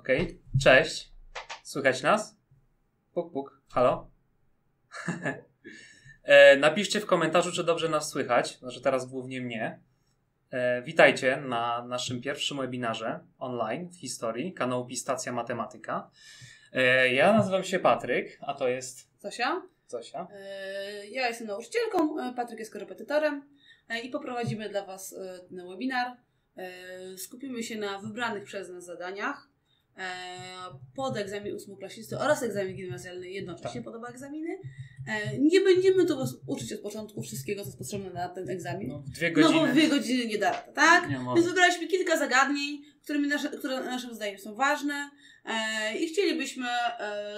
Okej, cześć. Słychać nas? Puk, puk, halo? Napiszcie w komentarzu, czy dobrze nas słychać, znaczy teraz głównie mnie. Witajcie na naszym pierwszym webinarze online w historii kanału Pi-stacja Matematyka. Ja nazywam się Patryk, a to jest... Zosia. Zosia. Ja jestem nauczycielką, Patryk jest korepetytorem i poprowadzimy dla Was ten webinar. Skupimy się na wybranych przez nas zadaniach pod egzamin ósmoklasisty oraz egzamin gimnazjalny jednocześnie podoba egzaminy. Nie będziemy tu Was uczyć od początku wszystkiego, co jest potrzebne na ten egzamin. No, 2 godziny. No bo 2 godziny nie da, tak? Więc wybraliśmy kilka zagadnień, które naszym zdaniem są ważne i chcielibyśmy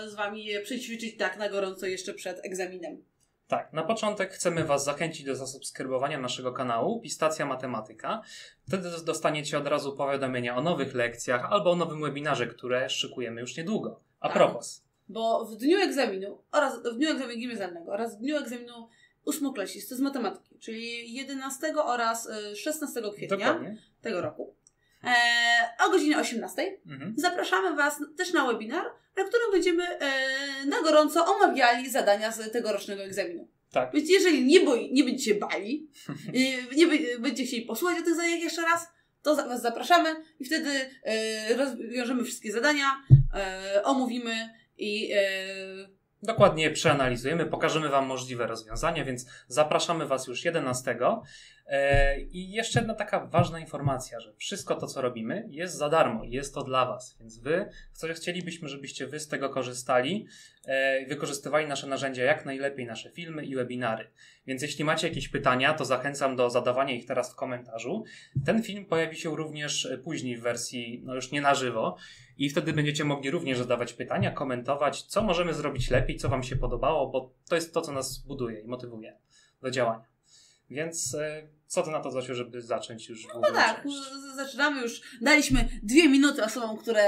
z Wami je przećwiczyć tak na gorąco jeszcze przed egzaminem. Tak, na początek chcemy Was zachęcić do zasubskrybowania naszego kanału Pi-stacja Matematyka. Wtedy dostaniecie od razu powiadomienia o nowych lekcjach albo o nowym webinarze, które szykujemy już niedługo. A propos. Bo w dniu egzaminu oraz w dniu egzaminu gimnazjalnego oraz w dniu egzaminu ósmoklasisty z matematyki, czyli 11 oraz 16 kwietnia Dokładnie. Tego roku o godzinie 18 zapraszamy Was też na webinar, na którym będziemy na gorąco omawiali zadania z tegorocznego egzaminu. Tak. Więc jeżeli nie będziecie bali, nie będziecie chcieli posłuchać o tych zajęciach jeszcze raz, to Was zapraszamy i wtedy rozwiążemy wszystkie zadania, omówimy i... Dokładnie przeanalizujemy, pokażemy Wam możliwe rozwiązania, więc zapraszamy Was już 11. I jeszcze jedna taka ważna informacja, że wszystko to, co robimy, jest za darmo, jest to dla Was, więc chcielibyśmy, żebyście Wy z tego korzystali, wykorzystywali nasze narzędzia jak najlepiej, nasze filmy i webinary. Więc jeśli macie jakieś pytania, to zachęcam do zadawania ich teraz w komentarzu. Ten film pojawi się również później w wersji, no już nie na żywo, i wtedy będziecie mogli również zadawać pytania, komentować, co możemy zrobić lepiej, co Wam się podobało, bo to jest to, co nas buduje i motywuje do działania. Więc co to na to, Zosiu, żeby zacząć już w ogóle? No tak, zaczynamy już. Daliśmy 2 minuty osobom, które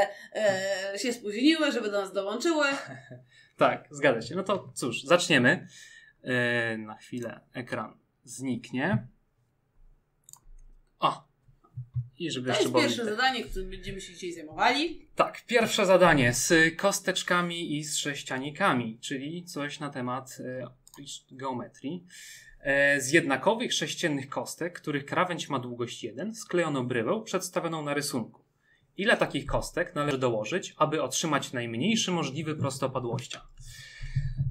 się spóźniły, żeby do nas dołączyły. Tak, zgadza się. No to cóż, zaczniemy. Na chwilę ekran zniknie. O! I żeby to jeszcze jest pierwsze zadanie, którym będziemy się dzisiaj zajmowali. Tak, pierwsze zadanie z kosteczkami i z sześcianikami, czyli coś na temat geometrii. Z jednakowych sześciennych kostek, których krawędź ma długość 1, sklejono bryłę przedstawioną na rysunku. Ile takich kostek należy dołożyć, aby otrzymać najmniejszy możliwy prostopadłościan?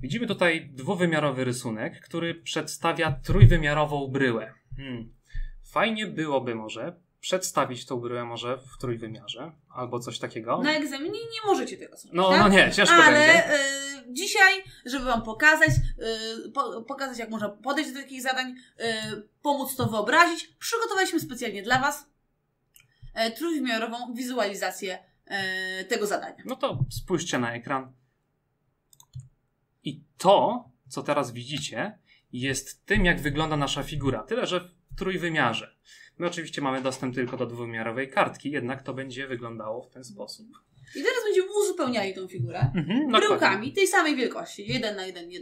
Widzimy tutaj dwuwymiarowy rysunek, który przedstawia trójwymiarową bryłę. Fajnie byłoby może przedstawić tą bryłę może w trójwymiarze albo coś takiego. Na egzaminie nie możecie tego zrobić. No, tak? No nie, ciężko będzie. Dzisiaj, żeby Wam pokazać, pokazać jak można podejść do takich zadań, pomóc to wyobrazić, przygotowaliśmy specjalnie dla Was trójwymiarową wizualizację tego zadania. No to spójrzcie na ekran. I to, co teraz widzicie, jest tym, jak wygląda nasza figura, tyle że w trójwymiarze. My oczywiście mamy dostęp tylko do dwuwymiarowej kartki, jednak to będzie wyglądało w ten sposób. I teraz będziemy uzupełniali tą figurę bryłkami tej samej wielkości, 1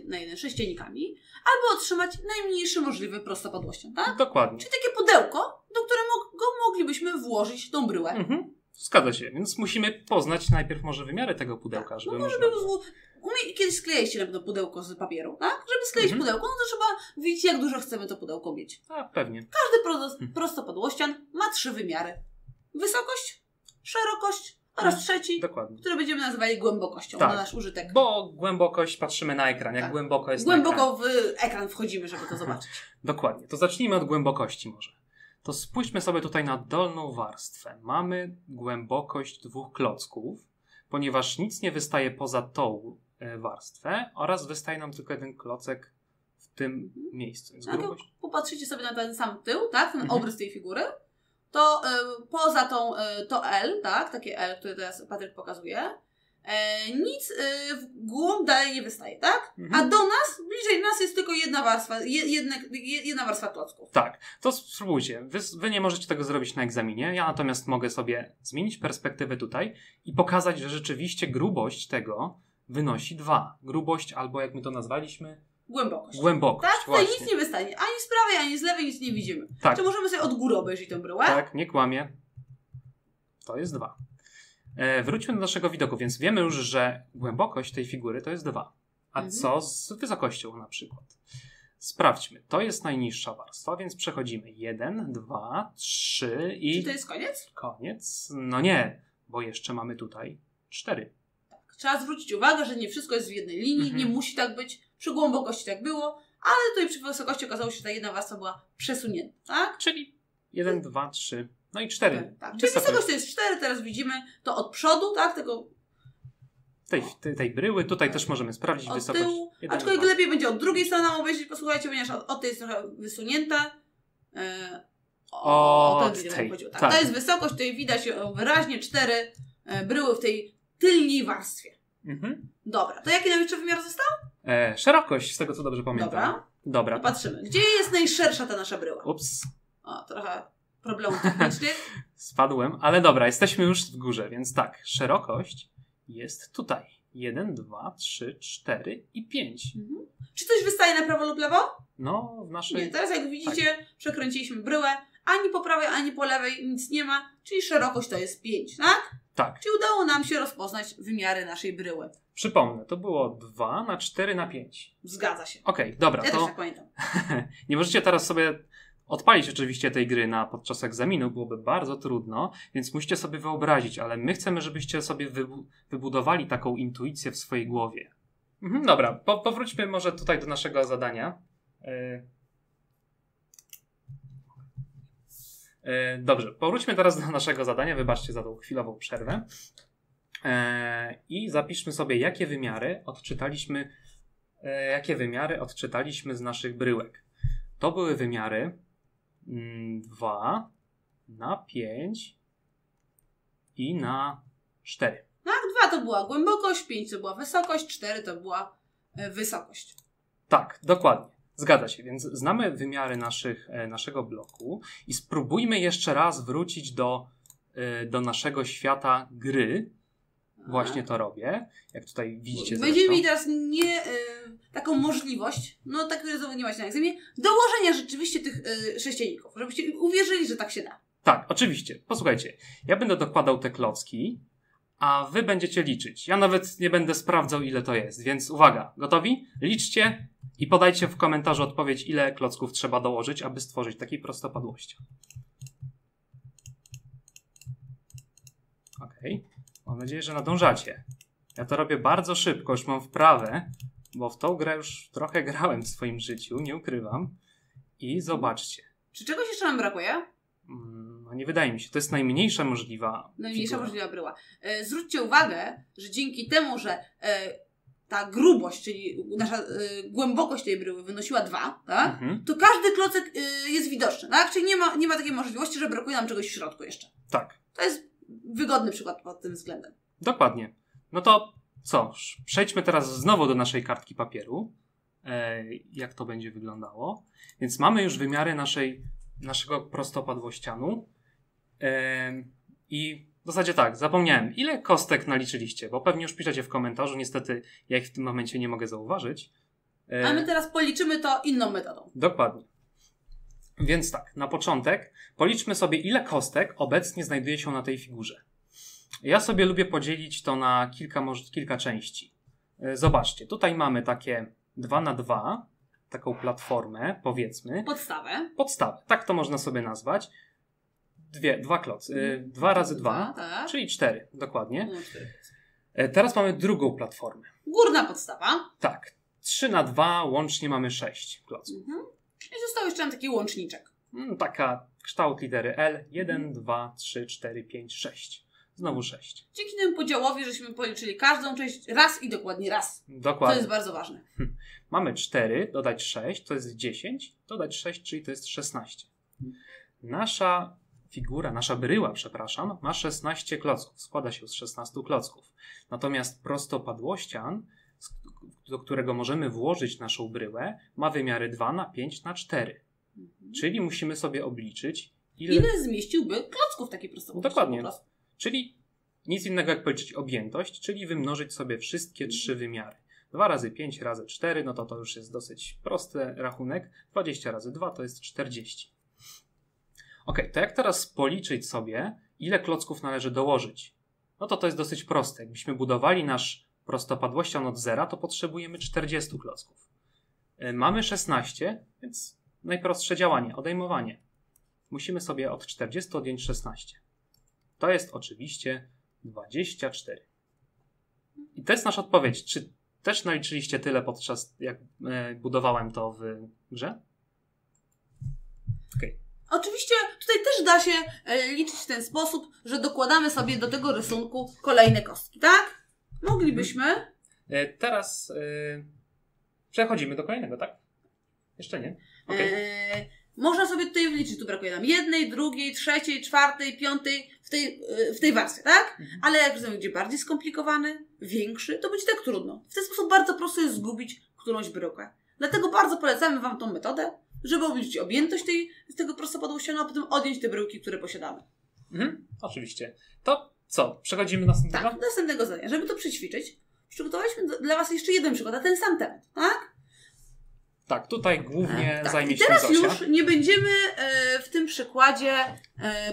na 1 sześciennikami, aby otrzymać najmniejszy możliwy prostopadłościan, tak? Dokładnie. Czyli takie pudełko, do którego moglibyśmy włożyć tą bryłę. Zgadza się, więc musimy poznać najpierw może wymiary tego pudełka, tak, żeby kiedyś sklejaliście na pudełko z papieru, tak? Żeby skleić pudełko, no to trzeba widzieć, jak dużo chcemy to pudełko mieć. A, pewnie. Każdy prostopadłościan ma 3 wymiary. Wysokość, szerokość oraz trzeci, Dokładnie. Który będziemy nazywali głębokością na nasz użytek. Bo głębokość patrzymy na ekran, jak głęboko jest na ekran. W ekran wchodzimy, żeby to zobaczyć. Dokładnie. To zacznijmy od głębokości może. To spójrzmy sobie tutaj na dolną warstwę. Mamy głębokość 2 klocków, ponieważ nic nie wystaje poza tą warstwę oraz wystaje nam tylko 1 klocek w tym miejscu. Więc jak popatrzycie sobie na ten sam tył, tak, ten obrys tej figury, to poza tą, to L, tak, takie L, które teraz Patryk pokazuje, nic w głąb dalej nie wystaje, tak? A do nas, bliżej nas jest tylko jedna warstwa klocków. Tak, to spróbujcie. Wy nie możecie tego zrobić na egzaminie, ja natomiast mogę sobie zmienić perspektywę tutaj i pokazać, że rzeczywiście grubość tego wynosi 2. Grubość albo jak my to nazwaliśmy... Głębokość. Głębokość, tak? Tutaj nic nie wystanie. Ani z prawej, ani z lewej nic nie widzimy. Tak. Czy możemy sobie od góry obejrzeć tę bryłę? Tak, nie kłamie. To jest 2. Wróćmy do naszego widoku, więc wiemy już, że głębokość tej figury to jest 2. A co z wysokością na przykład? Sprawdźmy. To jest najniższa warstwa, więc przechodzimy 1, 2, 3 i... Czy to jest koniec? Koniec? No nie, bo jeszcze mamy tutaj 4. Tak. Trzeba zwrócić uwagę, że nie wszystko jest w jednej linii, nie musi tak być. Przy głębokości tak było, ale tutaj przy wysokości okazało się, że ta jedna warstwa była przesunięta, tak? Czyli 1, 2, 3, no i 4. Tak. Czyli wysokość to jest 4, teraz widzimy to od przodu, tak? Tego... Tej bryły, tutaj też możemy sprawdzić od wysokość. Tyłu, aczkolwiek lepiej będzie od drugiej strony obejrzeć, posłuchajcie, ponieważ od tej jest trochę wysunięta. To jest wysokość, tutaj widać wyraźnie 4 bryły w tej tylnej warstwie. Dobra, to jaki nam jeszcze wymiar został? Szerokość, z tego co dobrze pamiętam. Dobra. Patrzymy, gdzie jest najszersza ta nasza bryła? Ups. O, trochę problemów technicznych. Spadłem, ale dobra, jesteśmy już w górze, więc tak, szerokość jest tutaj. 1, 2, 3, 4 i 5. Czy coś wystaje na prawo lub lewo? No, w naszej... Nie, teraz jak widzicie, przekręciliśmy bryłę. Ani po prawej, ani po lewej nic nie ma, czyli szerokość to jest 5, tak? Tak. Czyli udało nam się rozpoznać wymiary naszej bryły. Przypomnę, to było 2 na 4 na 5. Zgadza się. Okej, dobra. Ja też tak pamiętam. Nie możecie teraz sobie odpalić oczywiście tej gry podczas egzaminu, byłoby bardzo trudno, więc musicie sobie wyobrazić, ale my chcemy, żebyście sobie wybudowali taką intuicję w swojej głowie. Dobra, powróćmy może tutaj do naszego zadania. Dobrze, powróćmy teraz do naszego zadania, wybaczcie za tą chwilową przerwę. I zapiszmy sobie, jakie wymiary odczytaliśmy z naszych bryłek. To były wymiary 2 na 5 i na 4. Tak, 2 to była głębokość, 5 to była wysokość, 4 to była wysokość. Tak, dokładnie. Zgadza się, więc znamy wymiary naszego bloku i spróbujmy jeszcze raz wrócić do naszego świata gry. Właśnie to robię. Jak tutaj widzicie. Będziemy mieli teraz taką możliwość, no tak, które znowu nie macie na egzaminie, dołożenia rzeczywiście tych sześcienników, żebyście uwierzyli, że tak się da. Tak, oczywiście. Posłuchajcie, ja będę dokładał te klocki, a wy będziecie liczyć. Ja nawet nie będę sprawdzał, ile to jest, więc uwaga, gotowi? Liczcie i podajcie w komentarzu odpowiedź, ile klocków trzeba dołożyć, aby stworzyć takiej prostopadłości. Okej. Mam nadzieję, że nadążacie. Ja to robię bardzo szybko, już mam wprawę, bo w tą grę już trochę grałem w swoim życiu, nie ukrywam. I zobaczcie. Czy czegoś jeszcze nam brakuje? No nie wydaje mi się, to jest najmniejsza możliwa bryła. Zwróćcie uwagę, że dzięki temu, że ta grubość, czyli nasza głębokość tej bryły wynosiła 2, tak? To każdy klocek jest widoczny, tak? Czyli nie ma takiej możliwości, że brakuje nam czegoś w środku jeszcze. Tak. To jest wygodny przykład pod tym względem. Dokładnie. No to co? Przejdźmy teraz znowu do naszej kartki papieru. Jak to będzie wyglądało. Więc mamy już wymiary naszego prostopadłościanu. I w zasadzie tak, zapomniałem. Ile kostek naliczyliście? Bo pewnie już piszecie w komentarzu. Niestety ja ich w tym momencie nie mogę zauważyć. A my teraz policzymy to inną metodą. Dokładnie. Więc tak, na początek policzmy sobie, ile kostek obecnie znajduje się na tej figurze. Ja sobie lubię podzielić to na kilka części. Zobaczcie, tutaj mamy takie 2 na 2, taką platformę, powiedzmy. Podstawę, tak to można sobie nazwać. Dwa klocy, 2 razy 2, tak. Czyli 4, dokładnie. Teraz mamy drugą platformę. Górna podstawa. Tak, 3 na 2, łącznie mamy 6 kloców. I został jeszcze nam taki łączniczek. Taka kształt litery L. 1, 2, 3, 4, 5, 6. Znowu 6. Dzięki temu podziałowi żeśmy policzyli każdą część raz i dokładnie raz. Dokładnie. To jest bardzo ważne. Mamy 4, dodać 6, to jest 10, dodać 6, czyli to jest 16. Nasza bryła ma 16 klocków. Składa się z 16 klocków. Natomiast prostopadłościan, do którego możemy włożyć naszą bryłę, ma wymiary 2 na 5 na 4. Czyli musimy sobie obliczyć, ile zmieściłby klocków taki prostopadłościan. Dokładnie. Czyli nic innego jak policzyć objętość, czyli wymnożyć sobie wszystkie trzy wymiary. 2 razy 5 razy 4, no to już jest dosyć prosty rachunek. 20 razy 2 to jest 40. Ok, to jak teraz policzyć sobie, ile klocków należy dołożyć? no to to jest dosyć proste. Jakbyśmy budowali nasz prostopadłościan od zera, to potrzebujemy 40 klocków. Mamy 16, więc najprostsze działanie, odejmowanie. Musimy sobie od 40 odjąć 16. To jest oczywiście 24. I to jest nasza odpowiedź. Czy też naliczyliście tyle podczas, jak budowałem to w grze? Okej. Oczywiście tutaj też da się liczyć w ten sposób, że dokładamy sobie do tego rysunku kolejne kostki, tak? Moglibyśmy. Teraz przechodzimy do kolejnego, tak? Jeszcze nie? Okay. Można sobie tutaj wliczyć, tu brakuje nam jednej, drugiej, trzeciej, czwartej, piątej w tej warstwie, tak? Ale jak rozumiem, gdzie bardziej skomplikowany, większy, to będzie tak trudno. W ten sposób bardzo prosto jest zgubić którąś bryłkę. Dlatego bardzo polecamy Wam tą metodę, żeby obliczyć objętość tego prostopadłościanu, a potem odjąć te bryłki, które posiadamy. Mhm, oczywiście. To co? Przechodzimy do następnego? Tak, do następnego zadania. Żeby to przećwiczyć, przygotowaliśmy dla Was jeszcze jeden przykład, a ten sam temat, tak? Tak, tutaj głównie zajmie się Zosia. Teraz już nie będziemy w tym przykładzie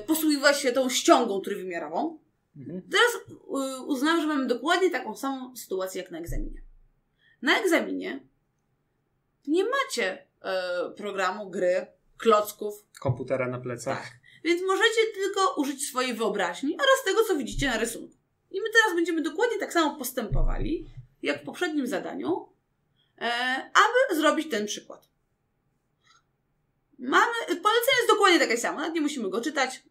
posługiwać się tą ściągą trójwymiarową. Mhm. Teraz uznamy, że mamy dokładnie taką samą sytuację jak na egzaminie. Na egzaminie nie macie programu, gry, klocków. Komputera na plecach. Tak. Więc możecie tylko użyć swojej wyobraźni oraz tego, co widzicie na rysunku. I my teraz będziemy dokładnie tak samo postępowali, jak w poprzednim zadaniu, aby zrobić ten przykład. Polecenie jest dokładnie takie samo, nawet nie musimy go czytać,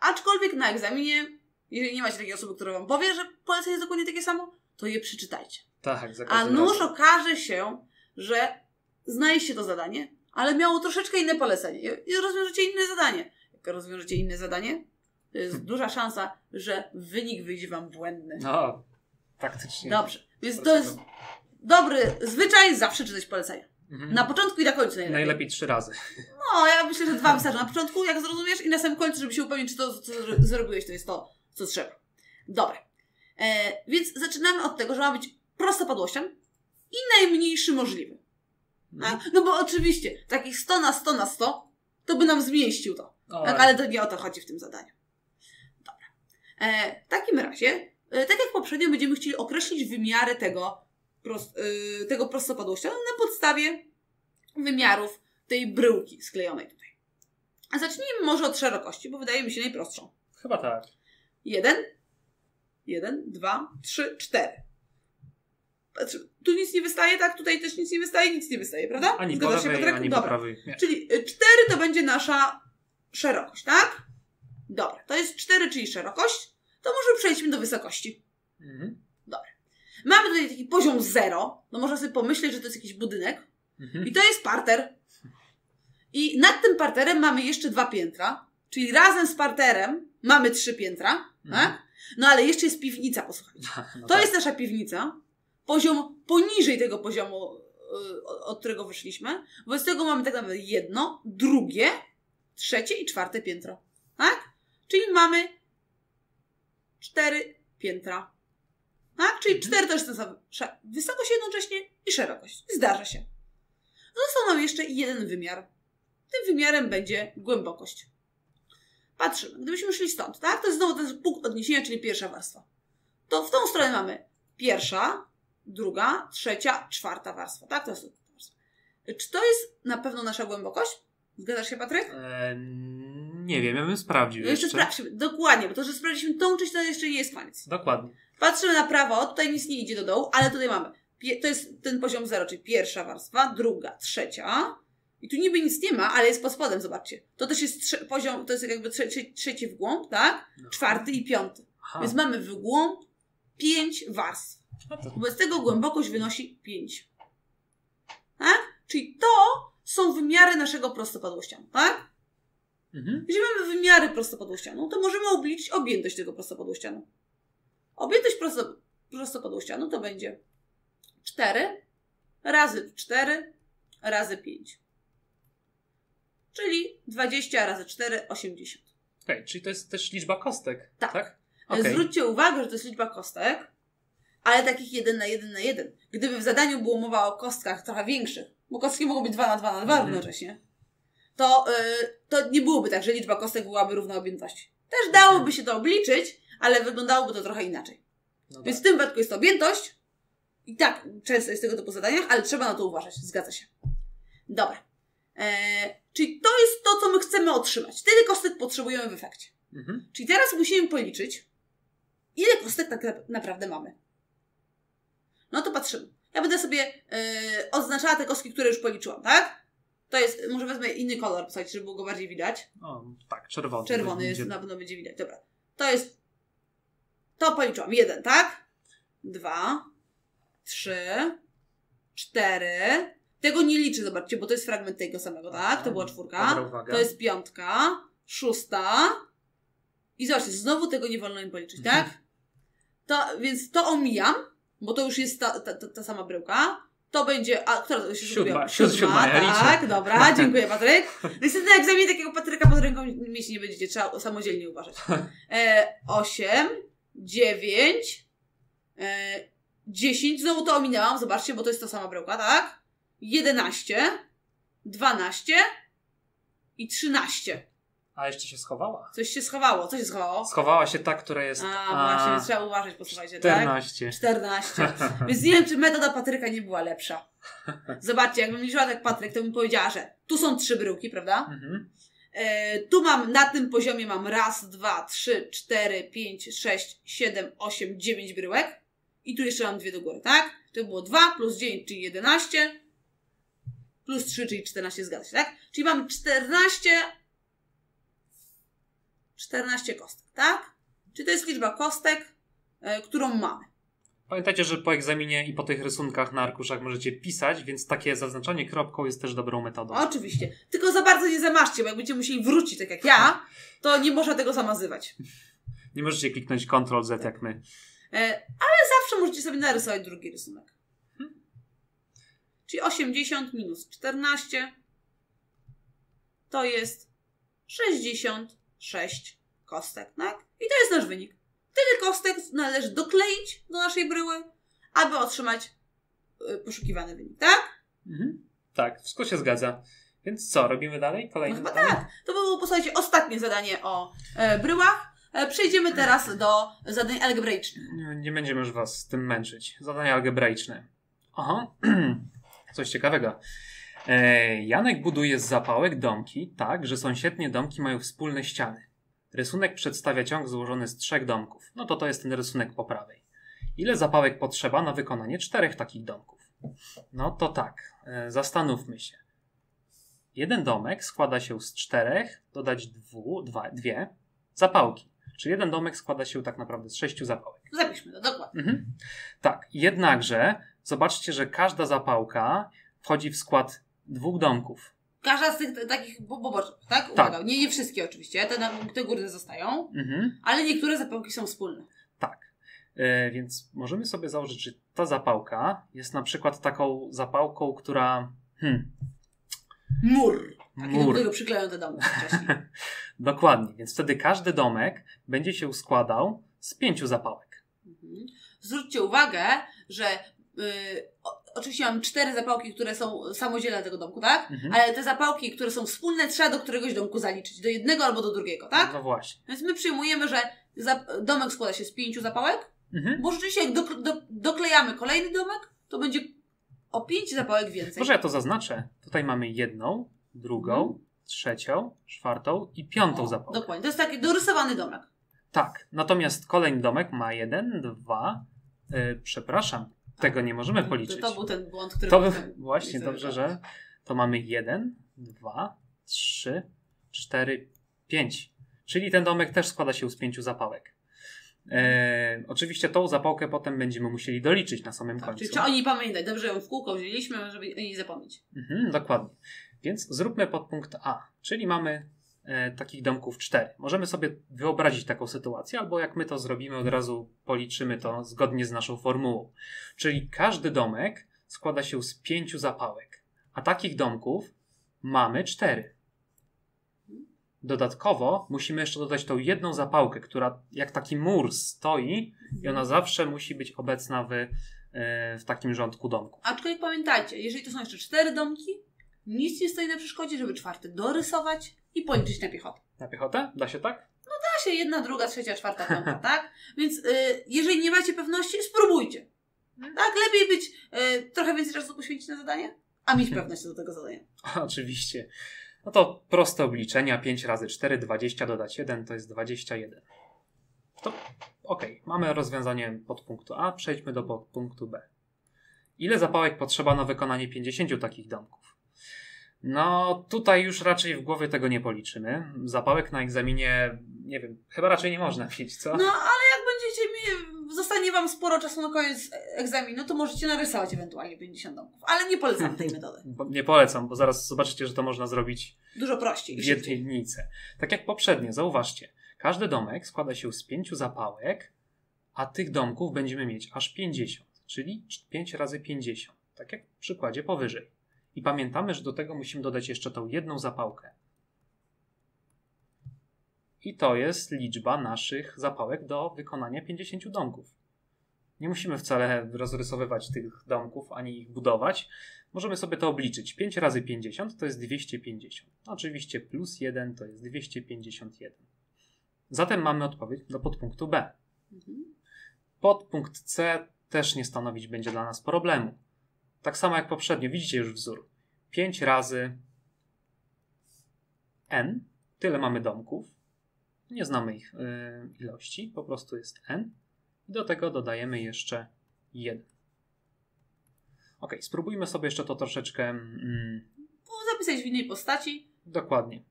aczkolwiek na egzaminie, jeżeli nie macie takiej osoby, która Wam powie, że polecenie jest dokładnie takie samo, to je przeczytajcie. Tak, za każdym razem. A nuż okaże się, że znaliście to zadanie, ale miało troszeczkę inne polecenie i rozwiążecie inne zadanie. Jak rozwiążecie inne zadanie, to jest duża szansa, że wynik wyjdzie Wam błędny. No, faktycznie. Dobrze, więc to jest dobry zwyczaj, zawsze czytać polecenia. Mhm. Na początku i na końcu najlepiej. Najlepiej 3 razy. No, ja myślę, że 2 wystarczy na początku, jak zrozumiesz, i na samym końcu, żeby się upewnić, czy to, co zrobiłeś, to jest to, co trzeba. Dobra. Więc zaczynamy od tego, że ma być prostopadłościan i najmniejszy możliwy. No bo oczywiście, takich 100 na 100 na 100, to by nam zmieścił to. Tak, ale to nie o to chodzi w tym zadaniu. Dobra. W takim razie, tak jak poprzednio, będziemy chcieli określić wymiary tego prostopadłościanu na podstawie wymiarów tej bryłki sklejonej tutaj. A zacznijmy może od szerokości, bo wydaje mi się najprostszą. Chyba tak. 1, 2, 3, 4. Tu nic nie wystaje, tak? Tutaj też nic nie wystaje, prawda? Ani po lewej, ani po prawej. Czyli 4 to będzie nasza szerokość, tak? Dobra, to jest 4, czyli szerokość. To może przejdźmy do wysokości. Mhm. Dobra. Mamy tutaj taki poziom 0. No można sobie pomyśleć, że to jest jakiś budynek. Mhm. I to jest parter. I nad tym parterem mamy jeszcze 2 piętra. Czyli razem z parterem mamy 3 piętra. Mhm. Tak? No ale jeszcze jest piwnica, posłuchajcie. No to tak. Jest nasza piwnica. Poziom poniżej tego poziomu, od którego wyszliśmy. Wobec tego mamy tak naprawdę 1., 2., 3. i 4. piętro. Tak? Czyli mamy 4 piętra. Tak? Czyli 4 to jest wysokość jednocześnie i szerokość. Zdarza się. Został nam jeszcze 1 wymiar. Tym wymiarem będzie głębokość. Patrzymy. Gdybyśmy szli stąd, tak? To jest znowu ten punkt odniesienia, czyli 1. warstwa. To w tą stronę mamy 1., 2., 3., 4. warstwa. Tak? To jest to. Czy to jest na pewno nasza głębokość? Zgadzasz się, Patryk? Nie wiem, ja bym sprawdził. No jeszcze sprawdźmy. Dokładnie, bo to, że sprawdziliśmy tą część, to jeszcze nie jest koniec. Dokładnie. Patrzymy na prawo, tutaj nic nie idzie do dołu, ale tutaj mamy. To jest ten poziom 0, czyli 1. warstwa, 2., 3. I tu niby nic nie ma, ale jest pod spodem, zobaczcie. To też jest poziom, to jest jakby 3. w głąb, tak? No. 4. i 5. Aha. Więc mamy w głąb 5 warstw. Wobec tego głębokość wynosi 5. Tak? Czyli to są wymiary naszego prostopadłościanu, tak? Mhm. Jeżeli mamy wymiary prostopadłościanu, to możemy obliczyć objętość tego prostopadłościanu. Objętość prostopadłościanu to będzie 4 razy 4 razy 5. Czyli 20 razy 4, 80. Okej, czyli to jest też liczba kostek, tak? Okay. Zwróćcie uwagę, że to jest liczba kostek, ale takich 1 na 1 na 1. Gdyby w zadaniu było mowa o kostkach trochę większych, bo kostki mogą być 2 na 2 na 2 równocześnie, to nie byłoby tak, że liczba kostek byłaby równa objętości. Też dałoby się to obliczyć, ale wyglądałoby to trochę inaczej. No więc tak. W tym wypadku jest to objętość. I tak często jest tego typu zadaniach, ale trzeba na to uważać. Zgadza się. Dobra. Czyli to jest to, co my chcemy otrzymać. Wtedy kostek potrzebujemy w efekcie. Mhm. Czyli teraz musimy policzyć, ile kostek tak naprawdę mamy. No to patrzymy. Ja będę sobie odznaczała te kostki, które już policzyłam, tak? To jest, może wezmę inny kolor, słuchajcie, żeby było go bardziej widać. O, tak, czerwony. Czerwony jest, na pewno będzie widać. Dobra. To jest... To policzyłam. 1, tak? 2, 3, 4... Tego nie liczę, zobaczcie, bo to jest fragment tego samego, tak? To była 4, to jest 5, 6... I zobaczcie, znowu tego nie wolno im policzyć, tak? To, więc to omijam, bo to już jest ta sama bryłka. To będzie... A, która to się zrobiła? 7, tak, dobra, dziękuję Patryk. Niestety na egzaminie takiego Patryka pod ręką mieć nie będziecie, trzeba samodzielnie uważać. 8, 9, 10, znowu to ominęłam, zobaczcie, bo to jest ta sama bryłka, tak? 11, 12 i 13. A jeszcze się schowała. Coś się schowało. Co się schowało? Schowała się ta, która jest... A właśnie, trzeba uważać, posłuchajcie. 14. Więc nie wiem, czy metoda Patryka nie była lepsza. Zobaczcie, jakbym liczyła tak Patryk, to bym powiedziała, że tu są 3 bryłki, prawda? Mhm. Tu mam, na tym poziomie mam 1, 2, 3, 4, 5, 6, 7, 8, 9 bryłek. I tu jeszcze mam 2 do góry, tak? To było 2 + 9, czyli 11. Plus 3, czyli 14, zgadza się, tak? Czyli mam 14 kostek, tak? Czyli to jest liczba kostek, którą mamy. Pamiętajcie, że po egzaminie i po tych rysunkach na arkuszach możecie pisać, więc takie zaznaczanie kropką jest też dobrą metodą. Oczywiście. Tylko za bardzo nie zamaszcie, bo jak będziecie musieli wrócić, tak jak ja, to nie można tego zamazywać. Nie możecie kliknąć Ctrl-Z tak. Jak my. Ale zawsze możecie sobie narysować drugi rysunek. Czyli 80 - 14 to jest 66 kostek, tak? I to jest nasz wynik. Tyle kostek należy dokleić do naszej bryły, aby otrzymać poszukiwany wynik, tak? Mhm. Tak, wszystko się zgadza. Więc co, robimy dalej? Kolejne no chyba tak. To było, posłuchajcie, ostatnie zadanie o bryłach. Przejdziemy teraz do zadań algebraicznych. Nie będziemy już was z tym męczyć. Zadania algebraiczne. Aha. Coś ciekawego. Janek buduje z zapałek domki tak, że sąsiednie domki mają wspólne ściany. Rysunek przedstawia ciąg złożony z 3 domków. No to jest ten rysunek po prawej. Ile zapałek potrzeba na wykonanie 4 takich domków? No to tak, zastanówmy się. Jeden domek składa się z 4, dodać 2 zapałki. Czyli jeden domek składa się tak naprawdę z 6 zapałek. Zapiszmy to, dokładnie. Mhm. Tak, jednakże zobaczcie, że każda zapałka wchodzi w skład 2 domków. Każda z tych takich pobocznych, tak? Uwaga, tak. Nie wszystkie oczywiście, te górne zostają, ale niektóre zapałki są wspólne. Tak, więc możemy sobie założyć, że ta zapałka jest na przykład taką zapałką, która... Mur. Do którego przykleją te domy wcześniej. Dokładnie, więc wtedy każdy domek będzie się składał z 5 zapałek. Mhm. Zwróćcie uwagę, że... oczywiście mam 4 zapałki, które są samodzielne tego domku, tak? Ale te zapałki, które są wspólne, trzeba do któregoś domku zaliczyć. Do jednego albo do drugiego, tak? No właśnie. Więc my przyjmujemy, że domek składa się z 5 zapałek, bo rzeczywiście jak doklejamy kolejny domek, to będzie o 5 zapałek więcej. Może ja to zaznaczę. Tutaj mamy 1., 2., 3., 4. i 5 zapałkę. Dokładnie. To jest taki dorysowany domek. Tak. Natomiast kolejny domek ma 1, 2... przepraszam. Tego nie możemy policzyć. To był ten błąd, który... Właśnie, dobrze, że to mamy 1, 2, 3, 4, 5. Czyli ten domek też składa się z 5 zapałek. Oczywiście tą zapałkę potem będziemy musieli doliczyć na samym końcu. Czyli trzeba o niej pamiętać. Dobrze, ją w kółko wzięliśmy, żeby o niej zapomnieć. Dokładnie. Więc zróbmy podpunkt A. Czyli mamy takich domków 4. Możemy sobie wyobrazić taką sytuację, albo jak my to zrobimy, od razu policzymy to zgodnie z naszą formułą. Czyli każdy domek składa się z 5 zapałek, a takich domków mamy 4. Dodatkowo musimy jeszcze dodać tą jedną zapałkę, która jak taki mur stoi i ona zawsze musi być obecna w takim rządku domku. Aczkolwiek pamiętajcie, jeżeli to są jeszcze 4 domki, Nic nie stoi na przeszkodzie, żeby czwarty dorysować i policzyć na piechotę. Na piechotę? Da się tak? No da się, jedna, druga, trzecia, czwarta, piąta, tak? Więc jeżeli nie macie pewności, spróbujcie. Tak, lepiej być trochę więcej czasu poświęcić na zadanie, a mieć pewność do tego zadania. Oczywiście. No to proste obliczenia. 5 razy 4, 20 dodać 1 to jest 21. To okej. Mamy rozwiązanie podpunktu A. Przejdźmy do podpunktu B. Ile zapałek potrzeba na wykonanie 50 takich domków? No tutaj już raczej w głowie tego nie policzymy. Zapałek na egzaminie, nie wiem, chyba raczej nie można mieć, co? No ale jak zostanie wam sporo czasu na koniec egzaminu, to możecie narysować ewentualnie 50 domków. Ale nie polecam tej metody. Nie polecam, bo zaraz zobaczycie, że to można zrobić dużo prościej. W jednej linijce. Tak jak poprzednio, zauważcie. Każdy domek składa się z 5 zapałek, a tych domków będziemy mieć aż 50, czyli 5 razy 50. Tak jak w przykładzie powyżej. I pamiętamy, że do tego musimy dodać jeszcze tą jedną zapałkę. I to jest liczba naszych zapałek do wykonania 50 domków. Nie musimy wcale rozrysowywać tych domków, ani ich budować. Możemy sobie to obliczyć. 5 razy 50 to jest 250. Oczywiście plus 1 to jest 251. Zatem mamy odpowiedź do podpunktu B. Podpunkt C też nie stanowić będzie dla nas problemu. Tak samo jak poprzednio. Widzicie już wzór. 5 razy n. Tyle mamy domków. Nie znamy ich ilości, po prostu jest n. I do tego dodajemy jeszcze 1. Ok, spróbujmy sobie jeszcze to troszeczkę... zapisać w innej postaci. Dokładnie.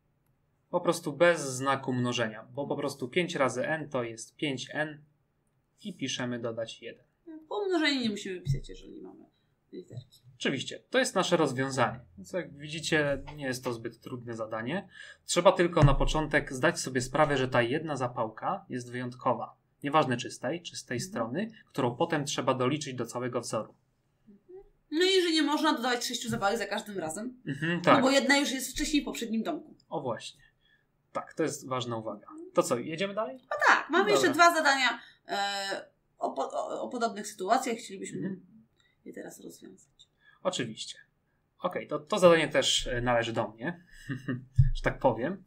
Po prostu bez znaku mnożenia, bo po prostu 5 razy n to jest 5n i piszemy dodać 1. Po mnożeniu nie musimy pisać, jeżeli mamy literki. Oczywiście, to jest nasze rozwiązanie. Więc jak widzicie, nie jest to zbyt trudne zadanie. Trzeba tylko na początek zdać sobie sprawę, że ta jedna zapałka jest wyjątkowa. Nieważne czy z tej strony, którą potem trzeba doliczyć do całego wzoru. No i że nie można dodawać 6 zapałek za każdym razem, tak. No bo jedna już jest wcześniej w poprzednim domku. O właśnie. Tak, to jest ważna uwaga. To co, jedziemy dalej? A tak, mamy jeszcze dwa zadania o podobnych sytuacjach. Chcielibyśmy je teraz rozwiązać. Oczywiście. Okej, to zadanie też należy do mnie, że tak powiem.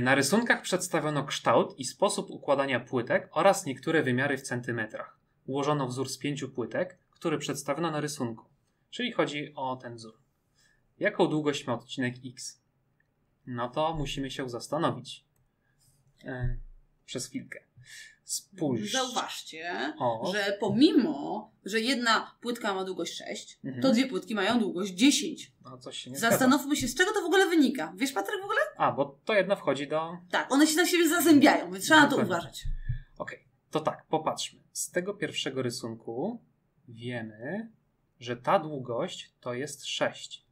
Na rysunkach przedstawiono kształt i sposób układania płytek oraz niektóre wymiary w centymetrach. Ułożono wzór z 5 płytek, który przedstawiono na rysunku. Czyli chodzi o ten wzór. Jaką długość ma odcinek X? No to musimy się zastanowić. Przez chwilkę. Spójrz. Zauważcie, że pomimo, że jedna płytka ma długość 6, to dwie płytki mają długość 10. No, coś się nie Zastanówmy się, z czego to w ogóle wynika. Wiesz, Patryk, w ogóle? A, bo to jedna wchodzi do... Tak, one się na siebie zazębiają, więc trzeba na to uważać. Okej, to tak, popatrzmy. Z tego pierwszego rysunku wiemy, że ta długość to jest 6.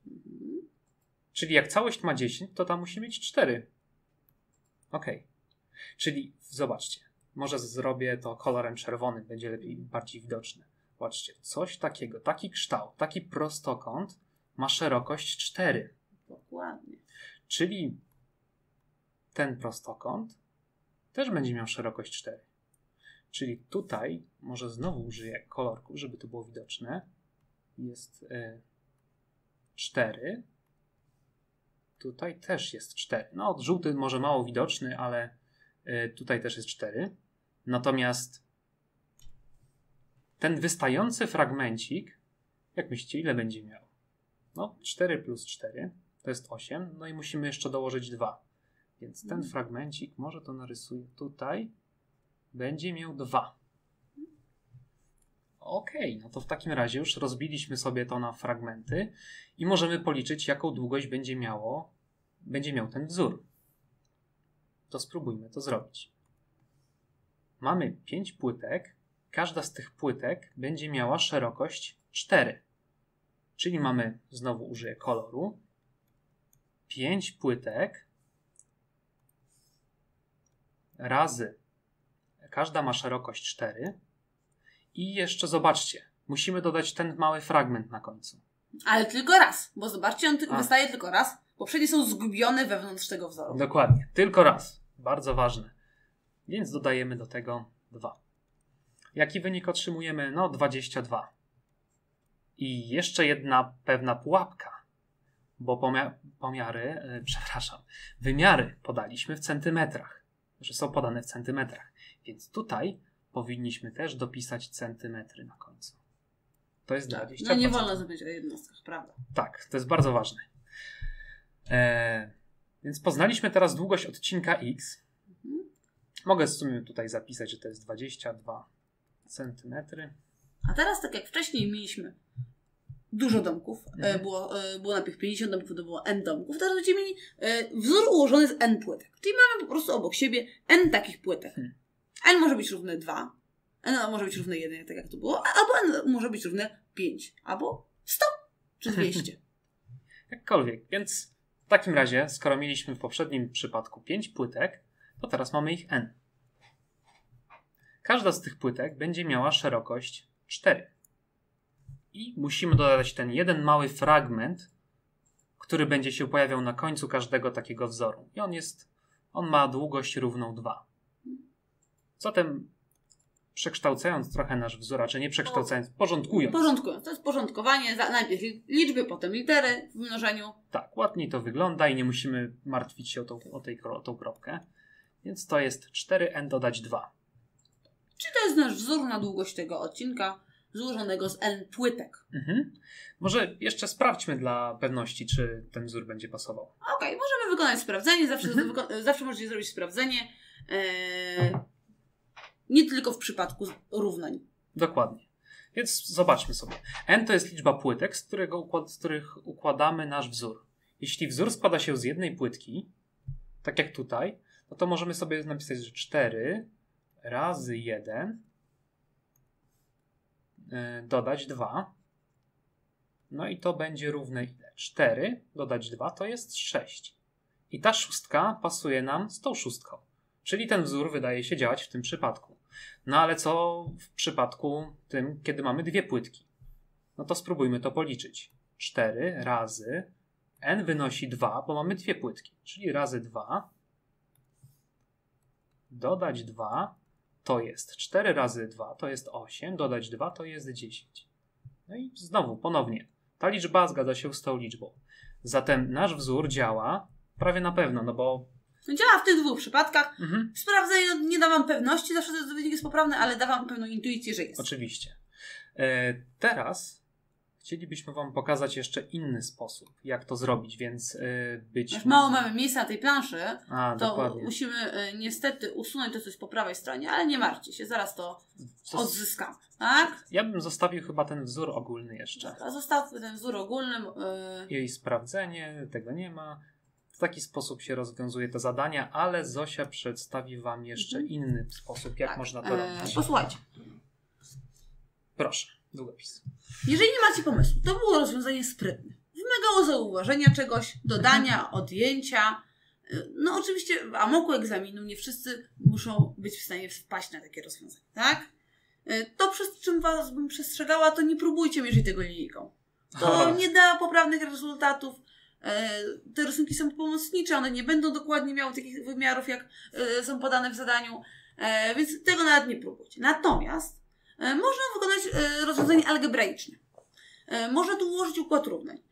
Czyli jak całość ma 10, to ta musi mieć 4. Okej. Czyli, zobaczcie, może zrobię to kolorem czerwonym, będzie lepiej, bardziej widoczne. Zobaczcie, coś takiego, taki kształt, taki prostokąt ma szerokość 4. Dokładnie. Czyli ten prostokąt też będzie miał szerokość 4. Czyli tutaj, może znowu użyję kolorku, żeby to było widoczne, jest 4. Tutaj też jest 4. No, żółty może mało widoczny, ale... Tutaj też jest 4. Natomiast ten wystający fragmencik, jak myślicie, ile będzie miał? No, 4 plus 4 to jest 8. No i musimy jeszcze dołożyć 2. Więc ten fragmencik, może to narysuję tutaj, będzie miał 2. Okej, no to w takim razie już rozbiliśmy sobie to na fragmenty i możemy policzyć, jaką długość będzie miał ten wzór. To spróbujmy to zrobić. Mamy 5 płytek. Każda z tych płytek będzie miała szerokość 4. Czyli mamy, znowu użyję koloru, 5 płytek razy. Każda ma szerokość 4. I jeszcze zobaczcie, musimy dodać ten mały fragment na końcu. Ale tylko raz, bo zobaczcie, on wystaje tylko raz. Poprzednie są zgubione wewnątrz tego wzoru. Dokładnie, tylko raz. Bardzo ważne. Więc dodajemy do tego 2. Jaki wynik otrzymujemy? No 22. I jeszcze jedna pewna pułapka. bo wymiary podaliśmy w centymetrach, że są podane w centymetrach, więc tutaj powinniśmy też dopisać centymetry na końcu. To jest 20%. No nie wolno zapomnieć o jednostkach, prawda? Tak, to jest bardzo ważne. Więc poznaliśmy teraz długość odcinka x. Mogę w sumie tutaj zapisać, że to jest 22 cm. A teraz, tak jak wcześniej mieliśmy dużo domków, było najpierw 50 domków, to było n domków, teraz będziemy mieli wzór ułożony z n płytek. Czyli mamy po prostu obok siebie n takich płytek. N może być równe 2, n może być równe 1, tak jak to było, albo n może być równe 5, albo 100 czy 200. Jakkolwiek. Więc w takim razie, skoro mieliśmy w poprzednim przypadku 5 płytek, to teraz mamy ich n. Każda z tych płytek będzie miała szerokość 4. I musimy dodać ten jeden mały fragment, który będzie się pojawiał na końcu każdego takiego wzoru. I on ma długość równą 2. Zatem przekształcając trochę nasz wzór, czy nie przekształcając, porządkując. Porządkując, to jest porządkowanie, najpierw liczby, potem litery w mnożeniu. Tak, ładnie to wygląda i nie musimy martwić się o tą kropkę. Więc to jest 4n dodać 2. Czyli to jest nasz wzór na długość tego odcinka, złożonego z n płytek. Może jeszcze sprawdźmy dla pewności, czy ten wzór będzie pasował. Okej, możemy wykonać sprawdzenie. Zawsze możecie zrobić sprawdzenie. Nie tylko w przypadku równań. Dokładnie. Więc zobaczmy sobie. N to jest liczba płytek, z których układamy nasz wzór. Jeśli wzór składa się z jednej płytki, tak jak tutaj, no to możemy sobie napisać, że 4 razy 1 dodać 2. No i to będzie równe ile? 4 dodać 2 to jest 6. I ta szóstka pasuje nam z tą szóstką. Czyli ten wzór wydaje się działać w tym przypadku. No ale co w przypadku tym, kiedy mamy dwie płytki? No to spróbujmy to policzyć. 4 razy n wynosi 2, bo mamy dwie płytki. Czyli razy 2 dodać 2 to jest 4 razy 2 to jest 8, dodać 2 to jest 10. No i znowu, ponownie. Ta liczba zgadza się z tą liczbą. Zatem nasz wzór działa prawie na pewno, no bo działa w tych dwóch przypadkach. Sprawdzenie nie da wam pewności, zawsze ten wynik jest poprawny, ale da wam pewną intuicję, że jest. Oczywiście. Teraz chcielibyśmy wam pokazać jeszcze inny sposób, jak to zrobić, więc mało mamy miejsca na tej planszy, to dokładnie. Musimy niestety usunąć to, co jest po prawej stronie, ale nie martwcie się, zaraz to odzyskamy. Tak? Ja bym zostawił chyba ten wzór ogólny jeszcze. Zostawmy ten wzór ogólny. Jej sprawdzenie, tego nie ma. W taki sposób się rozwiązuje te zadania, ale Zosia przedstawi wam jeszcze inny sposób, jak można to robić. Posłuchajcie. Proszę, długopis. Jeżeli nie macie pomysłu, to było rozwiązanie sprytne. Wymagało zauważenia czegoś, dodania, odjęcia. No oczywiście w amoku egzaminu nie wszyscy muszą być w stanie wpaść na takie rozwiązanie, tak? To, przez czym was bym przestrzegała, to nie próbujcie mierzyć tego linijką. To nie da poprawnych rezultatów. Te rysunki są pomocnicze, one nie będą dokładnie miały takich wymiarów, jak są podane w zadaniu, więc tego nawet nie próbujcie. Natomiast można wykonać rozwiązanie algebraiczne. Można tu ułożyć układ równań.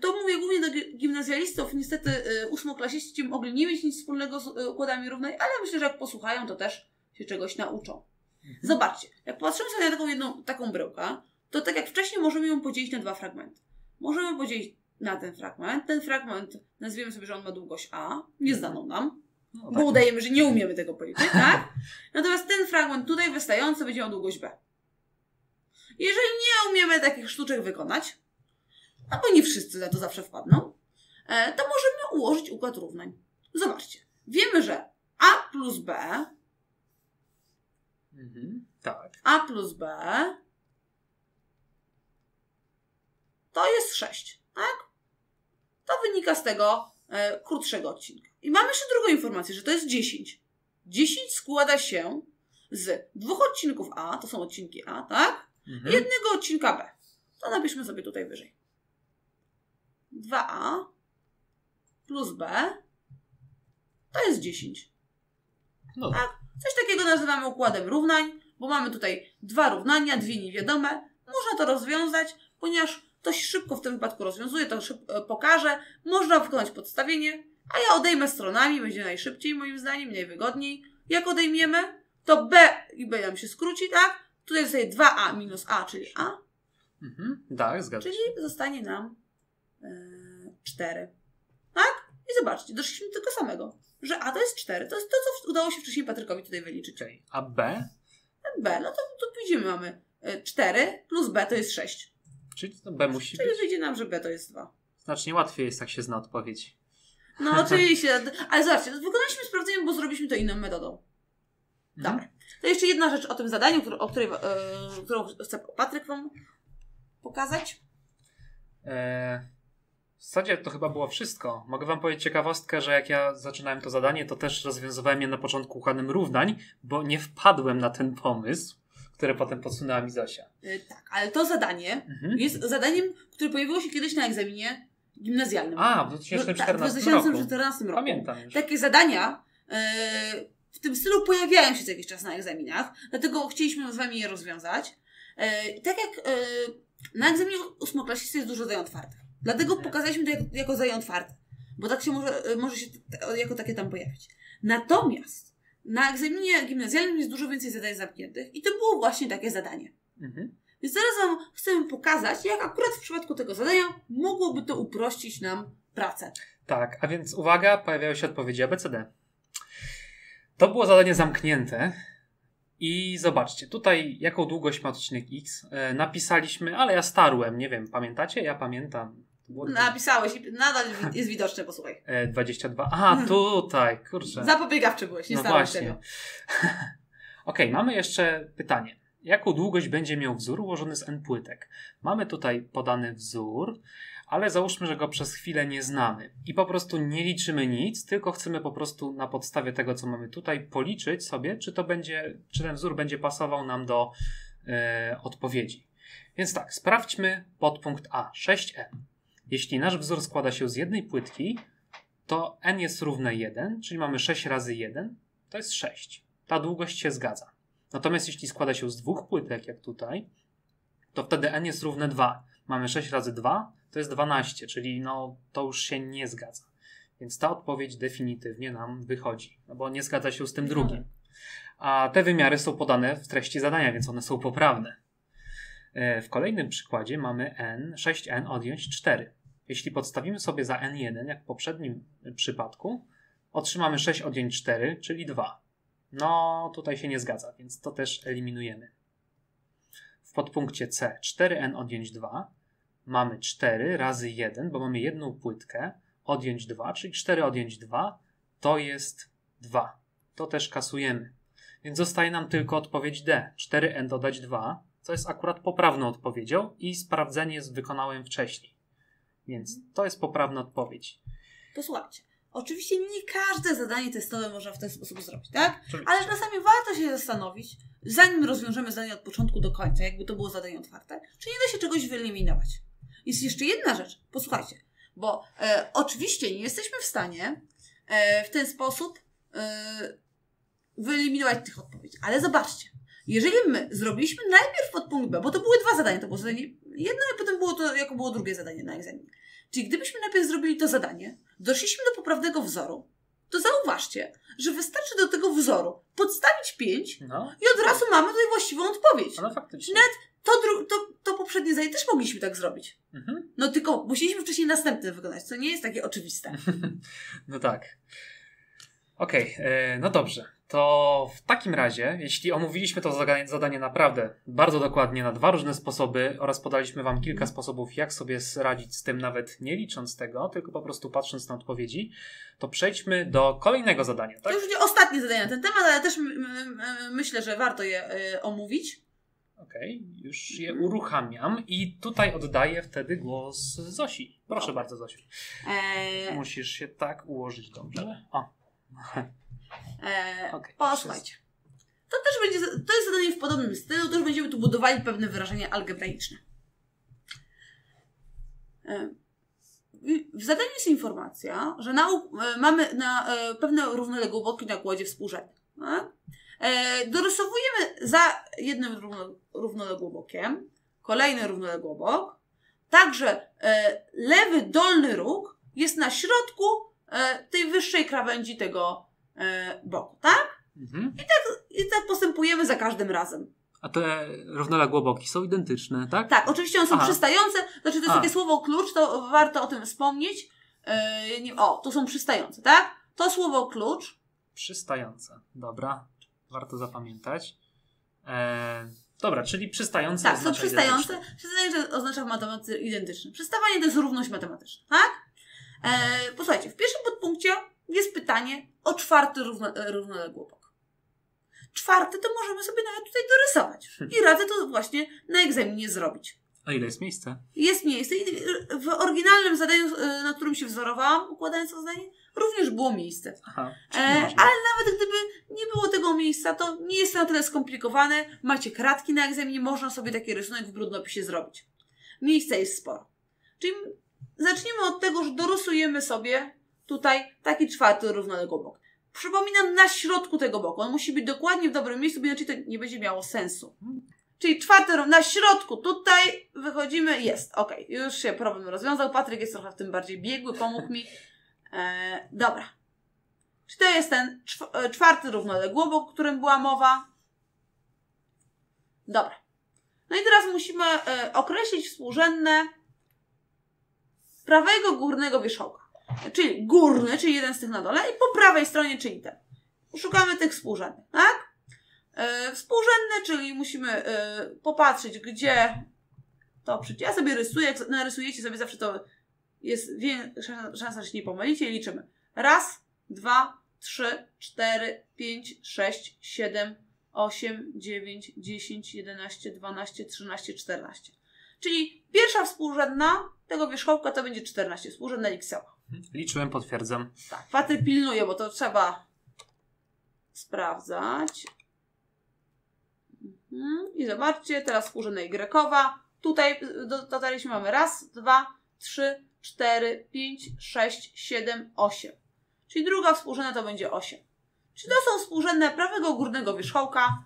To mówię głównie do gimnazjalistów, niestety ósmoklasiści mogli nie mieć nic wspólnego z układami równań, ale myślę, że jak posłuchają, to też się czegoś nauczą. Zobaczcie, jak patrzymy sobie na taką bryłkę, to tak jak wcześniej możemy ją podzielić na dwa fragmenty. Możemy podzielić na ten fragment. Ten fragment, nazwijmy sobie, że on ma długość A, nieznaną nam, bo udajemy, że nie umiemy tego policzyć, tak? Natomiast ten fragment tutaj wystający będzie miał długość B. Jeżeli nie umiemy takich sztuczek wykonać, no bo nie wszyscy za to zawsze wpadną, to możemy ułożyć układ równań. Zobaczcie. Wiemy, że A plus B to jest 6, tak? To wynika z tego krótszego odcinka. I mamy jeszcze drugą informację, że to jest 10. 10 składa się z dwóch odcinków A, to są odcinki A, tak? Jednego odcinka B. To napiszmy sobie tutaj wyżej. 2A plus B to jest 10. Tak? Coś takiego nazywamy układem równań, bo mamy tutaj dwa równania, dwie niewiadome. Można to rozwiązać, ponieważ to się szybko w tym wypadku rozwiązuje, to pokażę. Można wykonać podstawienie, a ja odejmę stronami, będzie najszybciej moim zdaniem, najwygodniej. Jak odejmiemy, to B i B nam się skróci, tak? Tutaj zostaje 2A minus A, czyli A. Mhm, tak, zgadzam się. Czyli zostanie nam 4. Tak? I zobaczcie, doszliśmy do tego samego, że A to jest 4. To jest to, co udało się wcześniej Patrykowi tutaj wyliczyć. Okay. A B? B, no to tu widzimy, mamy 4 plus B to jest 6. Czyli to B musi być. Czyli wyjdzie nam, że B to jest 2. Znacznie łatwiej jest, jak się zna odpowiedź. No oczywiście, ale zobaczcie, wykonaliśmy sprawdzenie, bo zrobiliśmy to inną metodą. Dobra. Mhm. To jeszcze jedna rzecz o tym zadaniu, którą chce Patryk Wam pokazać. W zasadzie to chyba było wszystko. Mogę Wam powiedzieć ciekawostkę, że jak ja zaczynałem to zadanie, to też rozwiązywałem je na początku układem równań, bo nie wpadłem na ten pomysł, który potem podsunęła mi Zosia. Tak, ale to zadanie jest zadaniem, które pojawiło się kiedyś na egzaminie gimnazjalnym. A, w 2014 roku. Pamiętam już. Takie zadania w tym stylu pojawiają się co jakiś czas na egzaminach, dlatego chcieliśmy z Wami je rozwiązać. Tak jak na egzaminie ósmoklasisty jest dużo zadań otwartych. Dlatego pokazaliśmy to jako zadań otwarte, bo tak się może się jako takie tam pojawić. Natomiast na egzaminie gimnazjalnym jest dużo więcej zadań zamkniętych i to było właśnie takie zadanie. Więc zaraz Wam chcę pokazać, jak akurat w przypadku tego zadania mogłoby to uprościć nam pracę. Tak, a więc uwaga, pojawiają się odpowiedzi ABCD. To było zadanie zamknięte i zobaczcie, tutaj jaką długość ma odcinek X napisaliśmy, ale ja starłem, nie wiem, pamiętacie? Ja pamiętam. Napisałeś i nadal jest widoczne, posłuchaj. 22, aha, tutaj, kurczę. Zapobiegawczy byłeś, nie starałeś się. No właśnie. Okej, mamy jeszcze pytanie. Jaką długość będzie miał wzór ułożony z n płytek? Mamy tutaj podany wzór, ale załóżmy, że go przez chwilę nie znamy. I po prostu nie liczymy nic, tylko chcemy po prostu na podstawie tego, co mamy tutaj, policzyć sobie, czy ten wzór będzie pasował nam do odpowiedzi. Więc tak, sprawdźmy podpunkt A, 6n. Jeśli nasz wzór składa się z jednej płytki, to n jest równe 1, czyli mamy 6 razy 1, to jest 6. Ta długość się zgadza. Natomiast jeśli składa się z dwóch płytek, jak tutaj, to wtedy n jest równe 2. Mamy 6 razy 2, to jest 12, czyli no, to już się nie zgadza. Więc ta odpowiedź definitywnie nam wychodzi, no bo nie zgadza się z tym drugim. A te wymiary są podane w treści zadania, więc one są poprawne. W kolejnym przykładzie mamy 6n odjąć 4. Jeśli podstawimy sobie za n1, jak w poprzednim przypadku, otrzymamy 6 odjąć 4, czyli 2. No, tutaj się nie zgadza, więc to też eliminujemy. W podpunkcie C 4n odjąć 2 mamy 4 razy 1, bo mamy jedną płytkę, odjąć 2, czyli 4 odjąć 2 to jest 2. To też kasujemy. Więc zostaje nam tylko odpowiedź D. 4n dodać 2, co jest akurat poprawną odpowiedzią i sprawdzenie wykonałem wcześniej. Więc to jest poprawna odpowiedź. Posłuchajcie. Oczywiście nie każde zadanie testowe można w ten sposób zrobić, tak? Ale czasami warto się zastanowić, zanim rozwiążemy zadanie od początku do końca, jakby to było zadanie otwarte, czy nie da się czegoś wyeliminować. Jest jeszcze jedna rzecz, posłuchajcie, bo oczywiście nie jesteśmy w stanie w ten sposób wyeliminować tych odpowiedzi, ale zobaczcie, jeżeli my zrobiliśmy najpierw podpunkt B, bo to były dwa zadania, to było zadanie jedno, a potem było to, jako było drugie zadanie na egzaminie. Czyli gdybyśmy najpierw zrobili to zadanie, doszliśmy do poprawnego wzoru, to zauważcie, że wystarczy do tego wzoru podstawić 5 i od razu mamy tutaj właściwą odpowiedź. No, faktycznie. Nawet to poprzednie zadanie też mogliśmy tak zrobić. No tylko musieliśmy wcześniej następne wykonać, co nie jest takie oczywiste. No tak. Okej, no dobrze. To w takim razie, jeśli omówiliśmy to zadanie naprawdę bardzo dokładnie na dwa różne sposoby oraz podaliśmy Wam kilka sposobów, jak sobie radzić z tym, nawet nie licząc tego, tylko po prostu patrząc na odpowiedzi, to przejdźmy do kolejnego zadania. Tak? To już nie ostatnie zadanie na ten temat, ale też myślę, że warto je omówić. Okej, już je uruchamiam i tutaj oddaję wtedy głos Zosi. Proszę bardzo, Zosiu. Musisz się tak ułożyć dobrze. O. Posłuchajcie. To jest zadanie w podobnym stylu, też będziemy tu budowali pewne wyrażenia algebraiczne. W zadaniu jest informacja, że mamy pewne równoległe boki na układzie współrzędnym. Dorysowujemy za jednym równoległobokiem kolejny równoległobok, Także lewy dolny róg jest na środku tej wyższej krawędzi tego boku, tak? Mhm. I tak postępujemy za każdym razem. A te równoległe boki są identyczne, tak? Tak, oczywiście one są przystające. Znaczy to jest takie słowo klucz, to warto o tym wspomnieć. To są przystające, tak? To słowo klucz. Przystające, dobra. Warto zapamiętać. Dobra, czyli przystające. Tak, są przystające. Przystające oznacza w matematyce identyczne. Przystawanie to jest równość matematyczna, tak? Posłuchajcie, w pierwszym podpunkcie jest pytanie o czwarty równoległy bok. Czwarty to możemy sobie nawet tutaj dorysować. I radzę to właśnie na egzaminie zrobić. A ile jest miejsce? Jest miejsce. I w oryginalnym zadaniu, na którym się wzorowałam, układając to zdanie, również było miejsce. Aha, ale nawet gdyby nie było tego miejsca, to nie jest to na tyle skomplikowane. Macie kratki na egzaminie, można sobie taki rysunek w brudnopisie zrobić. Miejsca jest sporo. Czyli zacznijmy od tego, że dorysujemy sobie tutaj taki czwarty równoległy bok. Przypominam, na środku tego boku. On musi być dokładnie w dobrym miejscu, bo inaczej to nie będzie miało sensu. Czyli czwarty na środku, tutaj wychodzimy, jest. Ok, już się problem rozwiązał. Patryk jest trochę w tym bardziej biegły, pomógł mi. Dobra. Czyli to jest ten czwarty równoległy bok, o którym była mowa. Dobra. No i teraz musimy określić współrzędne prawego górnego wierzchołka. Czyli górny, czyli jeden z tych na dole i po prawej stronie, czyli ten. Szukamy tych współrzędnych, tak? Współrzędne, czyli musimy popatrzeć, gdzie to przyjdzie. Ja sobie rysuję, jak narysujecie sobie zawsze to jest większa szansa, że się nie pomylicie i liczymy. 1, 2, 3, 4, 5, 6, 7, 8, 9, 10, 11, 12, 13, 14. Czyli pierwsza współrzędna tego wierzchołka to będzie 14, współrzędna Xela. Liczyłem, potwierdzam. Tak, Patryk pilnuje, bo to trzeba sprawdzać. I zobaczcie, teraz współrzędna Y-owa. Tutaj dotarliśmy, mamy 1, 2, 3, 4, 5, 6, 7, 8. Czyli druga współrzędna to będzie 8. Czyli to są współrzędne prawego górnego wierzchołka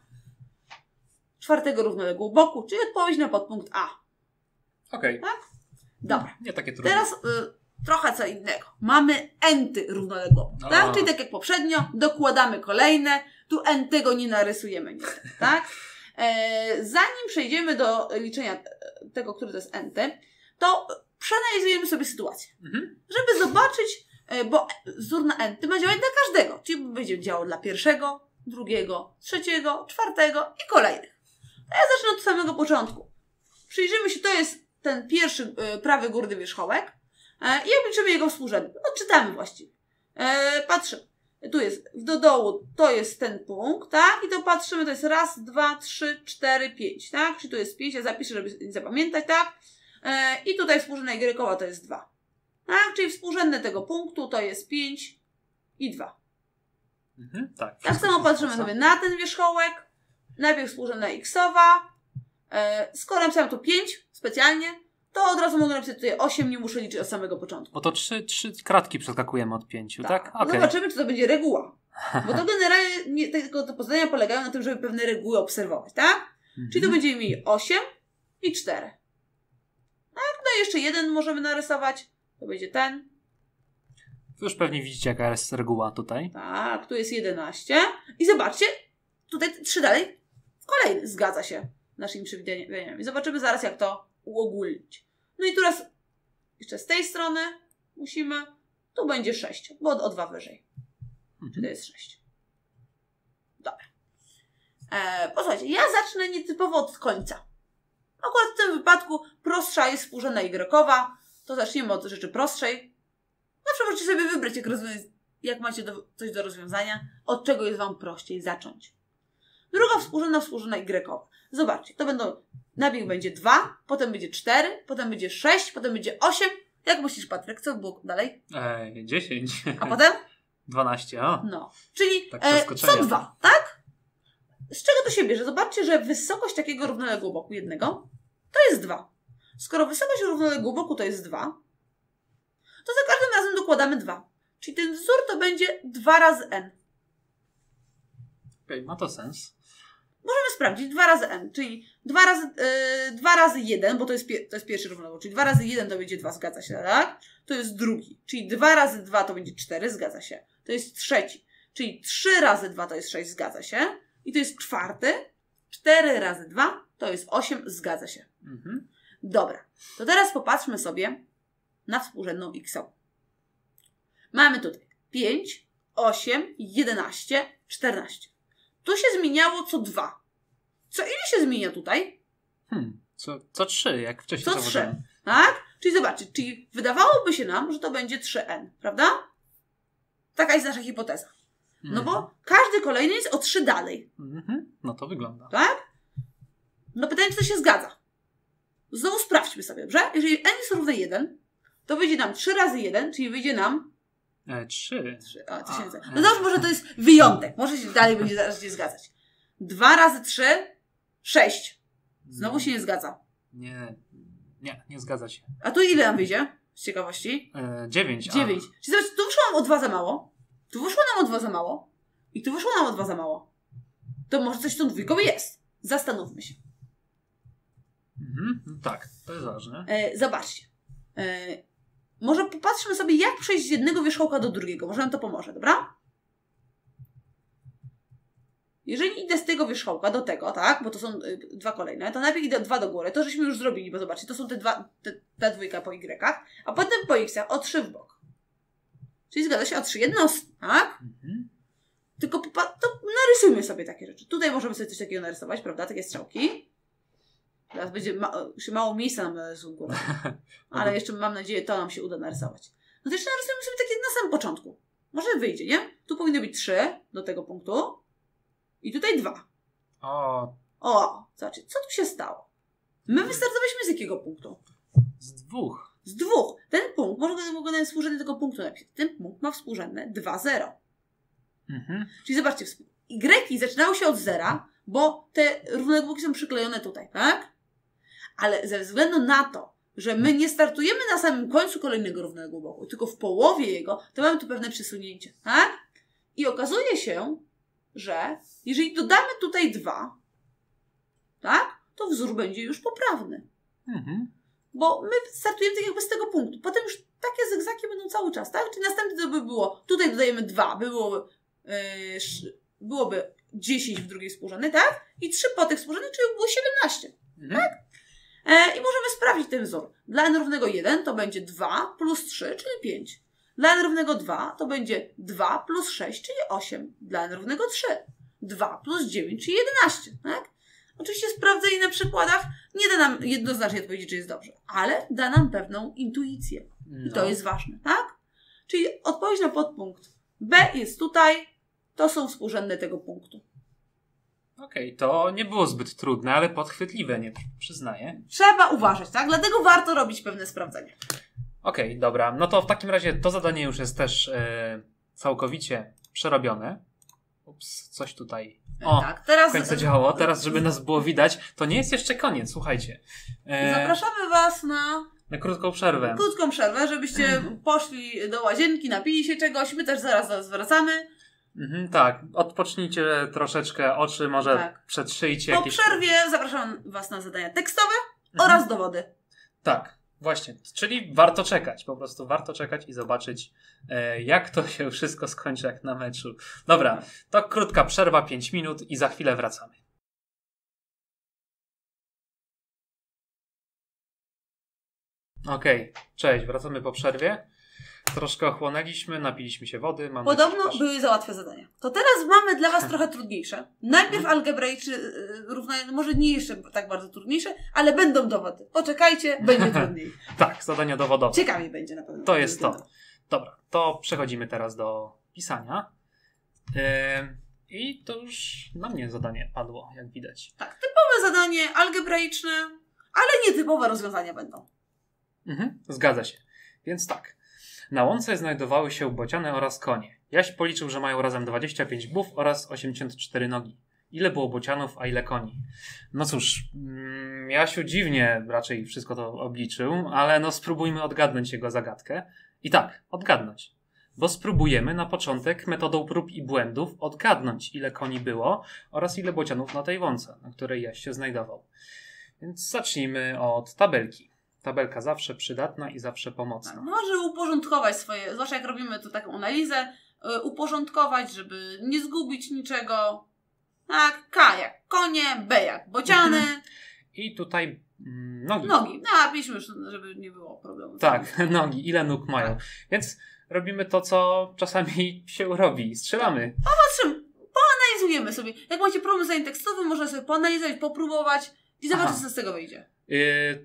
czwartego równoległego boku, czyli odpowiedź na podpunkt A. Okej. Tak? Dobra. Nie takie trudne. Teraz trochę co innego. Mamy enty równoległego, tak? Czyli tak jak poprzednio, dokładamy kolejne. Tu entego nie narysujemy niestety, tak? Zanim przejdziemy do liczenia tego, który to jest enty, to przeanalizujemy sobie sytuację. Żeby zobaczyć, bo wzór na enty ma działać dla każdego. Czyli będzie działał dla pierwszego, drugiego, trzeciego, czwartego i kolejnych. A ja zacznę od samego początku. Przyjrzymy się, to jest ten pierwszy prawy górny wierzchołek. I obliczymy jego współrzędny. Odczytamy właściwie. Patrzymy. Tu jest do dołu, to jest ten punkt, tak? I to patrzymy, to jest 1, 2, 3, 4, 5, tak? Czyli tu jest 5, ja zapiszę, żeby zapamiętać, tak? I tutaj współrzędna Y-owa to jest 2. Tak? Czyli współrzędne tego punktu to jest 5 i 2. Tak, tak samo patrzymy sobie na ten wierzchołek. Najpierw współrzędna X-owa. Skoro napisałam tu 5 specjalnie, to od razu mogę napisać tutaj 8, nie muszę liczyć od samego początku. Bo to 3 kratki przeskakujemy od 5, tak? Okay. Zobaczymy, czy to będzie reguła. Bo to generalnie tylko te poznania polegają na tym, żeby pewne reguły obserwować, tak? Czyli to będziemy mieli 8 i 4. Tak? No i jeszcze jeden możemy narysować. To będzie ten. Tu już pewnie widzicie, jaka jest reguła tutaj. Tak, tu jest 11. I zobaczcie, tutaj 3 dalej w kolei zgadza się naszymi przewidywaniami. Zobaczymy zaraz, jak to uogólnić. No i teraz jeszcze z tej strony musimy, tu będzie 6, bo o 2 wyżej. Czyli to jest 6. Dobra. Posłuchajcie, ja zacznę nietypowo od końca. Akurat w tym wypadku prostsza jest współrzędna Y-owa, to zaczniemy od rzeczy prostszej. Zawsze możecie sobie wybrać, jak macie coś do rozwiązania, od czego jest Wam prościej zacząć. Druga współrzędna Y-owa. Zobaczcie, to będą, najpierw będzie 2, potem będzie 4, potem będzie 6, potem będzie 8. Jak myślisz, Patryk, co było dalej? 10. A potem? 12, No, czyli tak co 2, tak? Z czego to się bierze? Zobaczcie, że wysokość takiego równoległego boku jednego to jest 2. Skoro wysokość równoległego boku to jest 2, to za każdym razem dokładamy 2. Czyli ten wzór to będzie 2 razy n. Okej, ma to sens. Możemy sprawdzić 2 razy n, czyli 2 razy 1, bo to jest pierwszy równoległy, czyli 2 razy 1 to będzie 2, zgadza się, tak? To jest drugi, czyli 2 razy 2 to będzie 4, zgadza się. To jest trzeci, czyli 3 razy 2 to jest 6, zgadza się. I to jest czwarty, 4 razy 2 to jest 8, zgadza się. Mhm. Dobra, to teraz popatrzmy sobie na współrzędną x. Mamy tutaj 5, 8, 11, 14. Tu się zmieniało co 2. Co ile się zmienia tutaj? Co 3, jak wcześniej co 3, tak? Czyli zobaczcie, czyli wydawałoby się nam, że to będzie 3n, prawda? Taka jest nasza hipoteza. No bo każdy kolejny jest o 3 dalej. No to wygląda. Tak? No pytanie, czy to się zgadza. Znowu sprawdźmy sobie, dobrze? Jeżeli n jest równe 1, to wyjdzie nam 3 razy 1, czyli wyjdzie nam... 3. O, 1000. No dobrze, może to jest wyjątek. Może się dalej będzie zaraz nie zgadzać. 2 razy 3, 6. Znowu się nie zgadza. Nie zgadza się. A tu ile nam wyjdzie? Z ciekawości? 9. Czyli zobaczcie, tu wyszło nam o 2 za mało. Tu wyszło nam o 2 za mało. I tu wyszło nam o 2 za mało. To może coś tą dwójką jest. Zastanówmy się. No tak, to jest ważne. Zobaczcie. Może popatrzmy sobie, jak przejść z jednego wierzchołka do drugiego. Może nam to pomoże, dobra? Jeżeli idę z tego wierzchołka do tego, tak, bo to są dwa kolejne, to najpierw idę 2 do góry. To żeśmy już zrobili, bo zobaczcie, to są ta dwójka po y, a potem po x o 3 w bok. Czyli zgadza się o 3 jednostki, tak? Tylko to narysujmy sobie takie rzeczy. Tutaj możemy sobie coś takiego narysować, prawda? Takie strzałki. Teraz będzie mało miejsca nam na rysunku. Ale jeszcze mam nadzieję, to nam się uda narysować. No to jeszcze narysujemy sobie takie na samym początku. Może wyjdzie, nie? Tu powinno być 3 do tego punktu. I tutaj 2. O, zobaczcie, co tu się stało? My wystartowaliśmy z jakiego punktu? Z dwóch. Ten punkt, może mogę nawet współrzędny tego punktu napisać. Ten punkt ma współrzędne 2, 0. Czyli zobaczcie, y zaczynały się od 0, bo te równoległości są przyklejone tutaj, tak? Ale ze względu na to, że my nie startujemy na samym końcu kolejnego równoległego boku, tylko w połowie jego, to mamy tu pewne przesunięcie, tak? I okazuje się, że jeżeli dodamy tutaj 2, tak? To wzór będzie już poprawny. Bo my startujemy tak jakby z tego punktu. Potem już takie zygzaki będą cały czas, tak? Czyli następne to by było, tutaj dodajemy 2, byłoby 10 w drugiej współrzędnej, tak? I 3 po tych współrzędnych, czyli było 17, tak? I możemy sprawdzić ten wzór. Dla n równego 1 to będzie 2 plus 3, czyli 5. Dla n równego 2 to będzie 2 plus 6, czyli 8. Dla n równego 3. 2 plus 9, czyli 11, tak? Oczywiście sprawdzenie na przykładach nie da nam jednoznacznie odpowiedzi, czy jest dobrze, ale da nam pewną intuicję. I to jest ważne, tak? Czyli odpowiedź na podpunkt B jest tutaj. To są współrzędne tego punktu. Okej, to nie było zbyt trudne, ale podchwytliwe, nie przyznaję. Trzeba uważać, tak? Dlatego warto robić pewne sprawdzenia. Okej, dobra. No to w takim razie to zadanie już jest też całkowicie przerobione. Ups, coś tutaj. Tak, teraz w końcu działało. Teraz, żeby nas było widać, to nie jest jeszcze koniec, słuchajcie. Zapraszamy Was na krótką przerwę. Krótką przerwę, żebyście poszli do łazienki, napili się czegoś. My też zaraz wracamy. Tak, odpocznijcie troszeczkę oczy, może przetrzyjcie. Po przerwie zapraszam Was na zadania tekstowe oraz dowody. Tak, właśnie, czyli warto czekać, po prostu warto czekać i zobaczyć, jak to się wszystko skończy, jak na meczu. Dobra, to krótka przerwa, 5 minut i za chwilę wracamy. Cześć, wracamy po przerwie. Troszkę ochłonęliśmy, napiliśmy się wody. Podobno były za łatwe zadania. To teraz mamy dla Was trochę trudniejsze. Najpierw algebraiczne, może nie jeszcze tak bardzo trudniejsze, ale będą dowody. Poczekajcie, będzie trudniej. Tak, zadania dowodowe. Ciekawiej będzie na pewno. To jest to. Dobra, to przechodzimy teraz do pisania. I to już na mnie zadanie padło, jak widać. Tak, typowe zadanie algebraiczne, ale nietypowe rozwiązania będą. Zgadza się. Więc tak. Na łące znajdowały się bociany oraz konie. Jaś policzył, że mają razem 25 błów oraz 84 nogi. Ile było bocianów, a ile koni? No cóż, Jasiu dziwnie raczej wszystko to obliczył, ale no spróbujmy odgadnąć jego zagadkę. I tak, odgadnąć. bo spróbujemy na początek metodą prób i błędów odgadnąć, ile koni było oraz ile bocianów na tej łące, na której jaś się znajdował. Więc zacznijmy od tabelki. Tabelka zawsze przydatna i zawsze pomocna. Może uporządkować swoje, zwłaszcza jak robimy tu taką analizę, uporządkować, żeby nie zgubić niczego. Tak, K jak konie, B jak bociany. I tutaj nogi. Nogi, napiszmy już, żeby nie było problemu. Tak, nogi, ile nóg mają. Tak. Więc robimy to, co czasami się robi. Strzelamy. Popatrzmy, poanalizujemy sobie. Jak macie problem z zadaniem tekstowym, można sobie poanalizować, popróbować i zobaczyć, co z tego wyjdzie.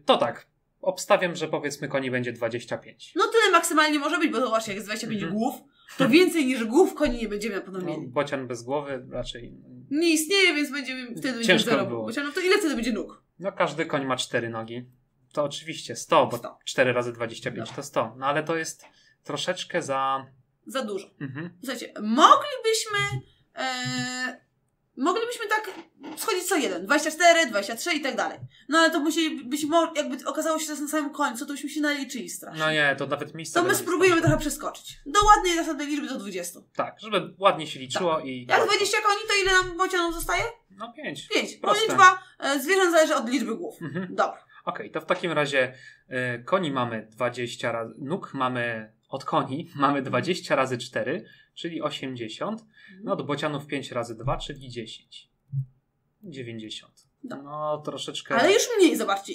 To tak. Obstawiam, że powiedzmy koni będzie 25. No tyle maksymalnie może być, bo to właśnie jak jest 25 głów, to więcej niż głów koni nie będziemy na pewno mieli. Bocian bez głowy raczej nie istnieje, więc będziemy wtedy ciężko było. Bocian, no to ile wtedy będzie nóg? No każdy koń ma 4 nogi. To oczywiście 100, bo 100. 4 razy 25 to 100. No ale to jest troszeczkę za dużo. Słuchajcie, moglibyśmy tak schodzić co jeden, 24, 23 i tak dalej. No ale to musielibyśmy, jakby okazało się, że na samym końcu, to byśmy się naliczyli strasznie. No nie, to nawet miejsce. To my spróbujemy trochę przeskoczyć. Do ładnej następnej liczby do 20. Tak, żeby ładnie się liczyło tak. I... Jak 20 koni, to ile nam bocianów zostaje? No 5. 5. Bo liczba zwierząt zależy od liczby głów. Dobra. Okej, to w takim razie koni mamy 20 razy, nóg mamy... Od koni mamy 20 razy 4, czyli 80. No, od bocianów 5 razy 2, czyli 10. 90. No, troszeczkę... Ale już mniej, zobaczcie.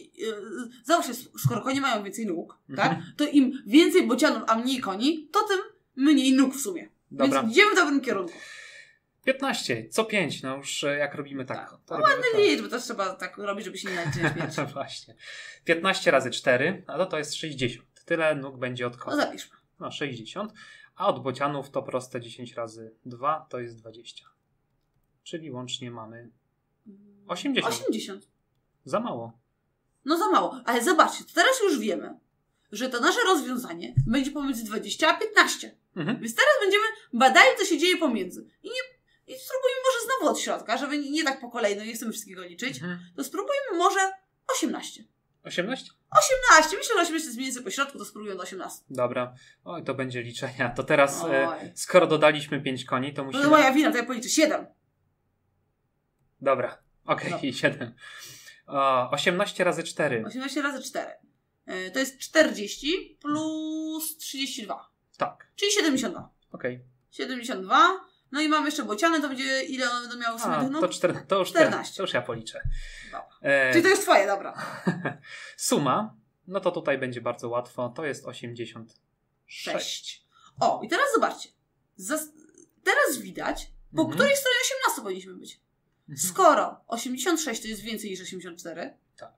Zawsze, skoro konie mają więcej nóg, tak? To im więcej bocianów, a mniej koni, to tym mniej nóg w sumie. Dobra. Więc idziemy w dobrym kierunku. 15, co 5, no już jak robimy tak. To no ładne liczby, to trzeba tak robić, żeby się nie naliczyć. Właśnie. 15 razy 4, a to jest 60. Tyle nóg będzie od koni. No zapiszmy. No 60, a od bocianów to proste 10 razy 2 to jest 20. Czyli łącznie mamy 80. 80. Za mało. No za mało, ale zobaczcie, to teraz już wiemy, że to nasze rozwiązanie będzie pomiędzy 20 a 15. Więc teraz będziemy badali, co się dzieje pomiędzy. I spróbujmy może znowu od środka, żeby nie tak po kolei, no nie chcemy wszystkiego liczyć. To spróbujmy może 18. 18? 18, myślę, że 18 jest mniej więcej po środku, to spróbuję do 18. Dobra, oj, to będzie liczenia. To teraz, skoro dodaliśmy 5 koni, to musimy... No to moja wina, to ja policzę 7. Dobra, okej, okay, 7. 18 razy 4. 18 razy 4. To jest 40 plus 32. Tak. Czyli 72. Okej. 72. No i mamy jeszcze bociany, to będzie ile one będą miały w sumie tych nóg? To już 14. To już ja policzę. Czyli to jest twoje, dobra. Suma, no to tutaj będzie bardzo łatwo, to jest 86. 6. O, i teraz zobaczcie. Teraz widać, po której stronie 18 powinniśmy być. Skoro 86 to jest więcej niż 84, tak.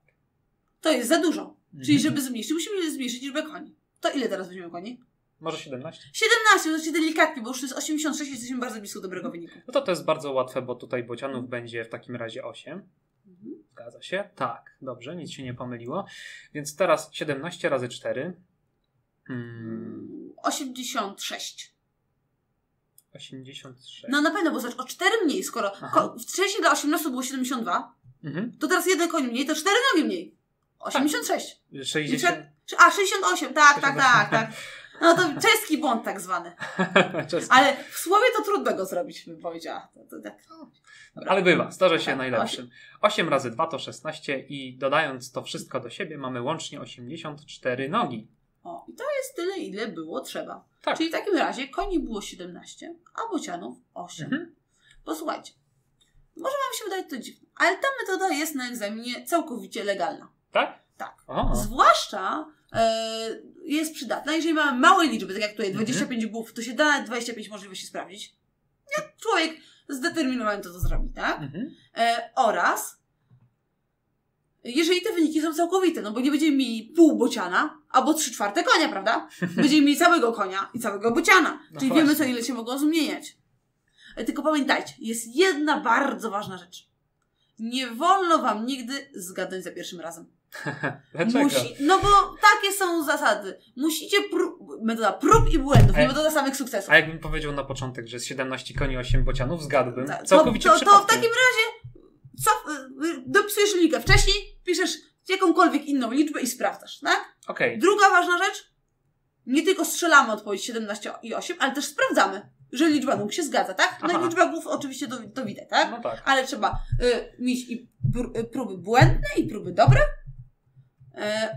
To jest za dużo. Czyli żeby zmniejszyć, musimy zmniejszyć liczbę koni. To ile teraz weźmiemy koni? Może 17? 17, znaczy delikatnie, bo już to jest 86, jesteśmy bardzo blisko dobrego wyniku. No to jest bardzo łatwe, bo tutaj bocianów będzie w takim razie 8. Zgadza się? Tak, dobrze, nic się nie pomyliło. Więc teraz 17 razy 4. 86. 86. No na pewno, bo zobacz, o 4 mniej, skoro w 3 dla 18 było 72, to teraz jeden koń mniej, to 4 nogi mniej. 86. Tak. 60... A, 68, tak. No to czeski błąd tak zwany. Ale w słowie to trudno go zrobić, bym powiedziała. Ale bywa, zdarza się najlepszym. 8 razy 2 to 16 i dodając to wszystko do siebie mamy łącznie 84 nogi. O, i to jest tyle, ile było trzeba. Tak. Czyli w takim razie koni było 17, a bocianów 8. Posłuchajcie, może wam się wydaje to dziwne, ale ta metoda jest na egzaminie całkowicie legalna. Tak? Tak. O. Zwłaszcza... jest przydatna. Jeżeli mamy małe liczby, tak jak tutaj 25 głów, to się da 25 możliwości sprawdzić. Jak człowiek zdeterminowany to zrobi, tak? Oraz jeżeli te wyniki są całkowite, no bo nie będziemy mieli pół bociana albo 3/4 konia, prawda? Będziemy mieli całego konia i całego bociana. No czyli właśnie. Wiemy, co ile się mogą zmieniać. Tylko pamiętajcie, jest jedna bardzo ważna rzecz. Nie wolno wam nigdy zgadnąć za pierwszym razem. No bo takie są zasady. Musicie metoda prób i błędów, nie metoda samych sukcesów. A jakbym powiedział na początek, że z 17 koni 8 bocianów, zgadłbym. Całkowicie to w takim razie dopisujesz linijkę. Wcześniej piszesz jakąkolwiek inną liczbę i sprawdzasz, tak? Druga ważna rzecz. nie tylko strzelamy odpowiedź 17 i 8, ale też sprawdzamy, że liczba nóg się zgadza, tak? No i liczba głów oczywiście to widać, tak? No tak. Ale trzeba mieć i próby błędne i próby dobre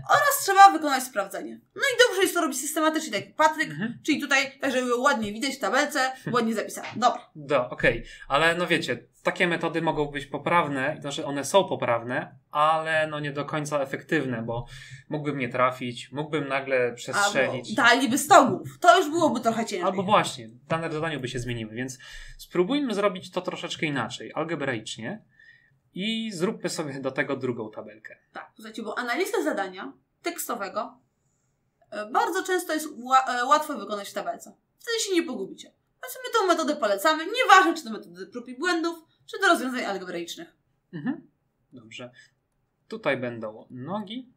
oraz trzeba wykonać sprawdzenie. No i dobrze jest to robić systematycznie, tak jak Patryk, czyli tutaj, tak żeby ładnie widać w tabelce, ładnie zapisane. Dobra. No, okej. Ale no wiecie, takie metody mogą być poprawne, znaczy one są poprawne, ale no nie do końca efektywne, bo mógłbym nie trafić, mógłbym nagle przestrzelić. Albo daliby 100 głów, to już byłoby trochę ciężkie. Albo właśnie, dane zadanie by się zmieniły, więc spróbujmy zrobić to troszeczkę inaczej, algebraicznie i zróbmy sobie do tego drugą tabelkę. Tak, słuchajcie, bo analizę zadania tekstowego bardzo często jest łatwo wykonać w tabelce, wtedy się nie pogubicie. Znaczy my tą metodę polecamy, nieważne czy to metody prób i błędów, czy do rozwiązań algebraicznych. Mhm. Dobrze. Tutaj będą nogi.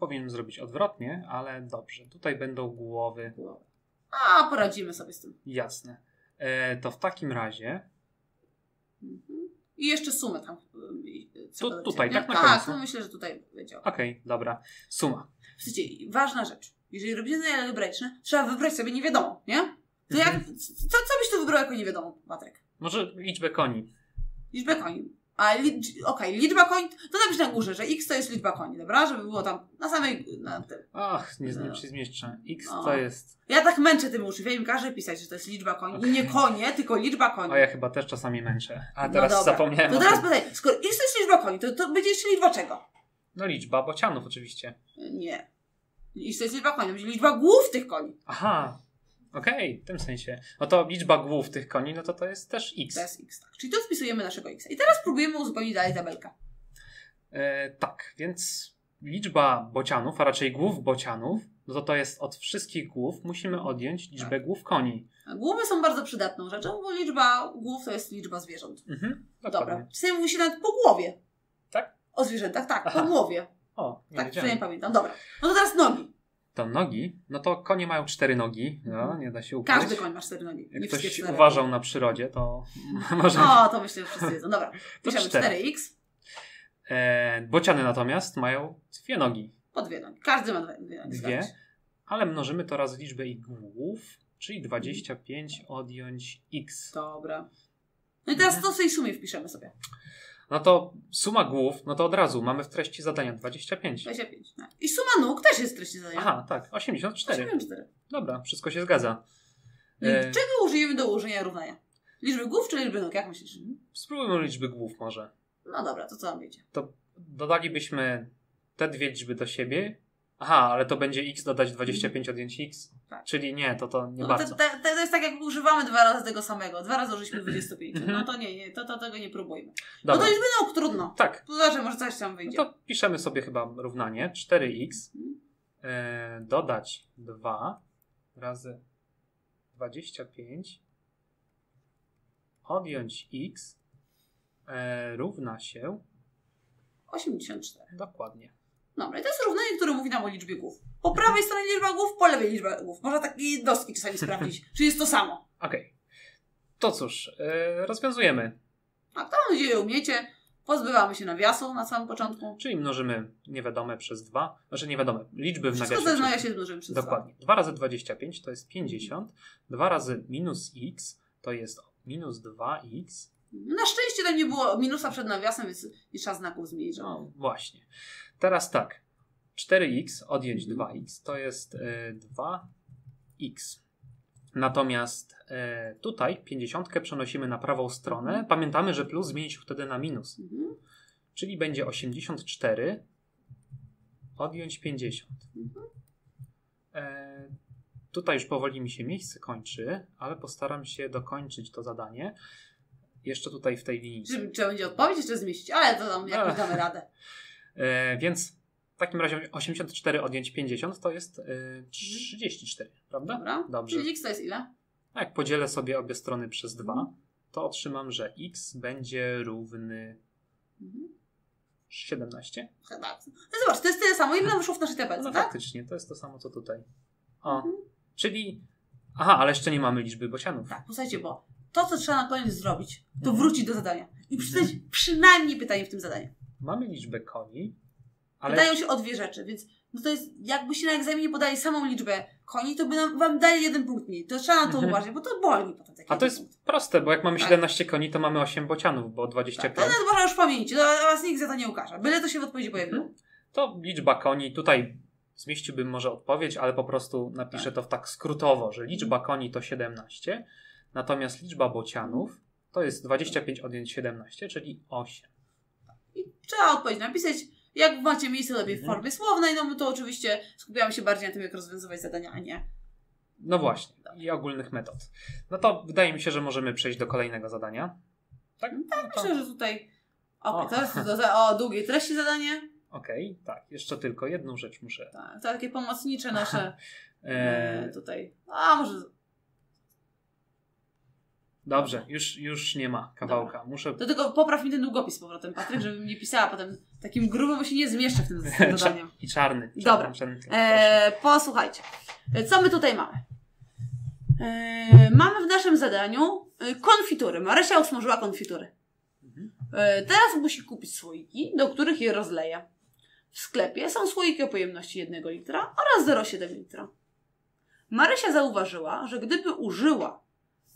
Powinienem zrobić odwrotnie, ale dobrze. Tutaj będą głowy. A, poradzimy sobie z tym. Jasne. To w takim razie... I jeszcze sumę tam. Tutaj, nie? Tak na końcu. Tak, myślę, że tutaj będzie. Okej, dobra. Suma. Słuchajcie, ważna rzecz. Jeżeli robicie zadania algebraiczne, trzeba wybrać sobie niewiadomą, nie? To co byś tu wybrał jako niewiadomą, Patryk? Może liczbę koni. Liczbę koni. Okej, liczba koni, to napisz na górze, że x to jest liczba koni, dobra? Żeby było tam na samej... Ach, nie się zmieszczę. X to jest... Ja tak męczę tym uczniom, ja im każę pisać, że to jest liczba koni. Okay. I nie konie, tylko liczba koni. A ja chyba też czasami męczę. A teraz zapomniałem. To teraz pytaj, skoro x to jest liczba koni, to będzie jeszcze liczba czego? No liczba bocianów oczywiście. Nie. X to jest liczba koni, to będzie liczba głów tych koni. Aha. Okej, w tym sensie. No to liczba głów tych koni, no to jest też x. To jest x, tak. Czyli tu wpisujemy naszego x. I teraz próbujemy uzupełnić dalej tabelkę. Tak, więc liczba bocianów, a raczej głów bocianów, no to jest od wszystkich głów musimy odjąć liczbę głów koni. A głowy są bardzo przydatną rzeczą, bo liczba głów to jest liczba zwierząt. Dobra. Czasami mówi się nawet po głowie. Tak? O zwierzętach, tak, po głowie. O, nie tak, nie pamiętam. Dobra. No to teraz nogi. To nogi, no to konie mają 4 nogi, no, nie da się ukryć. Każdy koń ma 4 nogi. Jak ktoś uważał na przyrodzie, to może... O, to myślę, że wszyscy wiedzą. Dobra, piszemy 4x. Bociany natomiast mają 2 nogi. Po 2 nogi. Każdy ma 2 nogi. Ale mnożymy to razy liczbę ich głów, czyli 25 odjąć x. Dobra. No i teraz to sobie sumie wpiszemy sobie. No to suma głów, no to od razu mamy w treści zadania 25. 25, tak. I suma nóg też jest w treści zadania. Aha, tak, 84. 84. Dobra, wszystko się zgadza. Czego użyjemy do ułożenia równania? Liczby głów czy liczby nóg? Jak myślisz? Spróbujmy liczby głów może. No dobra, to co tam wiecie? To dodalibyśmy te dwie liczby do siebie. Aha, ale to będzie x dodać 25 odjąć x. Tak. Czyli nie, to nie no, bardzo. To jest tak, jak używamy dwa razy tego samego. Dwa razy użyliśmy 25. No to nie to tego nie próbujmy. Dobra. No to liczby nóg trudno. Tak. Zobaczmy, może coś tam wyjdzie. No to piszemy sobie chyba równanie. 4x dodać 2 razy 25 odjąć x równa się 84. Dokładnie. Dobra, i to jest równanie, które mówi nam o liczbie głów. Po prawej stronie liczba głów, po lewej liczba głów. Można takie doski czasami sprawdzić, czy jest to samo. Okej. To cóż, rozwiązujemy. Tak, to mam nadzieję umiecie. Pozbywamy się nawiasu na samym początku. Czyli mnożymy niewiadome przez 2. Znaczy niewiadome, liczby w nawiasie. Wszystko znajduje się mnożymy przez 2. Dokładnie. 2 razy 25 to jest 50. 2 razy minus x to jest minus 2x. Na szczęście tam nie było minusa przed nawiasem, więc nie trzeba znaków zmienić. No właśnie. Teraz tak. 4x odjąć 2x to jest 2x. Natomiast tutaj 50 przenosimy na prawą stronę. Pamiętamy, że plus zmieni się wtedy na minus. Czyli będzie 84 odjąć 50. Tutaj już powoli mi się miejsce kończy, ale postaram się dokończyć to zadanie. Jeszcze tutaj w tej linii. Czy będzie odpowiedź jeszcze zmieścić? Ale to tam jakoś damy radę. Więc w takim razie 84 odjąć 50 to jest 34, prawda? Dobra. Dobrze. Czyli x to jest ile? Jak podzielę sobie obie strony przez 2, to otrzymam, że x będzie równy 17. Chyba. No zobacz, to jest tyle samo, ile nam wyszło w naszej tabelce, no tak? Faktycznie, to jest to samo co tutaj. O, czyli... Aha, ale jeszcze nie mamy liczby bocianów. Tak, posłuchajcie, bo to, co trzeba na koniec zrobić, to wrócić do zadania i przeczytać przynajmniej pytanie w tym zadaniu. Mamy liczbę koni, ale... Pytają się o dwie rzeczy, więc no to jest, jakbyście na egzaminie podali samą liczbę koni, to by wam dali jeden punkt mniej. To trzeba na to uważać, bo to boli potem. A to jest proste, bo jak mamy 17 koni, to mamy 8 bocianów, bo 25. Tak, to nawet można już w pamięci, to was nikt za to nie ukaże. Byle to się w odpowiedzi pojawiło. To liczba koni, tutaj zmieściłbym może odpowiedź, ale po prostu napiszę to tak skrótowo, że liczba koni to 17, natomiast liczba bocianów to jest 25 odjąć 17, czyli 8. I trzeba odpowiedź napisać. Jak macie miejsce lepiej w formie słownej, no to oczywiście skupiamy się bardziej na tym, jak rozwiązywać zadania, a nie... No właśnie. I ogólnych metod. No to wydaje mi się, że możemy przejść do kolejnego zadania. Tak, tak, no to... myślę, że tutaj... O, długiej treści zadanie. Okej, tak. Jeszcze tylko jedną rzecz muszę... Tak, to takie pomocnicze nasze tutaj... A, może... Dobrze, już nie ma kawałka. Dobra. Muszę... To tylko popraw mi ten długopis z powrotem, Patryk, żebym nie pisała potem takim grubym, bo się nie zmieszczę w tym zadaniu. I czarny. Dobra, posłuchajcie. Co my tutaj mamy? Mamy w naszym zadaniu konfitury. Marysia usmażyła konfitury. Teraz musi kupić słoiki, do których je rozleje. W sklepie są słoiki o pojemności 1 litra oraz 0,7 litra. Marysia zauważyła, że gdyby użyła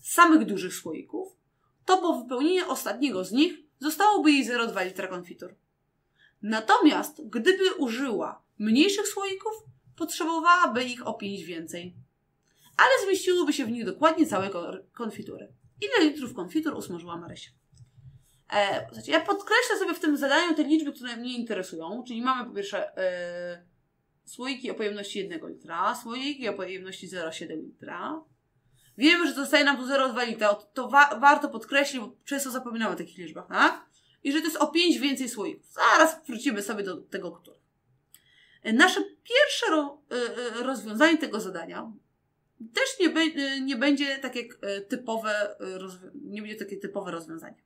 samych dużych słoików, to po wypełnieniu ostatniego z nich zostałoby jej 0,2 litra konfitur. Natomiast gdyby użyła mniejszych słoików, potrzebowałaby ich o 5 więcej. Ale zmieściłoby się w nich dokładnie całe konfitury. Ile litrów konfitur usmażyła Marysia? Ja podkreślę sobie w tym zadaniu te liczby, które mnie interesują. Czyli mamy po pierwsze słoiki o pojemności 1 litra, słoiki o pojemności 0,7 litra. Wiemy, że zostaje nam tu 0,2 litra, to warto podkreślić, bo często zapominamy o takich liczbach, tak? I że to jest o 5 więcej słoików. Zaraz wrócimy sobie do tego, który. Nasze pierwsze rozwiązanie tego zadania też nie będzie takie typowe, nie będzie takie typowe rozwiązanie.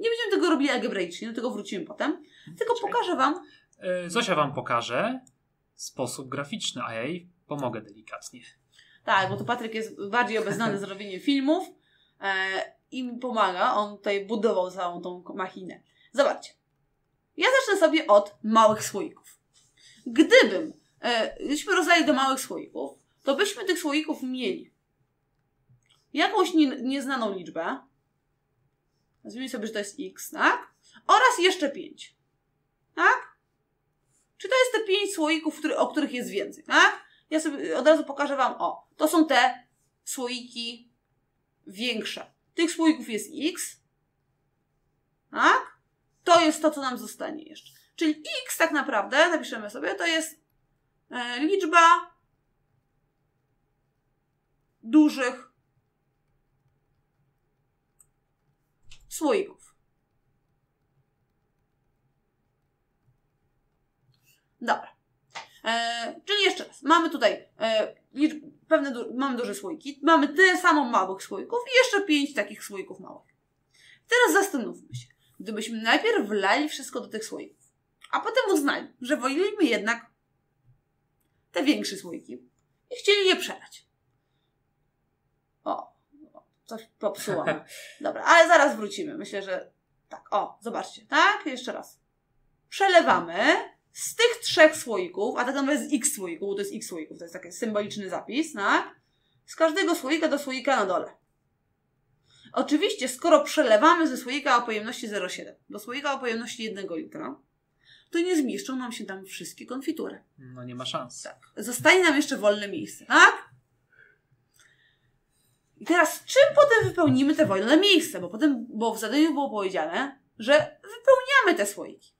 Nie będziemy tego robili algebraicznie, do tego wrócimy potem. Tylko pokażę wam... Zosia wam pokaże sposób graficzny, a ja jej pomogę delikatnie. Tak, bo to Patryk jest bardziej obeznany z robieniem filmów i mi pomaga. On tutaj budował całą tą machinę. Zobaczcie. Ja zacznę sobie od małych słoików. Gdybyśmy rozdali do małych słoików, to byśmy tych słoików mieli jakąś nieznaną liczbę. Nazwijmy sobie, że to jest x, tak? Oraz jeszcze 5. Tak? Czy to jest te 5 słoików, o których jest więcej, tak? Ja sobie od razu pokażę wam, o, to są te słoiki większe. Tych słoików jest x, tak? To jest to, co nam zostanie jeszcze. Czyli x tak naprawdę, napiszemy sobie, to jest liczba dużych słoików. Dobra. Czyli jeszcze raz, mamy tutaj mamy duże słoiki, mamy tyle samo małych słoików i jeszcze 5 takich słoików małych. Teraz zastanówmy się, gdybyśmy najpierw wlali wszystko do tych słoików, a potem uznali, że wolimy jednak te większe słoiki i chcieli je przelać. O, coś popsułam. Dobra, ale zaraz wrócimy. Myślę, że tak, o, zobaczcie, tak? Jeszcze raz. Przelewamy. Z tych 3 słoików, a tak naprawdę z x słoików, to jest x słoików, to jest taki symboliczny zapis, tak? Z każdego słoika do słoika na dole. Oczywiście, skoro przelewamy ze słoika o pojemności 0,7 do słoika o pojemności 1 litra, to nie zmieszczą nam się tam wszystkie konfitury. No nie ma szans. Tak. Zostanie nam jeszcze wolne miejsce, tak? I teraz czym potem wypełnimy te wolne miejsce? Bo w zadaniu było powiedziane, że wypełniamy te słoiki.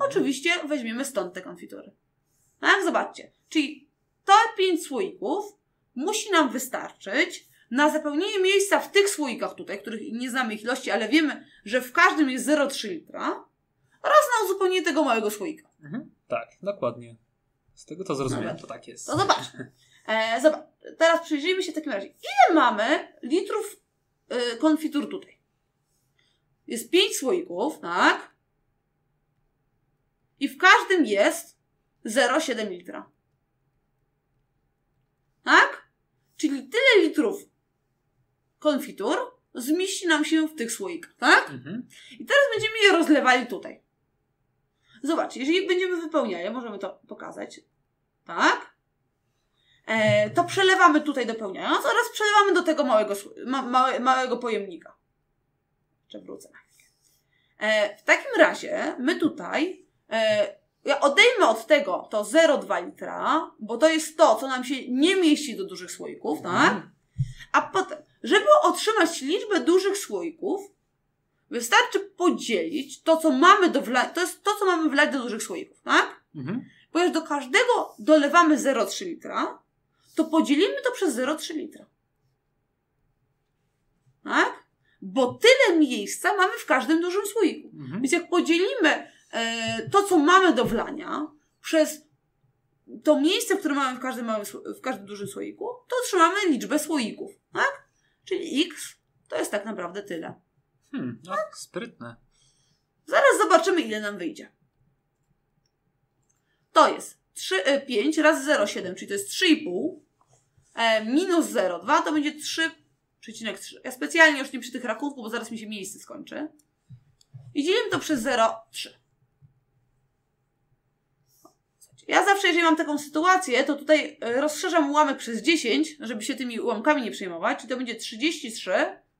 Oczywiście weźmiemy stąd te konfitury. Tak, zobaczcie. Czyli te 5 słoików musi nam wystarczyć na zapełnienie miejsca w tych słoikach tutaj, których nie znamy ich ilości, ale wiemy, że w każdym jest 0,3 litra oraz na uzupełnienie tego małego słoika. Tak, dokładnie. Z tego to zrozumiałem, to tak jest. To zobaczmy. Teraz przyjrzyjmy się w takim razie. Ile mamy litrów konfitur tutaj? Jest 5 słoików, tak? I w każdym jest 0,7 litra. Tak? Czyli tyle litrów konfitur zmieści nam się w tych słoikach, tak? I teraz będziemy je rozlewali tutaj. Zobacz, jeżeli będziemy wypełniali, możemy to pokazać, tak? To przelewamy tutaj do pełniania oraz przelewamy do tego małego pojemnika. Przewrócę. W takim razie my tutaj ja odejmę od tego to 0,2 litra, bo to jest to, co nam się nie mieści do dużych słoików, tak? A potem, żeby otrzymać liczbę dużych słoików, wystarczy podzielić to, co mamy wlać do dużych słoików, tak? Ponieważ do każdego dolewamy 0,3 litra, to podzielimy to przez 0,3 litra. Tak? Bo tyle miejsca mamy w każdym dużym słoiku. Więc jak podzielimy to, co mamy do wlania, przez to miejsce, które mamy w każdym dużym słoiku, to otrzymamy liczbę słoików. Tak? Czyli x to jest tak naprawdę tyle. No, tak? Sprytne. Zaraz zobaczymy, ile nam wyjdzie. To jest 5 razy 0,7, czyli to jest 3,5 minus 0,2 to będzie 3,3. Ja specjalnie już nie przy tych rachunku, bo zaraz mi się miejsce skończy. I dzielimy to przez 0,3. Ja zawsze, jeżeli mam taką sytuację, to tutaj rozszerzam ułamek przez 10, żeby się tymi ułamkami nie przejmować. Czyli to będzie 33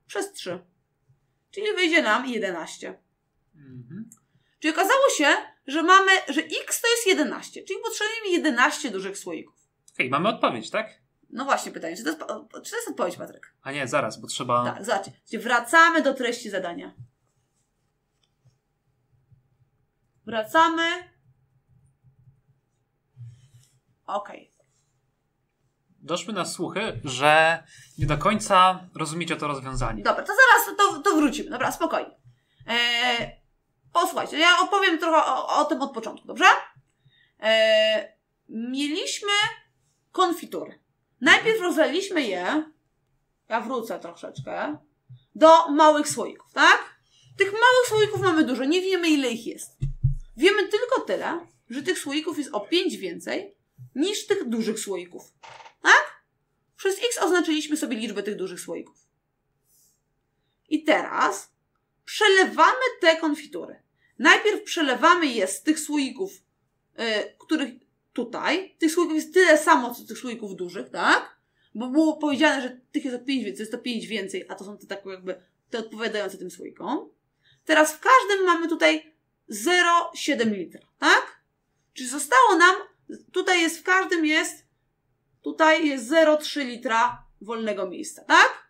przez 3. Czyli wyjdzie nam 11. Czyli okazało się, że x to jest 11, czyli potrzebujemy 11 dużych słoików. Okej, mamy odpowiedź, tak? No właśnie, pytanie, czy to jest odpowiedź, Patryk? A nie, zaraz, bo trzeba... Tak, zobaczcie, wracamy do treści zadania. Wracamy. Okej. Doszły nas słuchy, że nie do końca rozumiecie to rozwiązanie. Dobra, to zaraz to wrócimy. Dobra, spokojnie. Posłuchajcie, ja opowiem trochę o tym od początku, dobrze? Mieliśmy konfitury. Najpierw rozlaliśmy je, ja wrócę troszeczkę, do małych słoików, tak? Tych małych słoików mamy dużo, nie wiemy, ile ich jest. Wiemy tylko tyle, że tych słoików jest o 5 więcej niż tych dużych słoików, tak? Przez x oznaczyliśmy sobie liczbę tych dużych słoików. I teraz przelewamy te konfitury. Najpierw przelewamy je z tych słoików, których tutaj. Tych słoików jest tyle samo, co tych słoików dużych, tak? Bo było powiedziane, że tych jest o 5 więcej, jest to 5 więcej, a to są te takie jakby te odpowiadające tym słoikom. Teraz w każdym mamy tutaj 0,7 litra, tak? Czyli zostało nam, tutaj jest 0,3 litra wolnego miejsca, tak?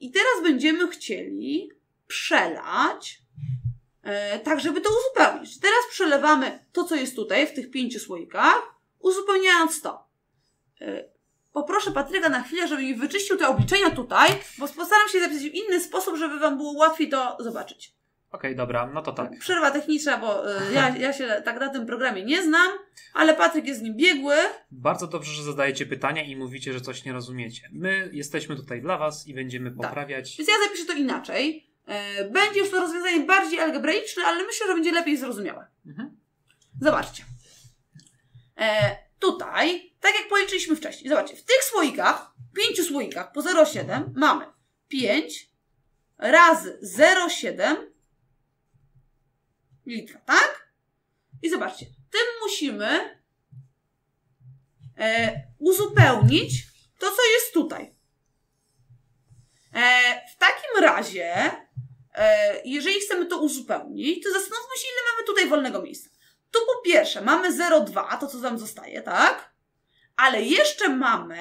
I teraz będziemy chcieli przelać, tak żeby to uzupełnić. Teraz przelewamy to, co jest tutaj w tych 5 słoikach, uzupełniając to. Poproszę Patryka na chwilę, żeby mi wyczyścił te obliczenia tutaj, bo postaram się zapisać w inny sposób, żeby wam było łatwiej to zobaczyć. Okej, dobra, no to tak. Przerwa techniczna, bo ja się tak na tym programie nie znam, ale Patryk jest z nim biegły. Bardzo dobrze, że zadajecie pytania i mówicie, że coś nie rozumiecie. My jesteśmy tutaj dla was i będziemy poprawiać. Tak. Więc ja zapiszę to inaczej. Będzie już to rozwiązanie bardziej algebraiczne, ale myślę, że będzie lepiej zrozumiałe. Zobaczcie. Tutaj, tak jak policzyliśmy wcześniej, zobaczcie, w tych słoikach, 5 słoikach po 0,7 mamy 5 razy 0,7 litra, tak? I zobaczcie, tym musimy uzupełnić to, co jest tutaj. W takim razie, jeżeli chcemy to uzupełnić, to zastanówmy się, ile mamy tutaj wolnego miejsca. Tu po pierwsze mamy 0,2, to co nam zostaje, tak? Ale jeszcze mamy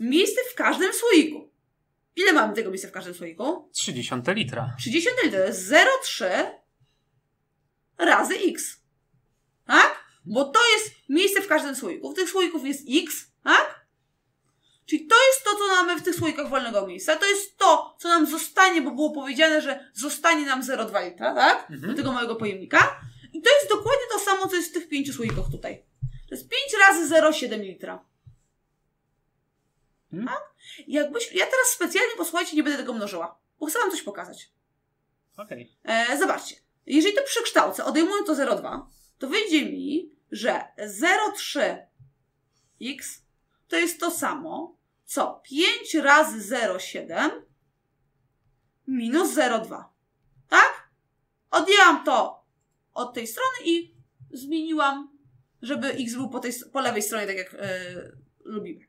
miejsce w każdym słoiku. Ile mamy tego miejsca w każdym słoiku? 0,3 litra. 0,3 litra to jest 0,3 razy x, tak? Bo to jest miejsce w każdym słoiku. W tych słoików jest x, tak? Czyli to jest to, co mamy w tych słoikach wolnego miejsca. To jest to, co nam zostanie, bo było powiedziane, że zostanie nam 0,2 litra, tak? Do tego małego pojemnika. I to jest dokładnie to samo, co jest w tych 5 słoikach tutaj. To jest 5 razy 0,7 litra. Tak? Ja teraz specjalnie, posłuchajcie, nie będę tego mnożyła, bo chcę wam coś pokazać. Zobaczcie. Jeżeli to przekształcę, odejmuję to 0,2, to wyjdzie mi, że 0,3x to jest to samo, co 5 razy 0,7 minus 0,2. tak? Odjęłam to od tej strony i zmieniłam, żeby x był po lewej stronie, tak jak lubimy.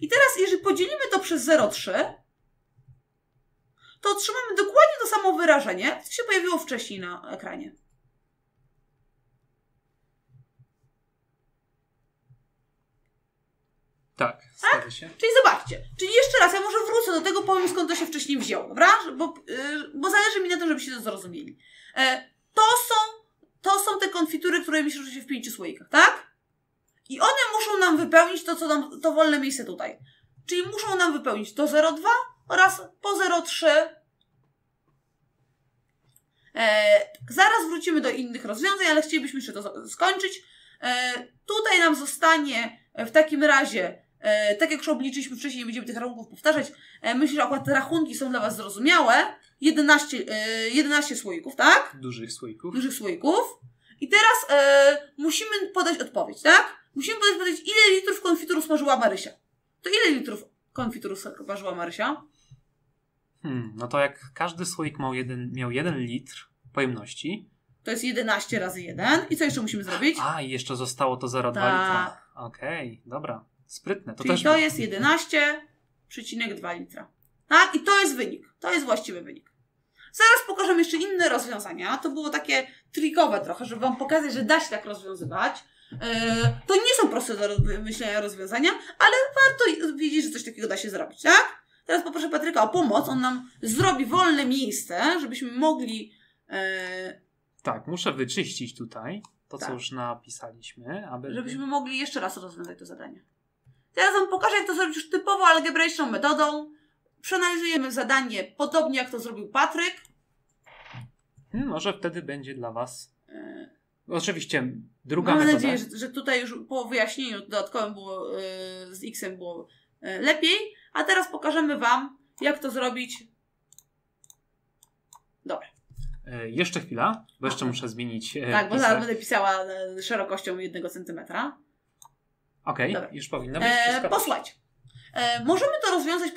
I teraz, jeżeli podzielimy to przez 0,3, to otrzymamy dokładnie to samo wyrażenie, co się pojawiło wcześniej na ekranie. Tak, tak? Się. Czyli zobaczcie, czyli jeszcze raz, ja może wrócę do tego, powiem skąd to się wcześniej wzięło, dobra? Bo zależy mi na tym, żebyście to zrozumieli. To są te konfitury, które myślę, że się w 5 słoikach, tak? I one muszą nam wypełnić to wolne miejsce tutaj. Czyli muszą nam wypełnić to 0,2 oraz po 0,3. Zaraz wrócimy do innych rozwiązań, ale chcielibyśmy jeszcze to skończyć. Tutaj nam zostanie w takim razie, tak jak już obliczyliśmy wcześniej, nie będziemy tych rachunków powtarzać, myślę, że akurat te rachunki są dla was zrozumiałe. 11 słoików, tak? Dużych słoików. I teraz musimy podać odpowiedź, tak? Musimy podać, ile litrów konfituru smażyła Marysia. To ile litrów konfituru smażyła Marysia? No to jak każdy słoik miał jeden litr pojemności, to jest 11 razy 1. I co jeszcze musimy zrobić? A, i jeszcze zostało to 0,2 litra. Okej, dobra. Sprytne. To też to jest 11,2 litra. Tak? I to jest wynik. To jest właściwy wynik. Zaraz pokażę jeszcze inne rozwiązania. To było takie trikowe trochę, żeby wam pokazać, że da się tak rozwiązywać. To nie są proste do myślenia rozwiązania, ale warto wiedzieć, że coś takiego da się zrobić, tak? Teraz poproszę Patryka o pomoc. On nam zrobi wolne miejsce, żebyśmy mogli... Tak, muszę wyczyścić tutaj to, co już napisaliśmy, aby... Żebyśmy mogli jeszcze raz rozwiązać to zadanie. Teraz wam pokażę, jak to zrobić już typowo algebraiczną metodą. Przeanalizujemy zadanie podobnie, jak to zrobił Patryk. Może wtedy będzie dla was... Oczywiście druga metoda. Mam nadzieję, że tutaj już po wyjaśnieniu dodatkowym było, z x-em było lepiej. A teraz pokażemy wam, jak to zrobić. Dobra. Jeszcze chwila, bo jeszcze muszę zmienić. Tak, bo zaraz będę pisała szerokością 1 cm. Okej, już powinno być. Posłuchajcie. Możemy to rozwiązać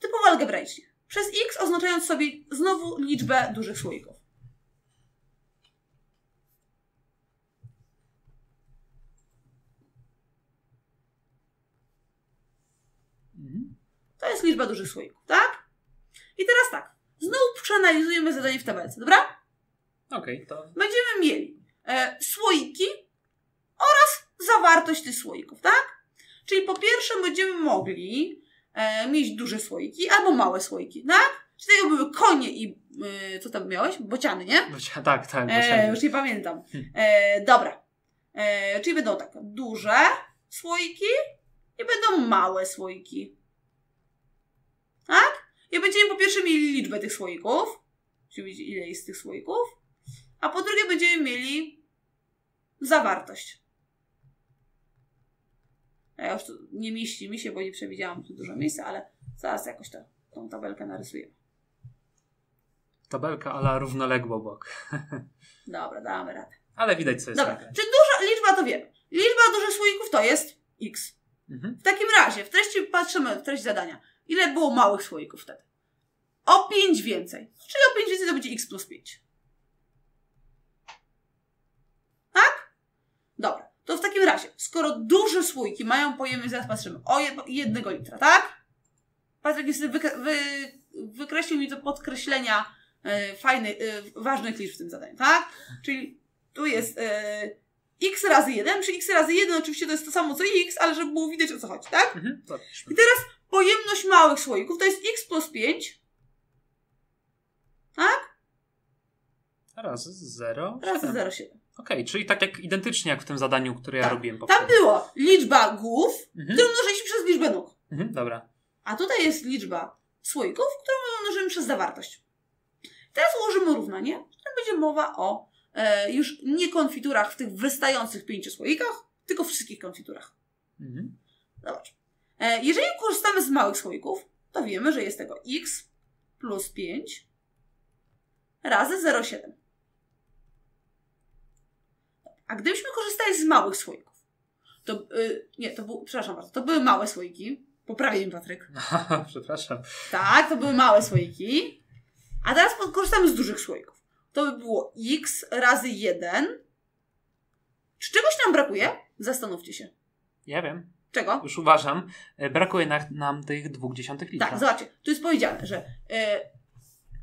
typowo algebraicznie. Przez x oznaczając sobie znowu liczbę dużych słoików. To jest liczba dużych słoików, tak? I teraz tak. Znowu przeanalizujemy zadanie w tabelce, dobra? Okej, to... Będziemy mieli słoiki oraz zawartość tych słoików, tak? Czyli po pierwsze będziemy mogli mieć duże słoiki albo małe słoiki, tak? Czyli tego były konie i... co tam miałeś? Bociany, nie? Tak, bociany. Już nie pamiętam. Dobra. Czyli będą tak duże słoiki i będą małe słoiki. Tak? I będziemy po pierwsze mieli liczbę tych słoików, czyli wiecie, ile jest tych słoików, a po drugie będziemy mieli zawartość. Ja już tu nie mieści mi się, bo nie przewidziałam tu dużo miejsca, ale zaraz jakoś tą tabelkę narysujemy. Tabelka a la równoległy bok. Dobra, damy radę. Ale widać, co jest. Dobra, czy duża liczba to wiemy. Liczba dużych słoików to jest x. W takim razie w treści patrzymy, w treść zadania. Ile było małych słoików wtedy? O 5 więcej. Czyli o 5 więcej to będzie x plus 5. Tak? Dobra. To w takim razie, skoro duże słoiki mają pojemność, zaraz patrzymy, o 1 litra, tak? Patryk niestety wykreślił mi to podkreślenia ważnych liczb w tym zadaniu, tak? Czyli tu jest x razy 1, czyli x razy 1 oczywiście to jest to samo co x, ale żeby było widać, o co chodzi, tak? I teraz... Pojemność małych słoików to jest x plus 5. Tak? Razy 0. Razy 0,7. Okej, czyli tak jak identycznie jak w tym zadaniu, które ja robiłem. Tam było liczba głów, którą mnożyliśmy przez liczbę nóg. Dobra. A tutaj jest liczba słoików, którą mnożymy przez zawartość. Teraz ułożymy równanie, w którym będzie mowa o już nie konfiturach w tych wystających 5 słoikach, tylko wszystkich konfiturach. Zobacz. Jeżeli korzystamy z małych słoików, to wiemy, że jest tego x plus 5 razy 0,7. A gdybyśmy korzystali z małych słoików, to... przepraszam bardzo, to były małe słoiki. Poprawię mi, Patryk. Przepraszam. Tak, to były małe słoiki. A teraz korzystamy z dużych słoików. To by było x razy 1. Czy czegoś nam brakuje? Zastanówcie się. Ja wiem. Czego? Już uważam. Brakuje nam tych 0,2 litra. Tak, zobaczcie. Tu jest powiedziane, że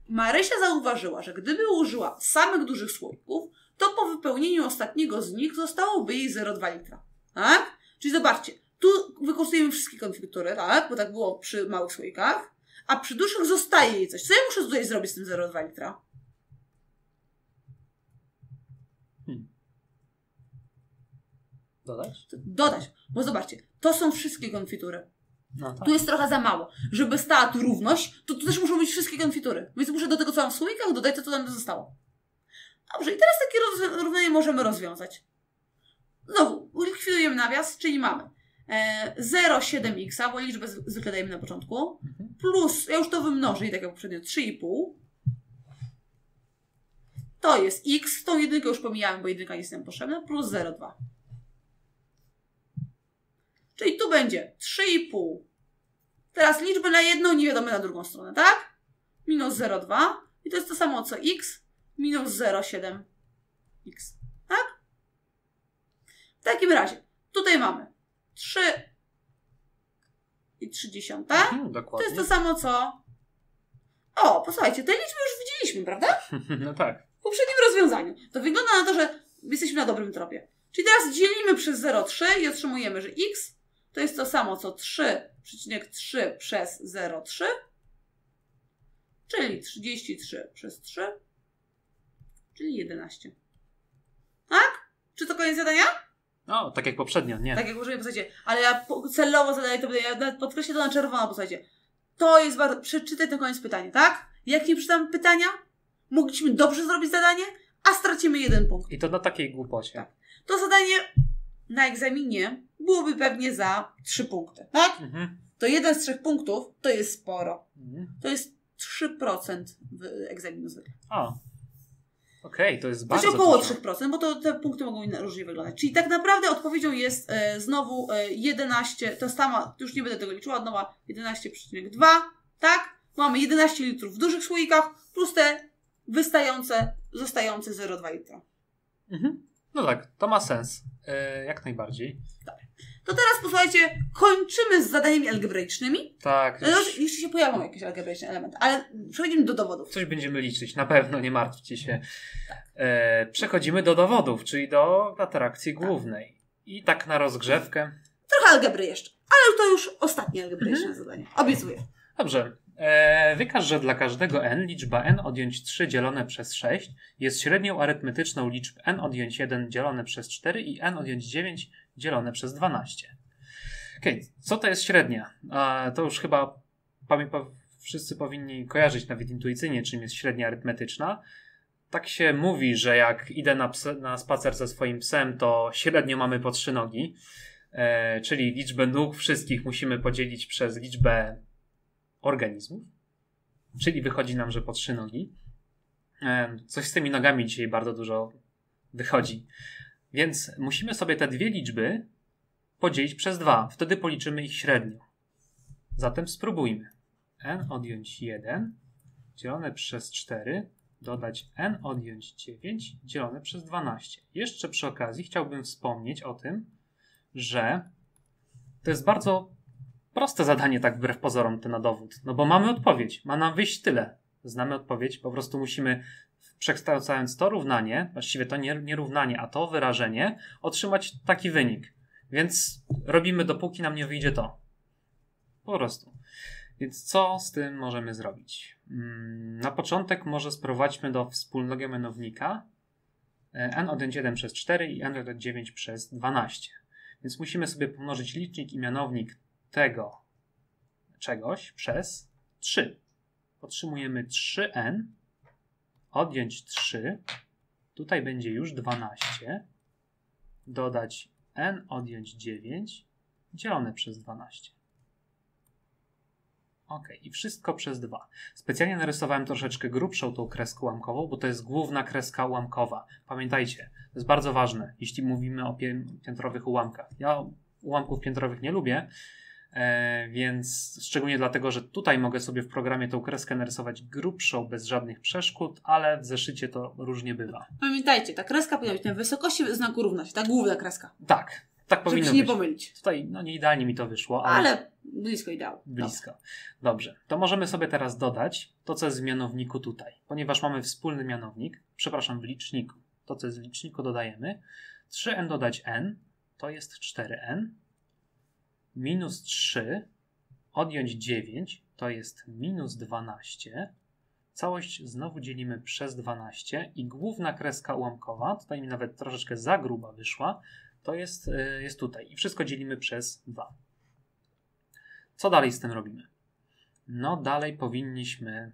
Marysia zauważyła, że gdyby użyła samych dużych słoików, to po wypełnieniu ostatniego z nich zostałoby jej 0,2 litra. Tak? Czyli zobaczcie. Tu wykorzystujemy wszystkie konfektury, tak? Bo tak było przy małych słoikach. A przy dużych zostaje jej coś. Co ja muszę tutaj zrobić z tym 0,2 litra? Dodać? Dodać, bo zobaczcie, to są wszystkie konfitury. No tak. Tu jest trochę za mało. Żeby stała tu równość, to tu też muszą być wszystkie konfitury. Więc muszę do tego, co mam w słoikach, dodać to, co nam zostało. Dobrze, i teraz takie równanie możemy rozwiązać. Znowu, likwidujemy nawias, czyli mamy 0,7x, bo liczbę zwykle dajemy na początku, plus, ja już to wymnożę i tak jak poprzednio, 3,5. To jest x, tą jedynkę już pomijałem, bo jedynka nie jest nam potrzebna, plus 0,2. Czyli tu będzie 3,5. Teraz liczby na jedną, nie wiadomo na drugą stronę, tak? Minus 0,2. I to jest to samo co x. Minus 0,7x. Tak? W takim razie tutaj mamy 3,3. To jest to samo co... O, posłuchajcie, te liczby już widzieliśmy, prawda? No tak. W poprzednim rozwiązaniu. To wygląda na to, że jesteśmy na dobrym tropie. Czyli teraz dzielimy przez 0,3 i otrzymujemy, że x to jest to samo co 3,3 przez 0,3, czyli 33 przez 3, czyli 11. Tak? Czy to koniec zadania? No, tak jak poprzednio, nie. Tak jak poprzednio, posłuchajcie, ale ja celowo zadaję to, ja podkreślę to na czerwono, posłuchajcie. To jest bardzo... Przeczytaj na koniec pytanie, tak? Jak nie przeczytamy pytania, mogliśmy dobrze zrobić zadanie, a stracimy 1 punkt. I to na takiej głupocie. Tak. To zadanie na egzaminie byłoby pewnie za 3 punkty, tak? Mhm. To 1 z 3 punktów to jest sporo. Mhm. To jest 3% egzaminu zwykle. O, okej, to jest bardzo około dużo. 3%, bo to te punkty mogą różnie wyglądać. Czyli tak naprawdę odpowiedzią jest znowu 11, to sama, już nie będę tego liczyła, od nowa 11,2, tak? Mamy 11 litrów w dużych słoikach plus te zostające 0,2 litra. Mhm. No tak, to ma sens. Jak najbardziej. Dobra. To teraz, posłuchajcie, kończymy z zadaniami algebraicznymi. Tak. Już... Jeszcze się pojawią jakieś algebraiczne elementy, ale przechodzimy do dowodów. Coś będziemy liczyć, na pewno, nie martwcie się. Tak. Przechodzimy do dowodów, czyli do atrakcji głównej. Tak. I tak na rozgrzewkę. Trochę algebry jeszcze, ale to już ostatnie algebraiczne zadanie. Obiecuję. Dobrze. Wykaż, że dla każdego n liczba n odjąć 3 dzielone przez 6 jest średnią arytmetyczną liczb n odjąć 1 dzielone przez 4 i n odjąć 9 dzielone przez 12. Okej, co to jest średnia? To już chyba wszyscy powinni kojarzyć nawet intuicyjnie, czym jest średnia arytmetyczna. Tak się mówi, że jak idę na spacer ze swoim psem, to średnio mamy po 3 nogi, czyli liczbę nóg wszystkich musimy podzielić przez liczbę organizmów, czyli wychodzi nam, że po 3 nogi. Coś z tymi nogami dzisiaj bardzo dużo wychodzi. Więc musimy sobie te dwie liczby podzielić przez 2. Wtedy policzymy ich średnią. Zatem spróbujmy. n odjąć 1 dzielone przez 4 dodać n odjąć 9 dzielone przez 12. Jeszcze przy okazji chciałbym wspomnieć o tym, że to jest bardzo proste zadanie, tak wbrew pozorom, to na dowód. No bo mamy odpowiedź. Ma nam wyjść tyle. Znamy odpowiedź. Po prostu musimy, przekształcając to równanie, właściwie to nie równanie, a to wyrażenie, otrzymać taki wynik. Więc robimy, dopóki nam nie wyjdzie to. Po prostu. Więc co z tym możemy zrobić? Na początek może sprowadźmy do wspólnego mianownika n odjąć 1 przez 4 i n odjąć 9 przez 12. Więc musimy sobie pomnożyć licznik i mianownik tego czegoś przez 3. Otrzymujemy 3n, odjąć 3, tutaj będzie już 12, dodać n, odjąć 9, dzielone przez 12. Ok, i wszystko przez 2. Specjalnie narysowałem troszeczkę grubszą tą kreskę ułamkową, bo to jest główna kreska ułamkowa. Pamiętajcie, to jest bardzo ważne, jeśli mówimy o piętrowych ułamkach. Ja ułamków piętrowych nie lubię, Więc szczególnie dlatego, że tutaj mogę sobie w programie tą kreskę narysować grubszą, bez żadnych przeszkód, ale w zeszycie to różnie bywa. Pamiętajcie, ta kreska powinna być na wysokości znaku równa się, ta główna kreska. Tak, tak powinno być. Żeby się nie pomylić. Tutaj no nie idealnie mi to wyszło, ale blisko ideału. Blisko. Dobrze. Dobrze, to możemy sobie teraz dodać to, co jest w mianowniku tutaj. Ponieważ mamy wspólny mianownik, przepraszam, w liczniku. To, co jest w liczniku, dodajemy. 3n dodać n, to jest 4n. Minus 3, odjąć 9, to jest minus 12. Całość znowu dzielimy przez 12 i główna kreska ułamkowa, tutaj mi nawet troszeczkę za gruba wyszła, to jest tutaj. I wszystko dzielimy przez 2. Co dalej z tym robimy? No dalej powinniśmy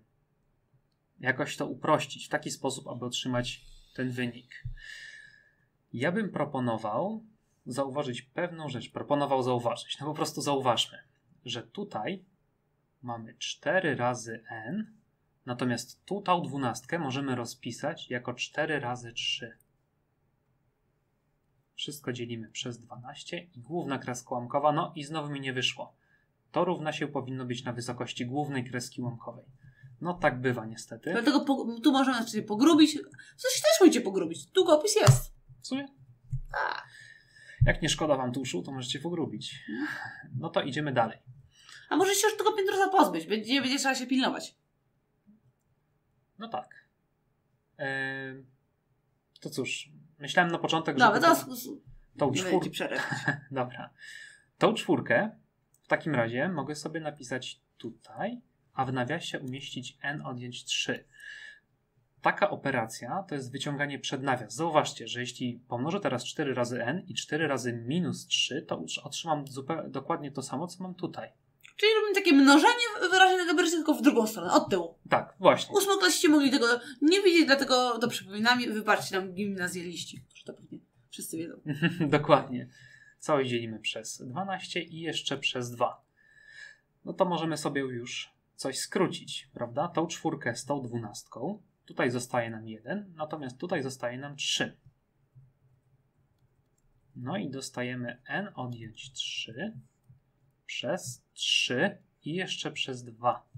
jakoś to uprościć w taki sposób, aby otrzymać ten wynik. Ja bym proponował zauważyć pewną rzecz. No po prostu zauważmy, że tutaj mamy 4 razy n, natomiast tą dwunastkę możemy rozpisać jako 4 razy 3. Wszystko dzielimy przez 12 i główna kreska ułamkowa, no i znowu mi nie wyszło. To równa się powinno być na wysokości głównej kreski ułamkowej. No tak bywa niestety. Dlatego tu możemy sobie pogrubić. Coś też możecie pogrubić. Długopis jest. W sumie? A. Jak nie szkoda wam tuszu, to możecie pogrubić. No to idziemy dalej. A może się już tego piętroza pozbyć? Będzie trzeba się pilnować. No tak. To cóż, myślałem na początek, że tą czwórkę... Dobra. Tą czwórkę w takim razie mogę sobie napisać tutaj, a w nawiasie umieścić n odjąć 3. Taka operacja to jest wyciąganie przed nawias. Zauważcie, że jeśli pomnożę teraz 4 razy n i 4 razy minus 3, to otrzymam dokładnie to samo, co mam tutaj. Czyli robimy takie mnożenie wyraźnie na tylko w drugą stronę, od tyłu. Tak, właśnie. Ósmoklasiści mogli tego nie widzieć, dlatego to przypominam, wybaczcie nam gimnazjaliści, którzy to pewnie wszyscy wiedzą. Dokładnie. Całość dzielimy przez 12 i jeszcze przez 2. No to możemy sobie już coś skrócić, prawda? Tą czwórkę z tą dwunastką. Tutaj zostaje nam 1, natomiast tutaj zostaje nam 3. No i dostajemy n odjąć 3 przez 3 i jeszcze przez 2.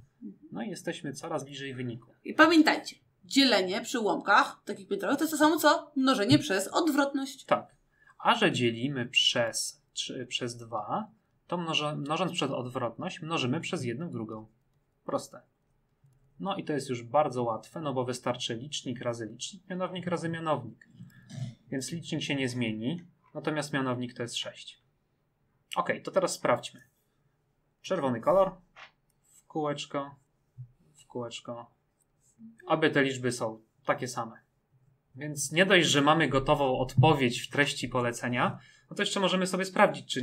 No i jesteśmy coraz bliżej wyniku. I pamiętajcie, dzielenie przy ułamkach takich piętrowych to jest to samo co mnożenie przez odwrotność. Tak. A że dzielimy przez 3, przez 2, to mnożąc przez odwrotność mnożymy przez jedną w drugą. Proste. No i to jest już bardzo łatwe, no bo wystarczy licznik razy licznik, mianownik razy mianownik. Więc licznik się nie zmieni, natomiast mianownik to jest 6. Ok, to teraz sprawdźmy. Czerwony kolor, w kółeczko, aby te liczby są takie same. Więc nie dość, że mamy gotową odpowiedź w treści polecenia, no to jeszcze możemy sobie sprawdzić,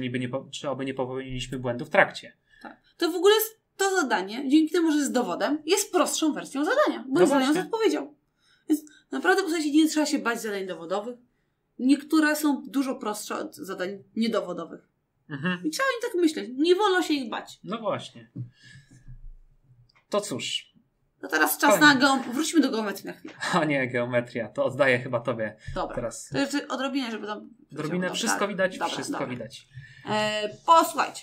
czy aby nie popełniliśmy błędu w trakcie. Tak. To w ogóle to zadanie, dzięki temu, że jest dowodem, jest prostszą wersją zadania, bo jest zadanią z odpowiedzią. Więc naprawdę, posłuchajcie, nie trzeba się bać zadań dowodowych. Niektóre są dużo prostsze od zadań niedowodowych. Mhm. I trzeba o nich tak myśleć. Nie wolno się ich bać. No właśnie. To cóż. No teraz czas na geometrię. Wróćmy do geometrii na chwilę. O nie, geometria. To oddaję chyba tobie. Dobra. Teraz. To jeszcze odrobinę, żeby tam... Odrobinę. Wszystko tak. Widać. Dobra, wszystko dobra. Widać. Posłuchajcie.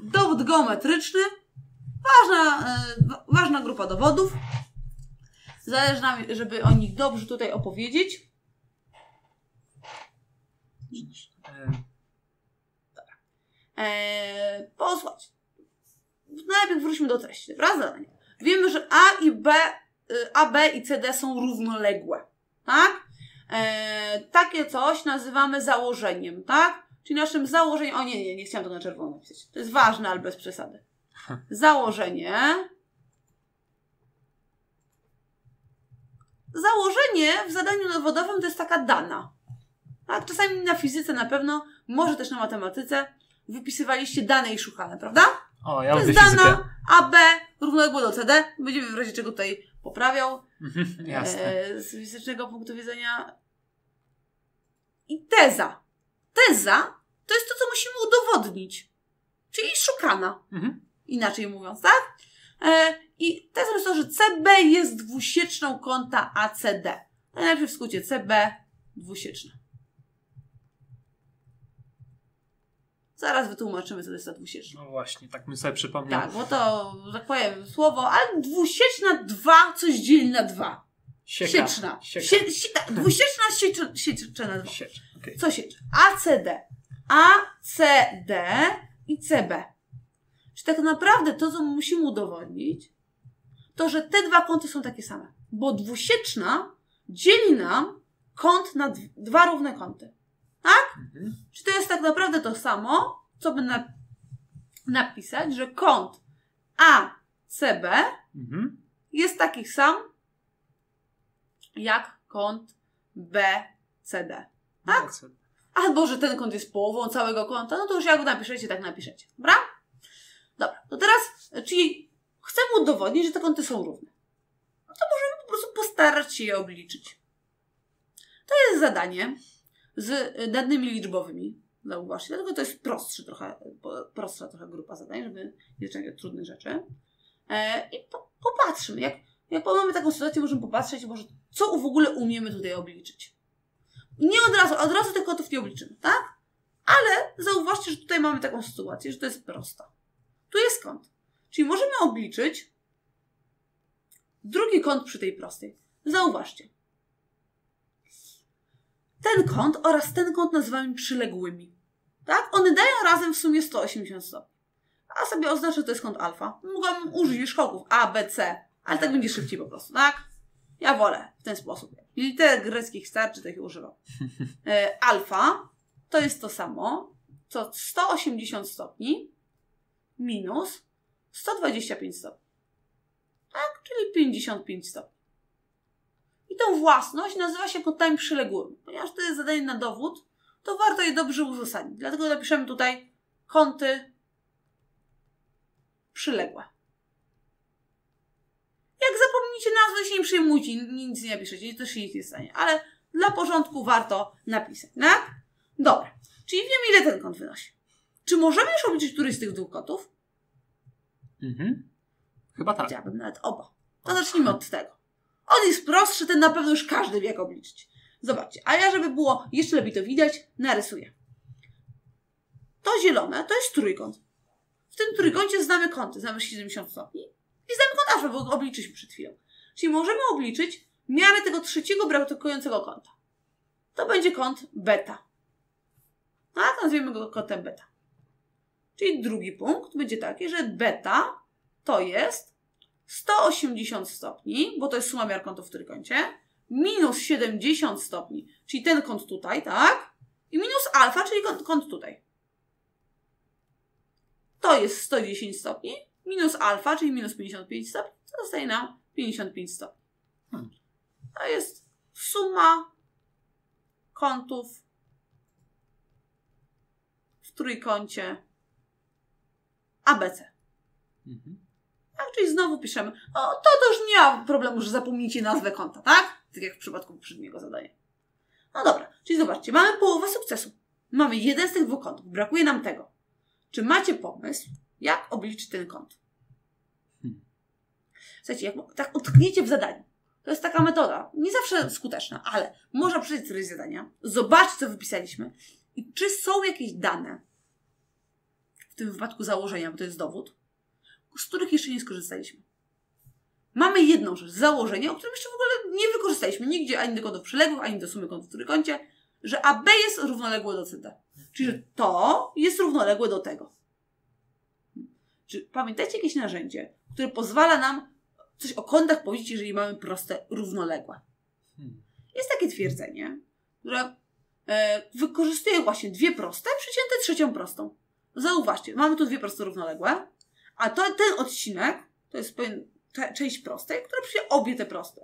Dowód geometryczny. Ważna grupa dowodów. Zależy nam, żeby o nich dobrze tutaj opowiedzieć. Dobra. Posłuchajcie. Najpierw wróćmy do treści. Zadanie. Wiemy, że A, B i CD są równoległe. Tak? Takie coś nazywamy założeniem. Tak? Czyli naszym założeniem... O nie, nie chciałam to na czerwono pisać. To jest ważne, ale bez przesady. Założenie w zadaniu dowodowym to jest taka dana. A czasami na fizyce na pewno, może też na matematyce wypisywaliście dane i szukane, prawda? O, ja to jest dana AB równoległe do CD. Będziemy w razie czego tutaj poprawiał. Jasne. Z fizycznego punktu widzenia. I teza. Teza to jest to, co musimy udowodnić. Czyli szukana. Inaczej mówiąc, tak? I to jest to, że CB jest dwusieczną kąta ACD. Najlepiej w skrócie CB dwusieczna. Zaraz wytłumaczymy, co to jest ta dwusieczna. No właśnie, tak mi sobie przypomniał. Tak, bo to, tak powiem, słowo, ale dwusieczna dwa, coś dzieli na dwa. Sieczna. Dwusieczna, sieczna na dwa. Okay. Co siecz? ACD. ACD i CB. Czy tak naprawdę to, co musimy udowodnić, to, że te dwa kąty są takie same. Bo dwusieczna dzieli nam kąt na dwa równe kąty. Tak? Mhm. Czy to jest tak naprawdę to samo, co by napisać, że kąt ACB jest taki sam, jak kąt BCD. Tak? Albo, że ten kąt jest połową całego kąta, no to już jak go napiszecie, tak napiszecie. Dobra? Dobra, to teraz, czyli chcemy udowodnić, że te kąty są równe. No to możemy po prostu postarać się je obliczyć. To jest zadanie z danymi liczbowymi. Zauważcie, dlatego to jest prostsza trochę grupa zadań, żeby nie czynić trudnych rzeczy. I popatrzmy, jak mamy taką sytuację, możemy popatrzeć, może co w ogóle umiemy tutaj obliczyć. Nie od razu tych kątów nie obliczymy, tak? Ale zauważcie, że tutaj mamy taką sytuację, że to jest prosta. Tu jest kąt. Czyli możemy obliczyć drugi kąt przy tej prostej. Zauważcie. Ten kąt oraz ten kąt nazywamy przyległymi. Tak? One dają razem w sumie 180 stopni. A sobie oznaczę, że to jest kąt alfa. Mogłam użyć szkoków A, B, C, ale tak będzie szybciej po prostu, tak? Ja wolę w ten sposób. Liter greckich starczy, tak je używam. Alfa to jest to samo, co 180 stopni minus 125 stopni. Tak? Czyli 55 stopni. I tą własność nazywa się kątami przyległymi. Ponieważ to jest zadanie na dowód, to warto je dobrze uzasadnić. Dlatego napiszemy tutaj kąty przyległe. Jak zapomnicie nazwy, się nie przejmujcie, nic nie napiszecie, to się nic nie stanie. Ale dla porządku warto napisać, tak? Dobra. Czyli wiem, ile ten kąt wynosi. Czy możemy już obliczyć któryś z tych dwóch kątów? Chyba tak. Chciałabym nawet oba. To zacznijmy od tego. On jest prostszy, ten na pewno już każdy wie, jak obliczyć. Zobaczcie, a ja, żeby było jeszcze lepiej to widać, narysuję. To zielone to jest trójkąt. W tym trójkącie znamy kąty, znamy 70 stopni i znamy kąt alfa, bo go obliczyliśmy przed chwilą. Czyli możemy obliczyć miarę tego trzeciego brakującego kąta. To będzie kąt beta. Tak, nazwiemy go kątem beta. Czyli drugi punkt będzie taki, że beta to jest 180 stopni, bo to jest suma miar kątów w trójkącie, minus 70 stopni, czyli ten kąt tutaj, tak? I minus alfa, czyli kąt tutaj. To jest 110 stopni, minus alfa, czyli minus 55 stopni, to zostaje nam 55 stopni. To jest suma kątów w trójkącie ABC. Tak, czyli znowu piszemy. To już nie ma problemu, że zapomnijcie nazwę kąta, tak? Tak jak w przypadku poprzedniego zadania. No dobra, czyli zobaczcie, mamy połowę sukcesu. Mamy jeden z tych dwóch kątów. Brakuje nam tego. Czy macie pomysł, jak obliczyć ten kąt? Słuchajcie, jak tak utkniecie w zadaniu. To jest taka metoda, nie zawsze skuteczna, ale można przejść coś zadania, zobaczyć, co wypisaliśmy i czy są jakieś dane, w tym wypadku założenia, bo to jest dowód, z których jeszcze nie skorzystaliśmy. Mamy jedną rzecz, założenie, o którym jeszcze w ogóle nie wykorzystaliśmy nigdzie, ani do kątów przyległych, ani do sumy kątów w trójkącie, że AB jest równoległe do CD. Czyli, że to jest równoległe do tego. Czy pamiętacie jakieś narzędzie, które pozwala nam coś o kątach powiedzieć, jeżeli mamy proste, równoległe? Jest takie twierdzenie, które wykorzystuje właśnie dwie proste, przecięte trzecią prostą. Zauważcie, mamy tu dwie proste równoległe, a ten odcinek to jest pewien, część prostej, która przyjmie obie te proste.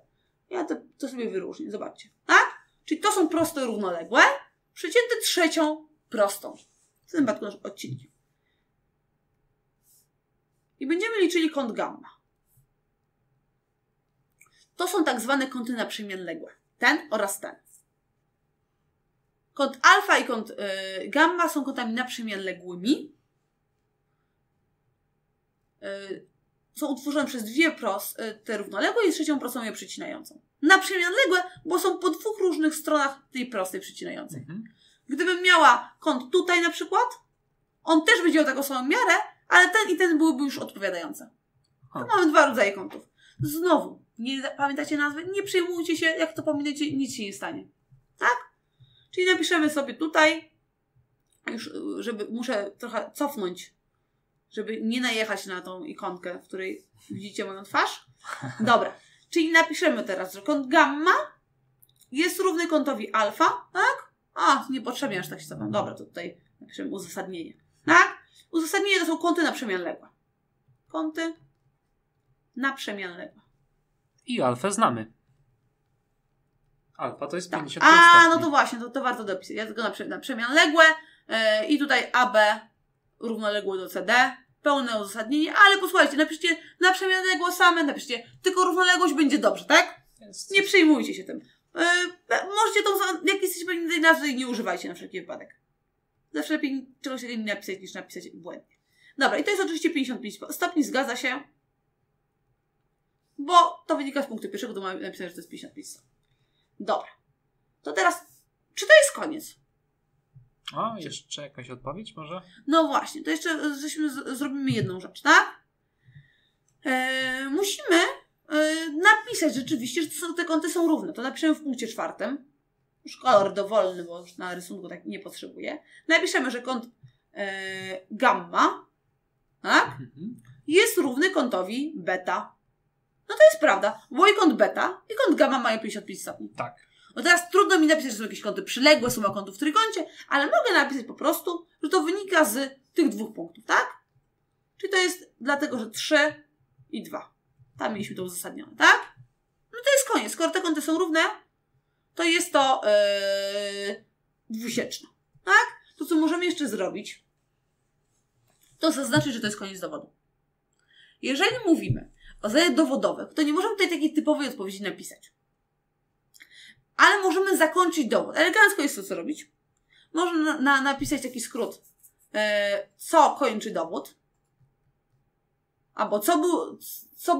Ja to sobie wyróżnię, zobaczcie. Tak? Czyli to są proste równoległe, przecięte trzecią prostą. W tym przypadku nasz odcinek. I będziemy liczyli kąt gamma. To są tak zwane kąty naprzemienległe. Ten oraz ten. Kąt alfa i kąt gamma są kątami naprzemienległymi. Są utworzone przez dwie proste równoległe i trzecią prostą je przecinającą. Naprzemienległe, bo są po dwóch różnych stronach tej prostej przecinającej. Gdybym miała kąt tutaj na przykład, on też będzie miał taką samą miarę, ale ten i ten byłyby już odpowiadające. No, mamy dwa rodzaje kątów. Znowu, nie pamiętacie nazwy? Nie przejmujcie się, jak to pominęcie, nic się nie stanie. Tak? Czyli napiszemy sobie tutaj, już żeby, muszę trochę cofnąć, żeby nie najechać na tą ikonkę, w której widzicie moją twarz. Dobra, czyli napiszemy teraz, że kąt gamma jest równy kątowi alfa, tak? A, niepotrzebnie aż tak się cofam. Dobra, to tutaj napiszemy uzasadnienie. Tak? Uzasadnienie to są kąty na przemian legła. Kąty na przemian legła. I alfę znamy. Alfa to jest tak. 50. A, no to właśnie, to warto dopisać. Ja tylko na przemian ległe i tutaj AB równoległe do CD. Pełne uzasadnienie, ale posłuchajcie, napiszcie na przemian ległe same, napiszcie tylko równoległość, będzie dobrze, tak? Jest. Nie przejmujcie się tym. Możecie tą, jak jesteście pewni tej nazwy, nie używajcie na wszelki wypadek. Zawsze lepiej czegoś takiego nie napisać, niż napisać błędnie. Dobra, i to jest oczywiście 55 stopni, zgadza się, bo to wynika z punktu pierwszego, to mamy napisane, że to jest 55 stopni. Dobra, to teraz, czy to jest koniec? O, jeszcze jakaś odpowiedź może? No właśnie, to jeszcze zrobimy jedną rzecz, tak? Musimy napisać rzeczywiście, że te kąty są równe. To napiszemy w punkcie czwartym. Już kolor dowolny, bo już na rysunku tak nie potrzebuję. Napiszemy, że kąt gamma, tak? Jest równy kątowi beta. No to jest prawda, bo i kąt beta, i kąt gamma mają 55 stopni. Tak. No teraz trudno mi napisać, że są jakieś kąty przyległe, suma kątów w trójkącie, ale mogę napisać po prostu, że to wynika z tych dwóch punktów, tak? Czyli to jest dlatego, że 3 i 2. Tam mieliśmy to uzasadnione, tak? No to jest koniec. Skoro te kąty są równe, to jest to dwusieczne, tak? To, co możemy jeszcze zrobić, to zaznaczyć, że to jest koniec dowodu. Jeżeli mówimy o zadaniach dowodowych, to nie możemy tutaj takiej typowej odpowiedzi napisać. Ale możemy zakończyć dowód. Elegancko jest to, co robić. Można napisać taki skrót, co kończy dowód. Albo co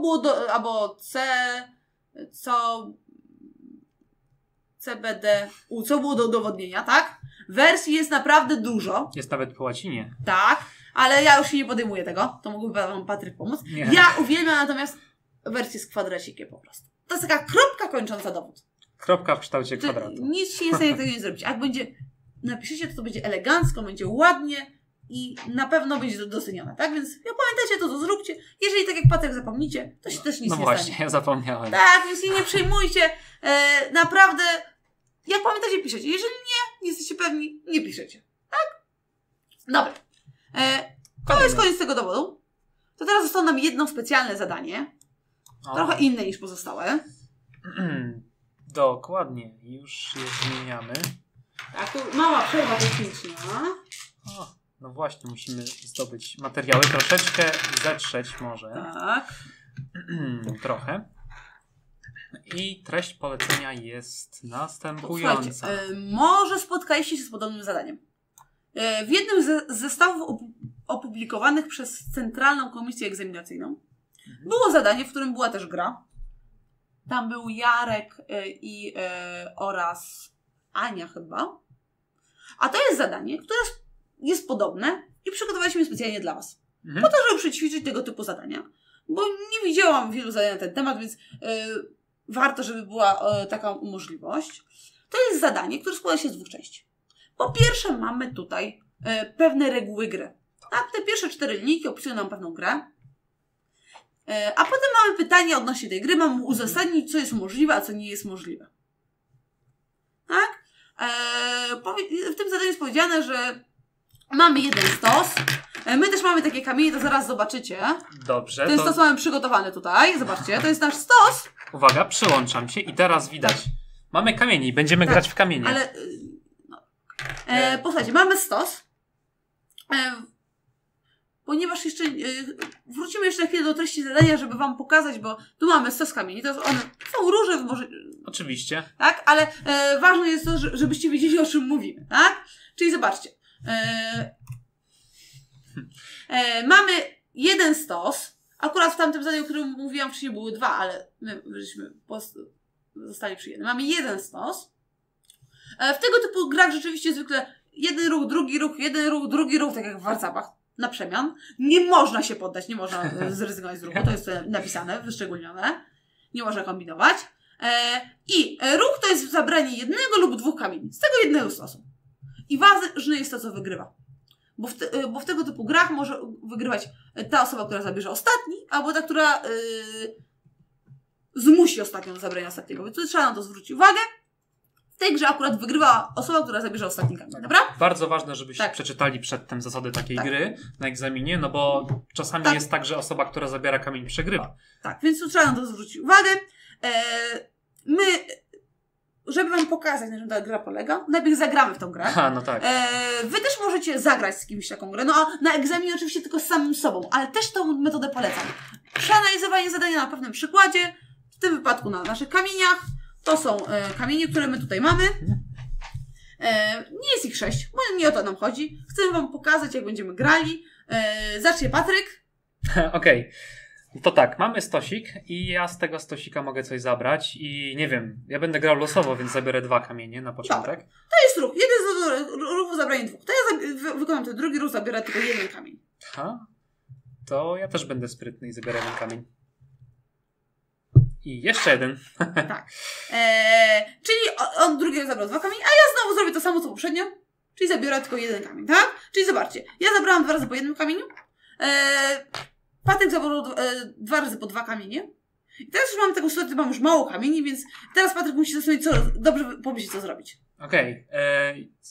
było do udowodnienia, tak? Wersji jest naprawdę dużo. Jest nawet po łacinie. Tak, ale ja już się nie podejmuję tego. To mógłby wam Patryk pomóc. Nie. Ja uwielbiam natomiast wersję z kwadracikiem po prostu. To jest taka kropka kończąca dowód. Kropka w kształcie kwadratu. Nic się nie stanie tego nie zrobić. Jak będzie, napiszecie, to to będzie elegancko, będzie ładnie i na pewno będzie to docenione, tak? Więc pamiętajcie to, zróbcie. Jeżeli tak jak Patryk zapomnicie, to się też nic nie stanie. No właśnie, ja zapomniałem. Tak, więc się nie przejmujcie. Naprawdę, jak pamiętacie, piszecie. Jeżeli nie jesteście pewni, nie piszecie. Tak? Dobra. To jest koniec tego dowodu. To teraz zostało nam jedno specjalne zadanie. Trochę inne niż pozostałe. Dokładnie, już je zmieniamy. Tak, tu mała przerwa techniczna. O, no właśnie, musimy zdobyć materiały. Troszeczkę zetrzeć może. Tak. Trochę. I treść polecenia jest następująca. Może spotkaliście się z podobnym zadaniem. W jednym z zestawów opublikowanych przez Centralną Komisję Egzaminacyjną było zadanie, w którym była też gra. Tam był Jarek oraz Ania chyba. A to jest zadanie, które jest podobne i przygotowaliśmy specjalnie dla Was. Po to, żeby przećwiczyć tego typu zadania. Bo nie widziałam wielu zadań na ten temat, więc warto, żeby była taka możliwość. To jest zadanie, które składa się z dwóch części. Po pierwsze mamy tutaj pewne reguły gry. Tak? Te pierwsze 4 linijki opisują nam pewną grę. A potem mamy pytanie odnośnie tej gry. Mam uzasadnić, co jest możliwe, a co nie jest możliwe. Tak? W tym zadaniu jest powiedziane, że mamy jeden stos. My też mamy takie kamienie, to zaraz zobaczycie. Dobrze. Ten stos mamy przygotowany tutaj. Zobaczcie, to jest nasz stos. Uwaga, przyłączam się i teraz widać. Tak. Mamy kamienie i będziemy grać w kamienie. Ale... No. Posłuchajcie, mamy stos. Ponieważ jeszcze wrócimy jeszcze na chwilę do treści zadania, żeby Wam pokazać, bo tu mamy stos kamieni, to one są różne. Może, oczywiście. Tak, ale ważne jest to, żebyście wiedzieli, o czym mówimy, tak? Czyli zobaczcie. Mamy jeden stos, akurat w tamtym zadaniu, o którym mówiłam wcześniej, były dwa, ale my żeśmy zostali przy jednym. Mamy jeden stos. W tego typu grach rzeczywiście zwykle jeden ruch, jeden ruch, drugi ruch, tak jak w warcapach, na przemian. Nie można się poddać, nie można zrezygnować z ruchu, to jest napisane, wyszczególnione. Nie można kombinować. I ruch to jest zabranie jednego lub dwóch kamieni, z tego jednego stosu. I ważne jest to, co wygrywa. Bo w tego typu grach może wygrywać ta osoba, która zabierze ostatni, albo ta, która zmusi ostatnią do zabrania ostatniego. Więc tu trzeba na to zwrócić uwagę. W tej grze akurat wygrywa osoba, która zabierze ostatni kamień, dobra? Bardzo ważne, żebyście przeczytali przedtem zasady takiej gry na egzaminie, no bo czasami jest tak, że osoba, która zabiera kamień, przegrywa. Tak, więc tu trzeba na to zwrócić uwagę. My, żeby wam pokazać, na czym ta gra polega, najpierw zagramy w tą grę. Aha, no tak. Wy też możecie zagrać z kimś taką grę, no a na egzaminie oczywiście tylko z samym sobą, ale też tą metodę polecam. Przeanalizowanie zadania na pewnym przykładzie, w tym wypadku na naszych kamieniach. To są kamienie, które my tutaj mamy. Nie jest ich 6, bo nie o to nam chodzi. Chcę wam pokazać, jak będziemy grali. Zacznie Patryk. Okej. To tak, mamy stosik i ja z tego stosika mogę coś zabrać i nie wiem, ja będę grał losowo, więc zabiorę dwa kamienie na początek. Dobra. To jest ruch. Jeden z ruchów zabranie dwóch. To ja wykonam ten drugi ruch, zabiorę tylko jeden kamień. Aha. To ja też będę sprytny i zabiorę jeden kamień. I jeszcze jeden. Tak. Czyli on drugi zabrał dwa kamienie, a ja znowu zrobię to samo, co poprzednio. Czyli zabiorę tylko jeden kamień, tak? Czyli zobaczcie, ja zabrałam dwa razy po jednym kamieniu. Patryk zabrał dwa razy po dwa kamienie. I teraz już mam taką sytuację, mam już mało kamieni, więc teraz Patryk musi zastanowić, co dobrze pomyśleć, co zrobić. Okej.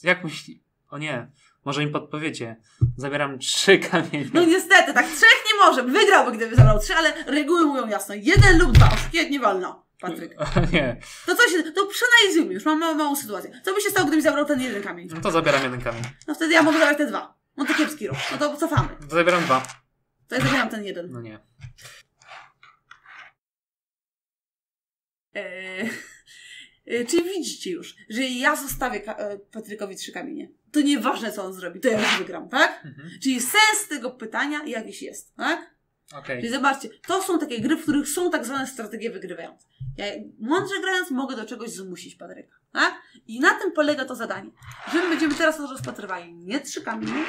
Jak myśli? O nie, może mi podpowiecie. Zabieram trzy kamienie. No niestety, tak trzech nie może. Wygrałby, gdyby zabrał trzy, ale reguły mówią jasno. Jeden lub dwa. Oszukiwać nie wolno, Patryk. Nie. To co się... To przeanalizujmy już. Mam małą sytuację. Co by się stało, gdybym zabrał ten jeden kamień? No to zabieram jeden kamień. No wtedy ja mogę zabrać te dwa. No to kiepski ruch. No to cofamy. To zabieram dwa. To ja zabieram ten jeden. No nie. Czyli widzicie już, że ja zostawię Patrykowi trzy kamienie. To nieważne, co on zrobi, to ja już wygram, tak? Czyli sens tego pytania jakiś jest, tak? Okay. Czyli zobaczcie, to są takie gry, w których są tak zwane strategie wygrywające. Ja mądrze grając mogę do czegoś zmusić Patryka, tak? I na tym polega to zadanie. Że my będziemy teraz rozpatrywali nie trzy kamienie,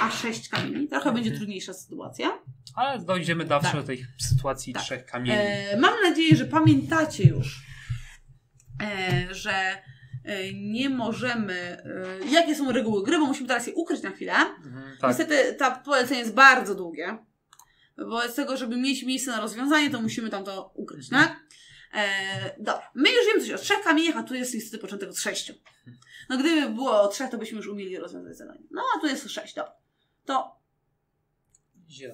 a sześć kamieni. Trochę będzie trudniejsza sytuacja. Ale dojdziemy dalsze do tej sytuacji trzech kamieni. Mam nadzieję, że pamiętacie już, że nie możemy... Jakie są reguły gry, bo musimy teraz je ukryć na chwilę. Niestety to polecenie jest bardzo długie, bo z tego, żeby mieć miejsce na rozwiązanie, to musimy tam to ukryć, tak? Dobra, my już wiemy coś o trzech kamieniach, a tu jest niestety początek od sześciu. No gdyby było o trzech, to byśmy już umieli rozwiązać zadanie. No a tu jest sześć, dobra. To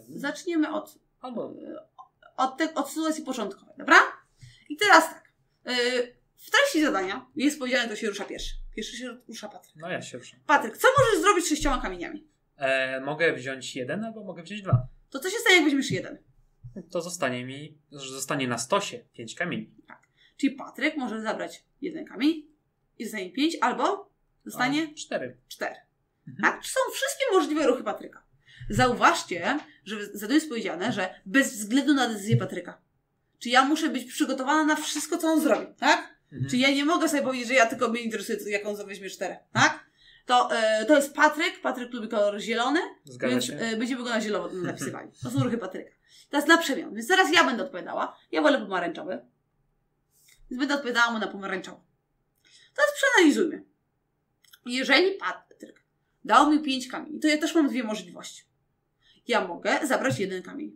zaczniemy od sytuacji początkowej, dobra? I teraz tak. W treści zadania jest powiedziane, to się rusza pierwszy. Pierwszy się rusza Patryk. No ja się ruszam. Patryk, co możesz zrobić z sześcioma kamieniami? Mogę wziąć jeden albo mogę wziąć dwa. To co się stanie, jak weźmiesz jeden? To zostanie na stosie 5 kamieni. Tak. Czyli Patryk może zabrać jeden kamień i zostanie 5 albo zostanie 4. Tak? Są wszystkie możliwe ruchy Patryka. Zauważcie, że zadanie jest powiedziane, że bez względu na decyzję Patryka. Czy ja muszę być przygotowana na wszystko, co on zrobi, tak? Czy ja nie mogę sobie powiedzieć, że ja tylko mnie interesuje, jak on weźmie 4, tak? To jest Patryk. Patryk lubi kolor zielony, więc będziemy go na zielono napisywali. To są ruchy Patryka. Teraz na przemian, więc zaraz ja będę odpowiadała. Ja wolę pomarańczowy, więc będę odpowiadała mu na pomarańczowy. Teraz przeanalizujmy. Jeżeli Patryk dał mi 5 kamieni, to ja też mam dwie możliwości. Ja mogę zabrać jeden kamień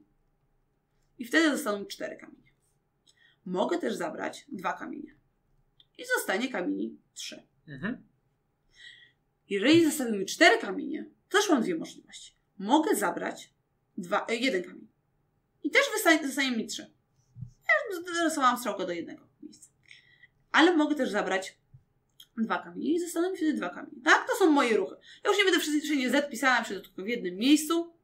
i wtedy zostaną 4 kamienie. Mogę też zabrać 2 kamienie i zostanie kamieni 3. Jeżeli zostawił mi 4 kamienie, też mam dwie możliwości. Mogę zabrać jeden kamień i też zostanie mi 3. Ja już dorysowałam strzałkę do jednego miejsca. Ale mogę też zabrać 2 kamienie i zostaną mi wtedy 2 kamienie. Tak? To są moje ruchy. Ja już nie będę wszystkiego zapisała, tylko w jednym miejscu.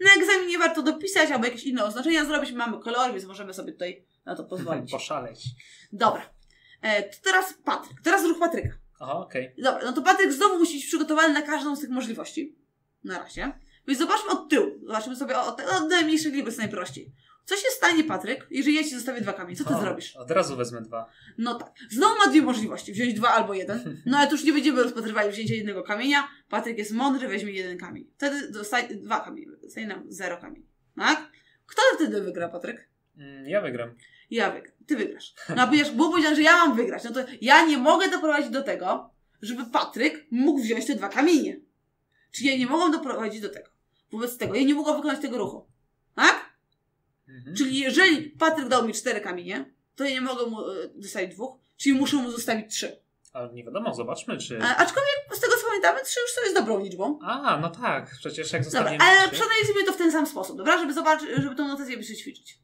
Na egzaminie warto dopisać albo jakieś inne oznaczenia zrobić. Mamy kolor, więc możemy sobie tutaj na to pozwolić. Poszaleć. Dobra. To teraz Patryk. Teraz ruch Patryka. Aha, okej. Dobra, no to Patryk znowu musi być przygotowany na każdą z tych możliwości. Na razie. Więc zobaczmy od tyłu. Zobaczmy sobie od najmniejszych liczb, jest najprościej. Co się stanie, Patryk, jeżeli ja ci zostawię dwa kamienie? Co ty zrobisz? Od razu wezmę dwa. No tak. Znowu ma dwie możliwości. Wziąć dwa albo jeden. No ale tu już nie będziemy rozpatrywali wzięcia jednego kamienia. Patryk jest mądry, weźmie jeden kamień. Wtedy dostaje dwa kamienie. Zostaje nam zero kamieni. Tak? Kto wtedy wygra, Patryk? Ja wygram. Ja wygram. Ty wygrasz. No a bo powiedziałem, że ja mam wygrać. No to ja nie mogę doprowadzić do tego, żeby Patryk mógł wziąć te dwa kamienie. Czyli ja nie mogę doprowadzić do tego. Wobec tego ja nie mogę wykonać tego ruchu. Tak? Mhm. Czyli jeżeli Patryk dał mi cztery kamienie, to ja nie mogę mu zostawić dwóch, czyli muszę mu zostawić trzy. Ale nie wiadomo, zobaczmy czy... Aczkolwiek z tego co pamiętamy, trzy już to jest dobrą liczbą. A, no tak, przecież jak zostawiamy trzy... Dobra, ale przeanalizujmy to w ten sam sposób, dobra? Żeby zobaczyć, żeby tą notację przećwiczyć.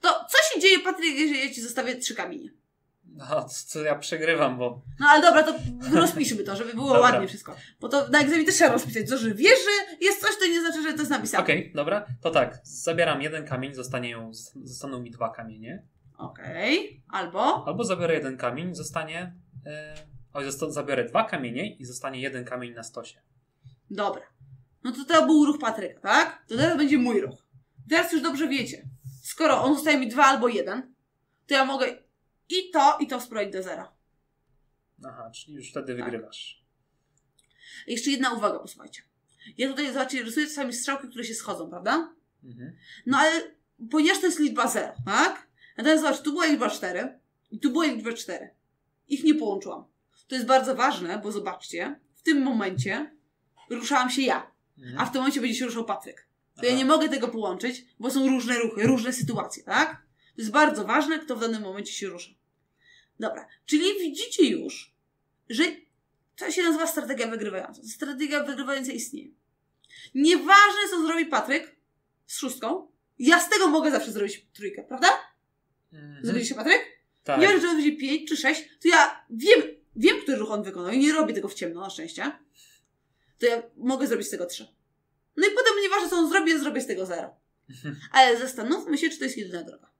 To co się dzieje, Patryk, jeżeli ja ci zostawię trzy kamienie? No, to ja przegrywam, bo... No ale dobra, to rozpiszmy to, żeby było ładnie wszystko. Bo to na egzaminie też trzeba rozpisać. To, że wiesz, że jest coś, to nie znaczy, że to jest napisane. Okej, dobra. To tak, zabieram jeden kamień, zostaną mi dwa kamienie. Okej, albo? Albo zabiorę jeden kamień, zostanie... zabiorę dwa kamienie i zostanie jeden kamień na stosie. Dobra. No to był ruch Patryka, tak? To teraz będzie mój ruch. Teraz już dobrze wiecie. Skoro on zostaje mi dwa albo jeden, to ja mogę... I to sprowadzić do zera. Aha, czyli już wtedy wygrywasz. Jeszcze jedna uwaga, posłuchajcie. Ja tutaj, zobaczcie, rysuję czasami strzałki, które się schodzą, prawda? Mhm. No ale, ponieważ to jest liczba 0, tak? Natomiast zobacz, tu była liczba 4 i tu była liczba 4. Ich nie połączyłam. To jest bardzo ważne, bo zobaczcie, w tym momencie ruszałam się ja, a w tym momencie będzie się ruszał Patryk. To ja nie mogę tego połączyć, bo są różne ruchy, różne sytuacje, tak? To jest bardzo ważne, kto w danym momencie się rusza. Dobra, czyli widzicie już, że to się nazywa strategia wygrywająca. Strategia wygrywająca istnieje. Nieważne, co zrobi Patryk z szóstką, ja z tego mogę zawsze zrobić trójkę, prawda? Zrobiliście, Patryk? Tak. Nie wiem, czy on będzie 5 czy 6, to ja wiem, który ruch on wykonał i nie robię tego w ciemno, na szczęście. To ja mogę zrobić z tego 3. No i potem nieważne, co on zrobi, ja zrobię z tego 0. Ale zastanówmy się, czy to jest jedyna droga.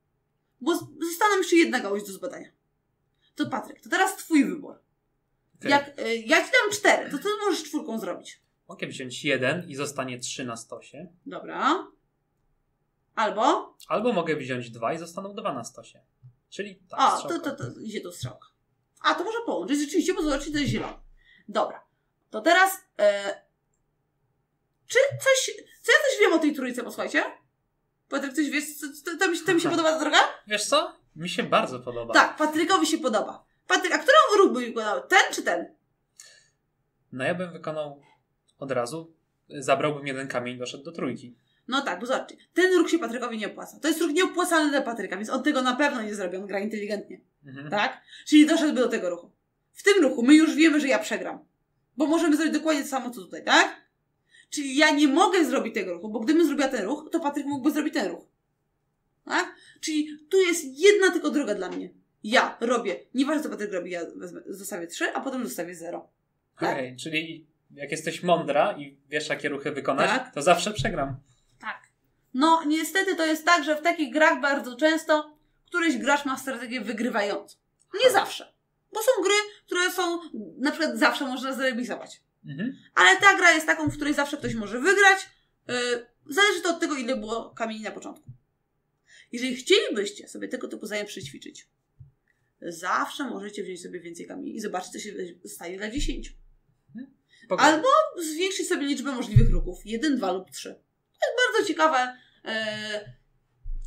Bo zostaną jeszcze jedna gałąź do zbadania. To Patryk, to teraz twój wybór. Okay. Jak ja ci dam 4, to ty możesz 4 zrobić. Mogę wziąć 1 i zostanie 3 na stosie. Dobra. Albo? Albo mogę wziąć 2 i zostaną 2 na stosie. Czyli tak. O, to idzie do strzałka. A, to może połączyć rzeczywiście, bo zobaczcie, to jest zielone. Dobra. To teraz czy ja coś wiem o tej trójce, posłuchajcie? Patryk, coś wiesz, to mi się podoba ta droga? Wiesz co? Mi się bardzo podoba. Tak, Patrykowi się podoba. Patryk, a którą ruch byś wykonał? Ten czy ten? No ja bym wykonał od razu. Zabrałbym jeden kamień i doszedł do trójki. No tak, bo zobaczcie. Ten ruch się Patrykowi nie opłaca. To jest ruch nieopłacalny dla Patryka, więc on tego na pewno nie zrobi. On gra inteligentnie. Tak? Czyli doszedłby do tego ruchu. W tym ruchu my już wiemy, że ja przegram. Bo możemy zrobić dokładnie to samo, co tutaj, tak? Czyli ja nie mogę zrobić tego ruchu, bo gdybym zrobiła ten ruch, to Patryk mógłby zrobić ten ruch. Tak? Czyli tu jest jedna tylko droga dla mnie. Ja robię, nieważne co Patryk robi, ja zostawię 3, a potem zostawię 0. Tak? Okej, czyli jak jesteś mądra i wiesz jakie ruchy wykonać, to zawsze przegram. Tak. No niestety to jest tak, że w takich grach bardzo często któryś gracz ma strategię wygrywającą. Nie zawsze. Bo są gry, które są, na przykład zawsze można zremisować. Ale ta gra jest taką, w której zawsze ktoś może wygrać. Zależy to od tego, ile było kamieni na początku. Jeżeli chcielibyście sobie tego typu zajęć przećwiczyć, zawsze możecie wziąć sobie więcej kamieni i zobaczyć, co się stanie dla 10. Albo zwiększyć sobie liczbę możliwych ruchów. 1, 2 lub 3. To jest bardzo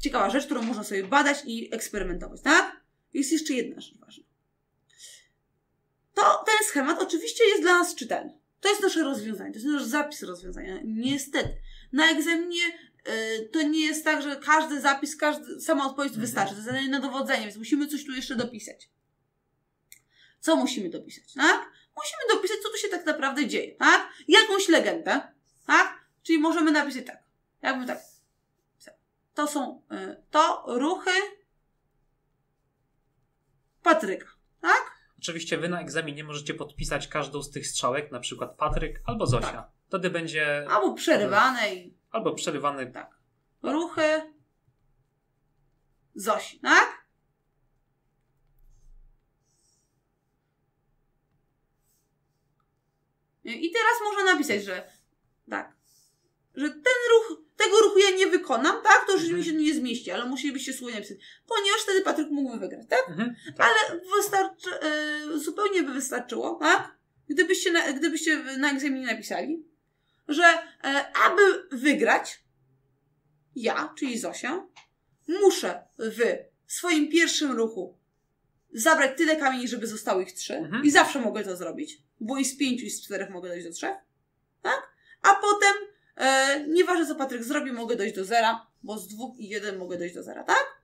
ciekawa rzecz, którą można sobie badać i eksperymentować, tak? Jest jeszcze jedna rzecz ważna. To ten schemat oczywiście jest dla nas czytelny. To jest nasze rozwiązanie, to jest nasz zapis rozwiązania. Niestety, na egzaminie to nie jest tak, że każdy zapis, sama odpowiedź wystarczy. To jest zadanie na dowodzenie, więc musimy coś tu jeszcze dopisać. Co musimy dopisać, tak? Musimy dopisać, co tu się tak naprawdę dzieje, tak? Jakąś legendę, tak? Czyli możemy napisać tak. Jakby tak. To są ruchy Patryka, tak? Oczywiście wy na egzaminie możecie podpisać każdą z tych strzałek, na przykład Patryk albo Zosia. Tak. Wtedy będzie... Albo przerywane. Albo przerywane. Tak. Ruchy Zosi, tak? I teraz można napisać, że tak. że tego ruchu ja nie wykonam, tak? To już mi się nie zmieści, ale musielibyście słonie napisać, ponieważ wtedy Patryk mógłby wygrać, tak? Tak. Ale wystarczy, zupełnie by wystarczyło, tak? Gdybyście na egzaminie napisali, że aby wygrać, ja, czyli Zosia, muszę w swoim pierwszym ruchu zabrać tyle kamieni, żeby zostało ich 3 i zawsze mogę to zrobić, bo i z 5 i z 4 mogę dojść do 3, tak? A potem nieważne co Patryk zrobi, mogę dojść do 0, bo z 2 i 1 mogę dojść do 0, tak?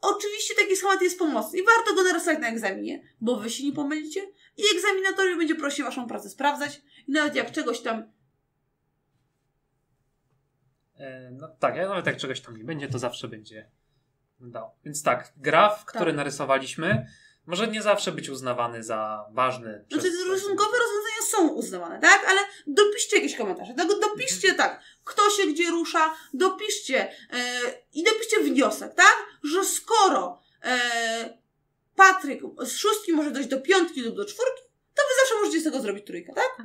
Oczywiście taki schemat jest pomocny i warto go narastać na egzaminie, bo wy się nie pomylicie i egzaminatorium będzie prosił waszą pracę sprawdzać i nawet jak czegoś tam no tak, nawet jak czegoś tam nie będzie, to zawsze będzie dał. Więc tak, graf, który narysowaliśmy, może nie zawsze być uznawany za ważny. Znaczy rysunkowe rozwiązania są uznawane, tak? Ale dopiszcie jakieś komentarze. Dopiszcie tak, kto się gdzie rusza, dopiszcie i dopiszcie wniosek, tak? Że skoro Patryk z 6 może dojść do 5 lub do 4, to wy zawsze możecie z tego zrobić 3, tak?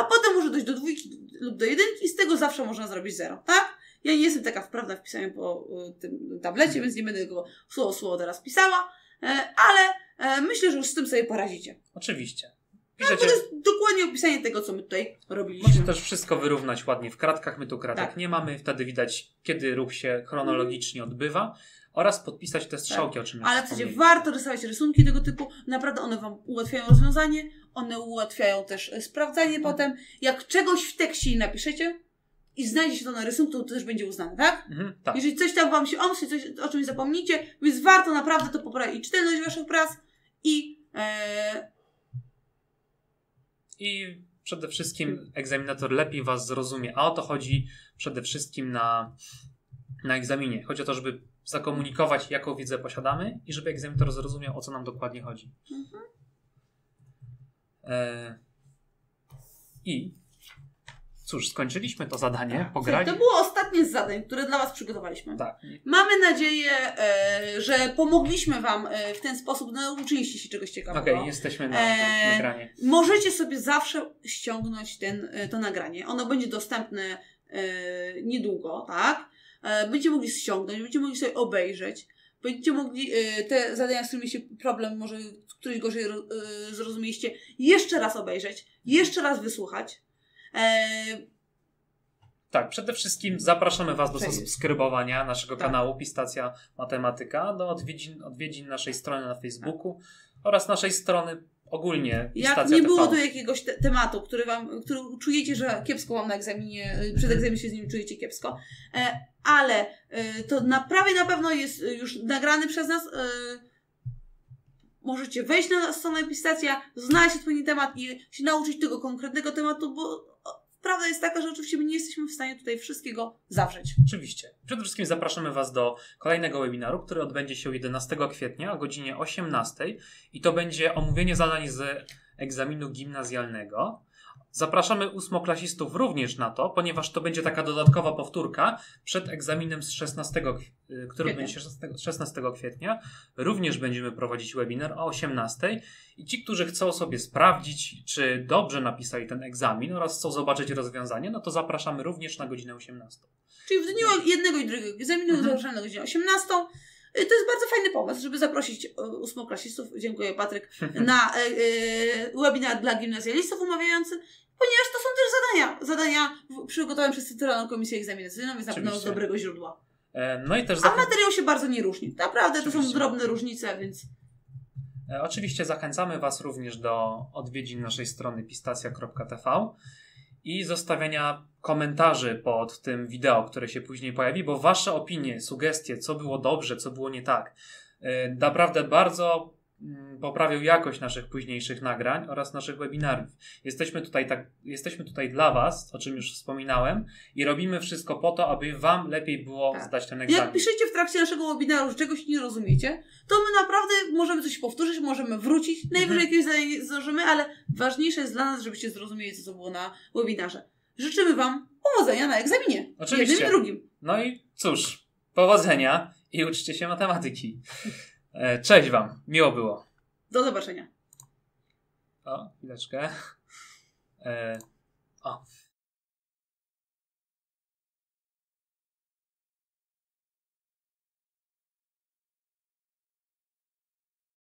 A potem może dojść do 2 lub do 1 i z tego zawsze można zrobić 0, tak? Ja nie jestem taka wprawna w pisaniu po tym tablecie, więc nie będę go słowo teraz pisała, ale myślę, że już z tym sobie poradzicie. Oczywiście. Piszecie... No, to jest dokładnie opisanie tego, co my tutaj robiliśmy. Możecie też wszystko wyrównać ładnie w kratkach. My tu kratek nie mamy. Wtedy widać, kiedy ruch się chronologicznie odbywa. Oraz podpisać te strzałki, o czym ale przecież warto rysować rysunki tego typu. Naprawdę one wam ułatwiają rozwiązanie. One ułatwiają też sprawdzanie potem. Jak czegoś w tekście napiszecie i znajdzie się to na rysunku, to też będzie uznane, tak? Tak. Jeżeli coś tam wam się omszy, coś o czymś zapomnicie, więc warto naprawdę to poprawić. I czytelność waszych prac i przede wszystkim egzaminator lepiej was zrozumie. A o to chodzi przede wszystkim na egzaminie. Chodzi o to, żeby zakomunikować, jaką wiedzę posiadamy i żeby egzaminator zrozumiał, o co nam dokładnie chodzi. I cóż, skończyliśmy to zadanie, pograli. To było ostatnie z zadań, które dla was przygotowaliśmy. Tak. Mamy nadzieję, że pomogliśmy wam w ten sposób, nauczyliście się czegoś ciekawego. Okej, jesteśmy na nagranie. Możecie sobie zawsze ściągnąć to nagranie. Ono będzie dostępne niedługo, tak? Będziecie mogli ściągnąć, będziecie mogli sobie obejrzeć, będziecie mogli te zadania, z którymi się problem, może któryś gorzej zrozumieliście, jeszcze raz obejrzeć, jeszcze raz wysłuchać. Tak, przede wszystkim zapraszamy was do subskrybowania naszego kanału Pi-stacja Matematyka, do odwiedzin naszej strony na Facebooku oraz naszej strony ogólnie. Jak nie było tu jakiegoś tematu, który czujecie, że kiepsko wam na egzaminie, przed egzaminem się z nim czujecie kiepsko, ale to na pewno jest już nagrany przez nas. Możecie wejść na stronę Pi-stacja, znaleźć odpowiedni temat i się nauczyć tego konkretnego tematu, bo prawda jest taka, że oczywiście my nie jesteśmy w stanie tutaj wszystkiego zawrzeć. Oczywiście. Przede wszystkim zapraszamy was do kolejnego webinaru, który odbędzie się 11 kwietnia o godzinie 18 i to będzie omówienie zadań z egzaminu gimnazjalnego. Zapraszamy ósmoklasistów również na to, ponieważ to będzie taka dodatkowa powtórka przed egzaminem z 16, który będzie 16 kwietnia. Również będziemy prowadzić webinar o 18 i ci, którzy chcą sobie sprawdzić, czy dobrze napisali ten egzamin oraz chcą zobaczyć rozwiązanie, no to zapraszamy również na godzinę 18. Czyli w dniu jednego i drugiego egzaminu zapraszamy na godzinę 18. To jest bardzo fajny pomysł, żeby zaprosić ósmoklasistów, dziękuję Patryk, na webinar dla gimnazjalistów umawiający, ponieważ to są też zadania przygotowane przez Centralną Komisję Egzaminacyjną, więc na pewno z dobrego źródła. No i też a materiał się bardzo nie różni. Naprawdę to są drobne różnice, więc... Oczywiście zachęcamy was również do odwiedzin naszej strony pistacja.tv i zostawiania komentarzy pod tym wideo, które się później pojawi, bo wasze opinie, sugestie, co było dobrze, co było nie tak, naprawdę bardzo poprawią jakość naszych późniejszych nagrań oraz naszych webinarów. Jesteśmy tutaj dla was, o czym już wspominałem, i robimy wszystko po to, aby wam lepiej było zdać ten egzamin. Jak piszecie w trakcie naszego webinaru, że czegoś nie rozumiecie, to my naprawdę możemy coś powtórzyć, możemy wrócić, najwyżej jakieś zadanie zdążymy, ale ważniejsze jest dla nas, żebyście zrozumieli, co było na webinarze. Życzymy wam powodzenia na egzaminie. Oczywiście. Jednym i drugim. No i cóż, powodzenia i uczcie się matematyki. Cześć wam, miło było. Do zobaczenia. O, chwileczkę. O.